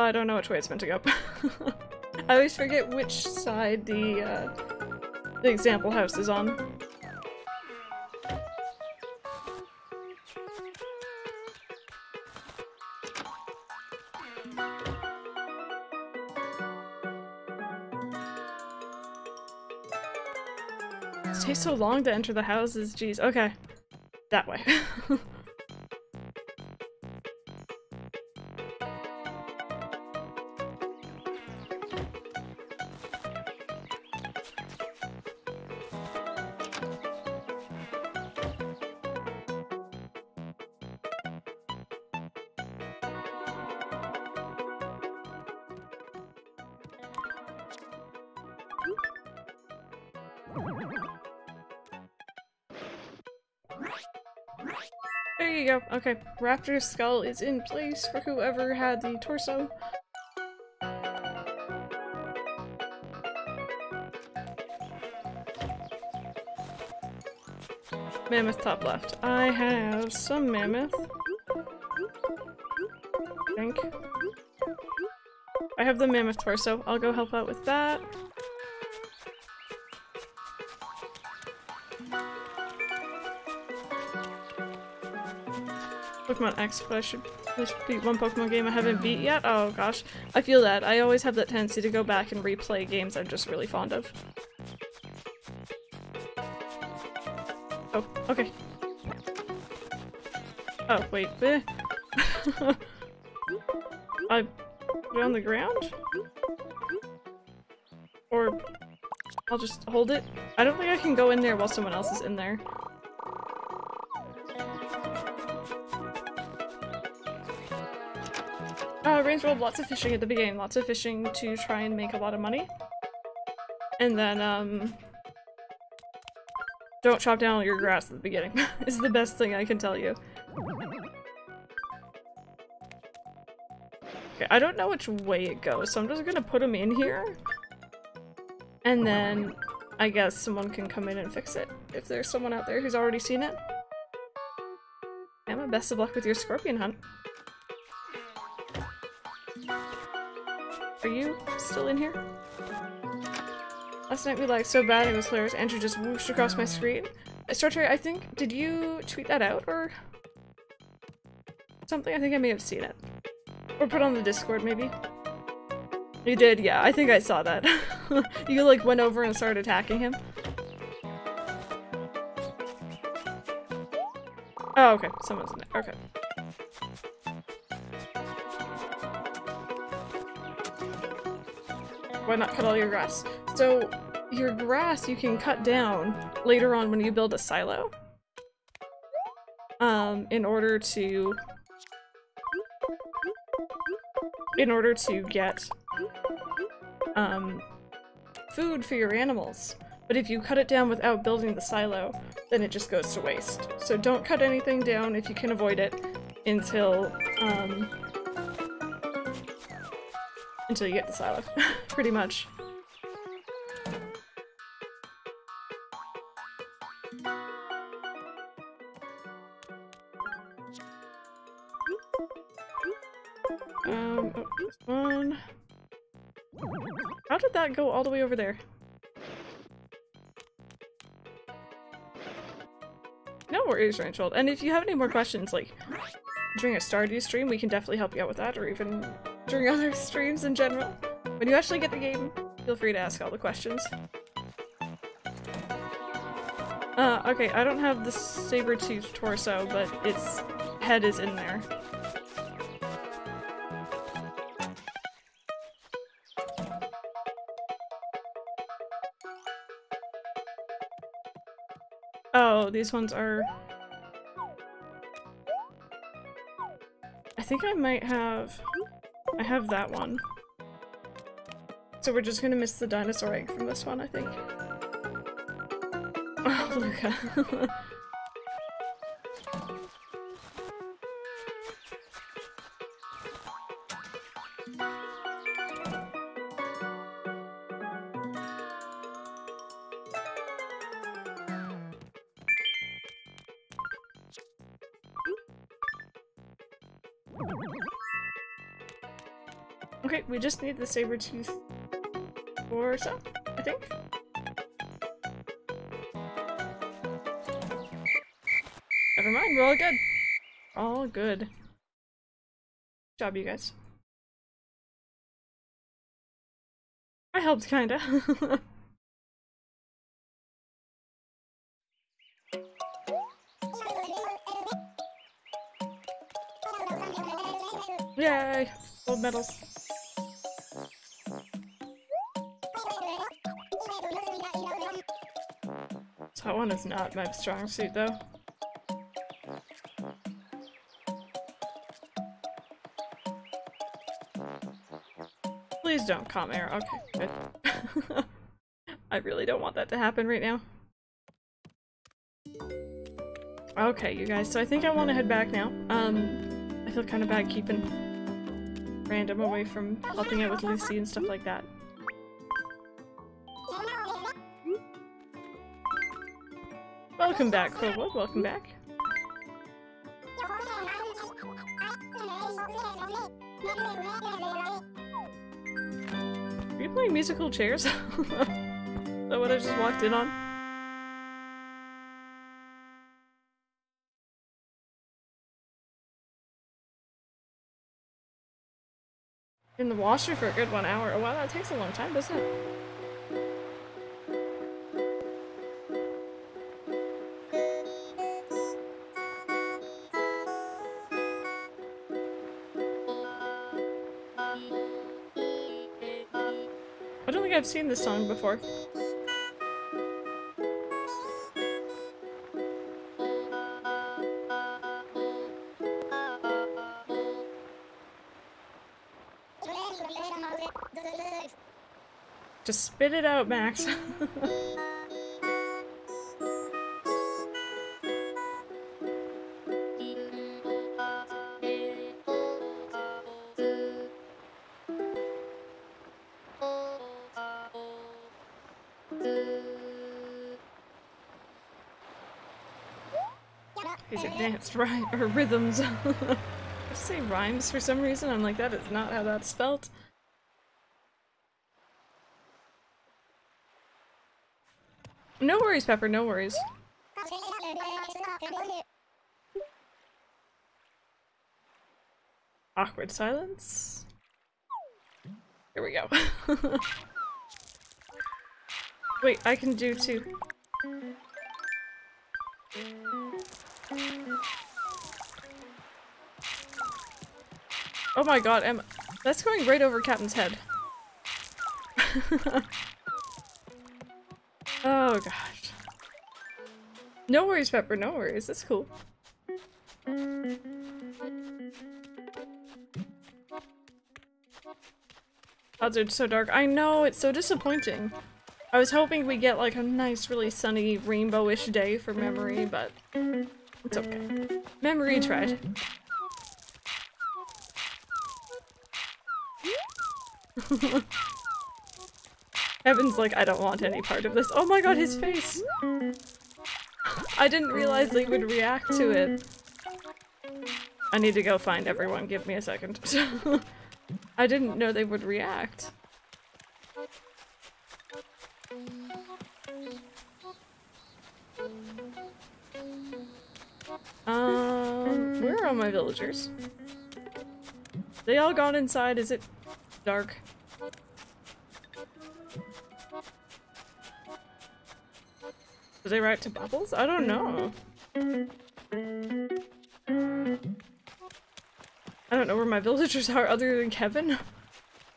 I don't know which way it's meant to go. I always forget which side the, uh, the example house is on. It takes so long to enter the houses, jeez. Okay. That way. Okay, raptor skull is in place for whoever had the torso. Mammoth top left. I have some mammoth. I think. I have the mammoth torso. I'll go help out with that. Pokemon X, but I should just beat one Pokemon game I haven't beat yet. Oh gosh, I feel that. I always have that tendency to go back and replay games I'm just really fond of. Oh, okay. Oh, wait. I put it on the ground? Or I'll just hold it? I don't think I can go in there while someone else is in there. Range rolled lots of fishing at the beginning, lots of fishing to try and make a lot of money. And then, um, don't chop down all your grass at the beginning is the best thing I can tell you. Okay, I don't know which way it goes, so I'm just gonna put them in here. And then I guess someone can come in and fix it if there's someone out there who's already seen it. Emma, best of luck with your scorpion hunt. Are you still in here? Last night we lagged so bad it was hilarious. Andrew just whooshed across my screen. Startrey, I think, did you tweet that out or something? I think I may have seen it. Or put on the Discord, maybe. You did? Yeah, I think I saw that. You like went over and started attacking him. Oh, okay. Someone's in there. Okay. Why not cut all your grass? So, your grass you can cut down later on when you build a silo. Um, in order to... In order to get... Um, food for your animals. But if you cut it down without building the silo, then it just goes to waste. So don't cut anything down if you can avoid it until, um, until you get the silo, pretty much. Um, oh, this one. How did that go all the way over there? No worries, Ranchold. And if you have any more questions, like during a Stardew stream, we can definitely help you out with that, or even during other streams in general. When you actually get the game, feel free to ask all the questions. Uh, okay, I don't have the saber-toothed torso, but its head is in there. Oh, these ones are... I think I might have... I have that one. So we're just gonna miss the dinosaur egg from this one, I think. Oh, Luca. Okay, we just need the saber-tooth or so, I think. Never mind, we're all good. All good. Good job, you guys. I helped, kinda. Yay! Gold medals. That one is not my strong suit, though. Please don't calm air. Okay, good. I really don't want that to happen right now. Okay, you guys, so I think I want to head back now. Um, I feel kind of bad keeping Random away from helping out with Lucy and stuff like that. Welcome back, Corwood. Welcome back. Are you playing musical chairs? Is that what I just walked in on? In the washer for a good one hour. Oh wow, that takes a long time, doesn't it? I've seen this song before. Just spit it out, Max. Advanced rhyme or rhythms. I say rhymes for some reason. I'm like, that is not how that's spelt. No worries, Pepper. No worries. Awkward silence. Here we go. Wait, I can do too. Oh my god, Emma. That's going right over Captain's head. Oh gosh. No worries, Pepper, no worries. That's cool. Clouds are so dark. I know, it's so disappointing. I was hoping we get like a nice, really sunny, rainbow-ish day for Memory, but it's okay. Memory tried. Kevin's like, I don't want any part of this. Oh my god, his face! I didn't realize they would react to it. I need to go find everyone, give me a second. I didn't know they would react. Um, where are all my villagers? They all gone inside, is it dark? Did they write to Bubbles? I don't know. I don't know where my villagers are other than Kevin.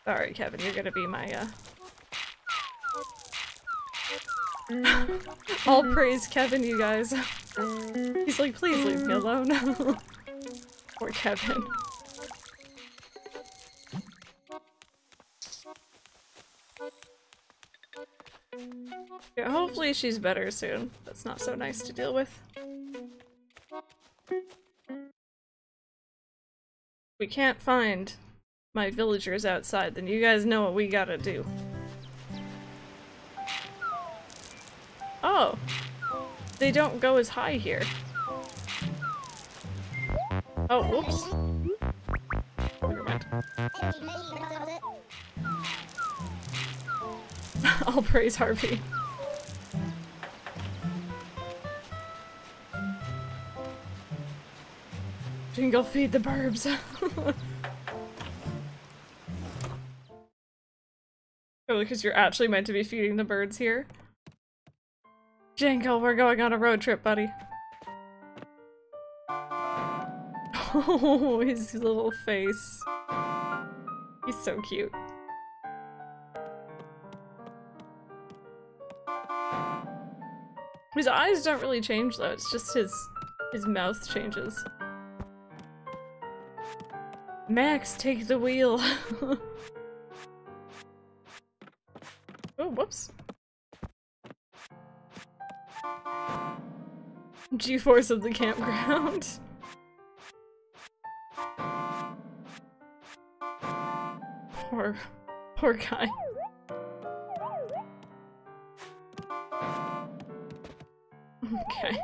Sorry, Kevin, you're gonna be my, uh... All praise Kevin, you guys. He's like, please leave me alone. Poor Kevin. Yeah, hopefully she's better soon. That's not so nice to deal with. We can't find my villagers outside, then you guys know what we gotta do. Oh! They don't go as high here. Oh, whoops. Never mind. I'll praise Harvey. You can go feed the burbs. Oh, because you're actually meant to be feeding the birds here. Jingle, we're going on a road trip, buddy. Oh, his little face. He's so cute. His eyes don't really change though, it's just his his mouth changes. Max, take the wheel! Oh, whoops. G-force of the campground. Poor, poor guy. Okay.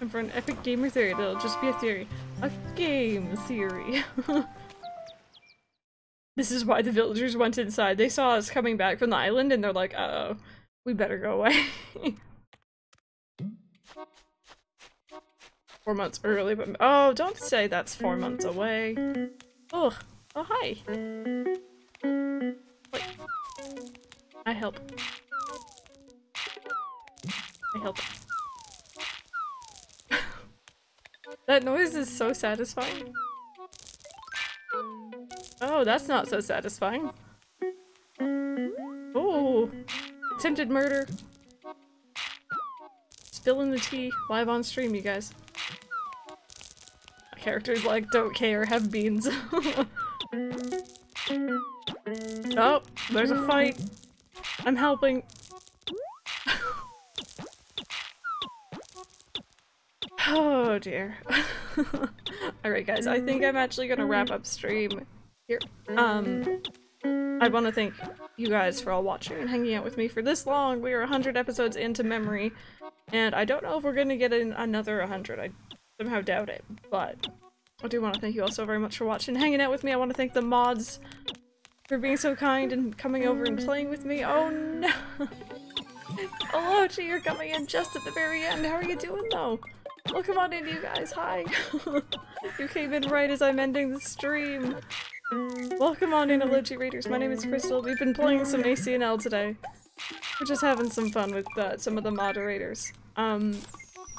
And for an epic gamer theory, that'll just be a theory. A game theory. This is why the villagers went inside. They saw us coming back from the island and they're like, uh-oh, we better go away. Four months early, but- oh, don't say that's four months away. Oh, oh hi. Wait. I help. I help. That noise is so satisfying. Oh, that's not so satisfying. Oh, attempted murder. Spilling the tea live on stream, you guys. Characters like don't care, have beans. Oh, there's a fight. I'm helping. Oh dear. Alright guys, I think I'm actually gonna wrap up stream here. Um, I want to thank you guys for all watching and hanging out with me for this long. We are one hundred episodes into Memory, and I don't know if we're gonna get in another one hundred. I somehow doubt it, but I do want to thank you all so very much for watching and hanging out with me. I want to thank the mods for being so kind and coming over and playing with me. Oh no! Alochi, you're coming in just at the very end. How are you doing though? Well, come on in, you guys. Hi. You came in right as I'm ending the stream. Welcome on in, Ology Raiders. My name is Crystal. We've been playing some A C N L today. We're just having some fun with uh, some of the moderators. Um,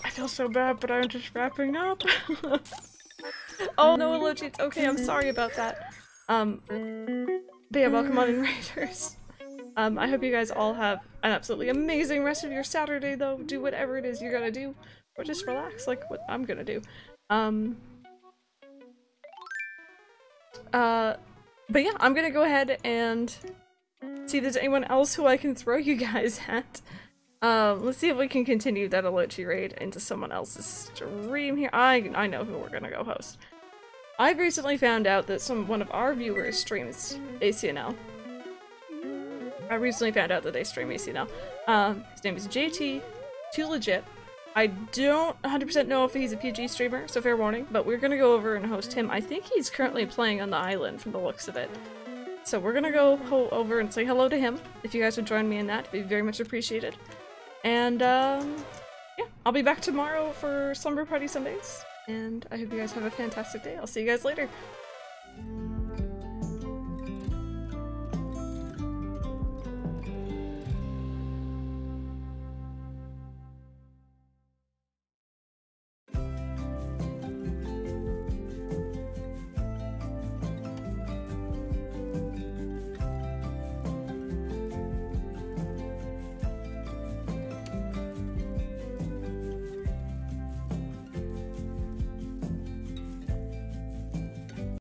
I feel so bad, but I'm just wrapping up. Oh no, Ology, it's okay. I'm sorry about that. Um, but yeah, welcome on in, Raiders. Um, I hope you guys all have an absolutely amazing rest of your Saturday, though. Do whatever it is you're gonna do, or just relax, like what I'm gonna do. Um, uh, but yeah, I'm gonna go ahead and see if there's anyone else who I can throw you guys at. Um, let's see if we can continue that Ology raid into someone else's stream here. I, I know who we're gonna go host. I've recently found out that some one of our viewers streams A C N L. I recently found out that they stream A C N L. Um, his name is J T, Too Legit. I don't one hundred percent know if he's a P G streamer, so fair warning, but we're gonna go over and host him. I think he's currently playing on the island from the looks of it. So we're gonna go ho over and say hello to him. If you guys would join me in that, it'd be very much appreciated. And um, yeah, I'll be back tomorrow for Slumber Party Sundays, and I hope you guys have a fantastic day. I'll see you guys later.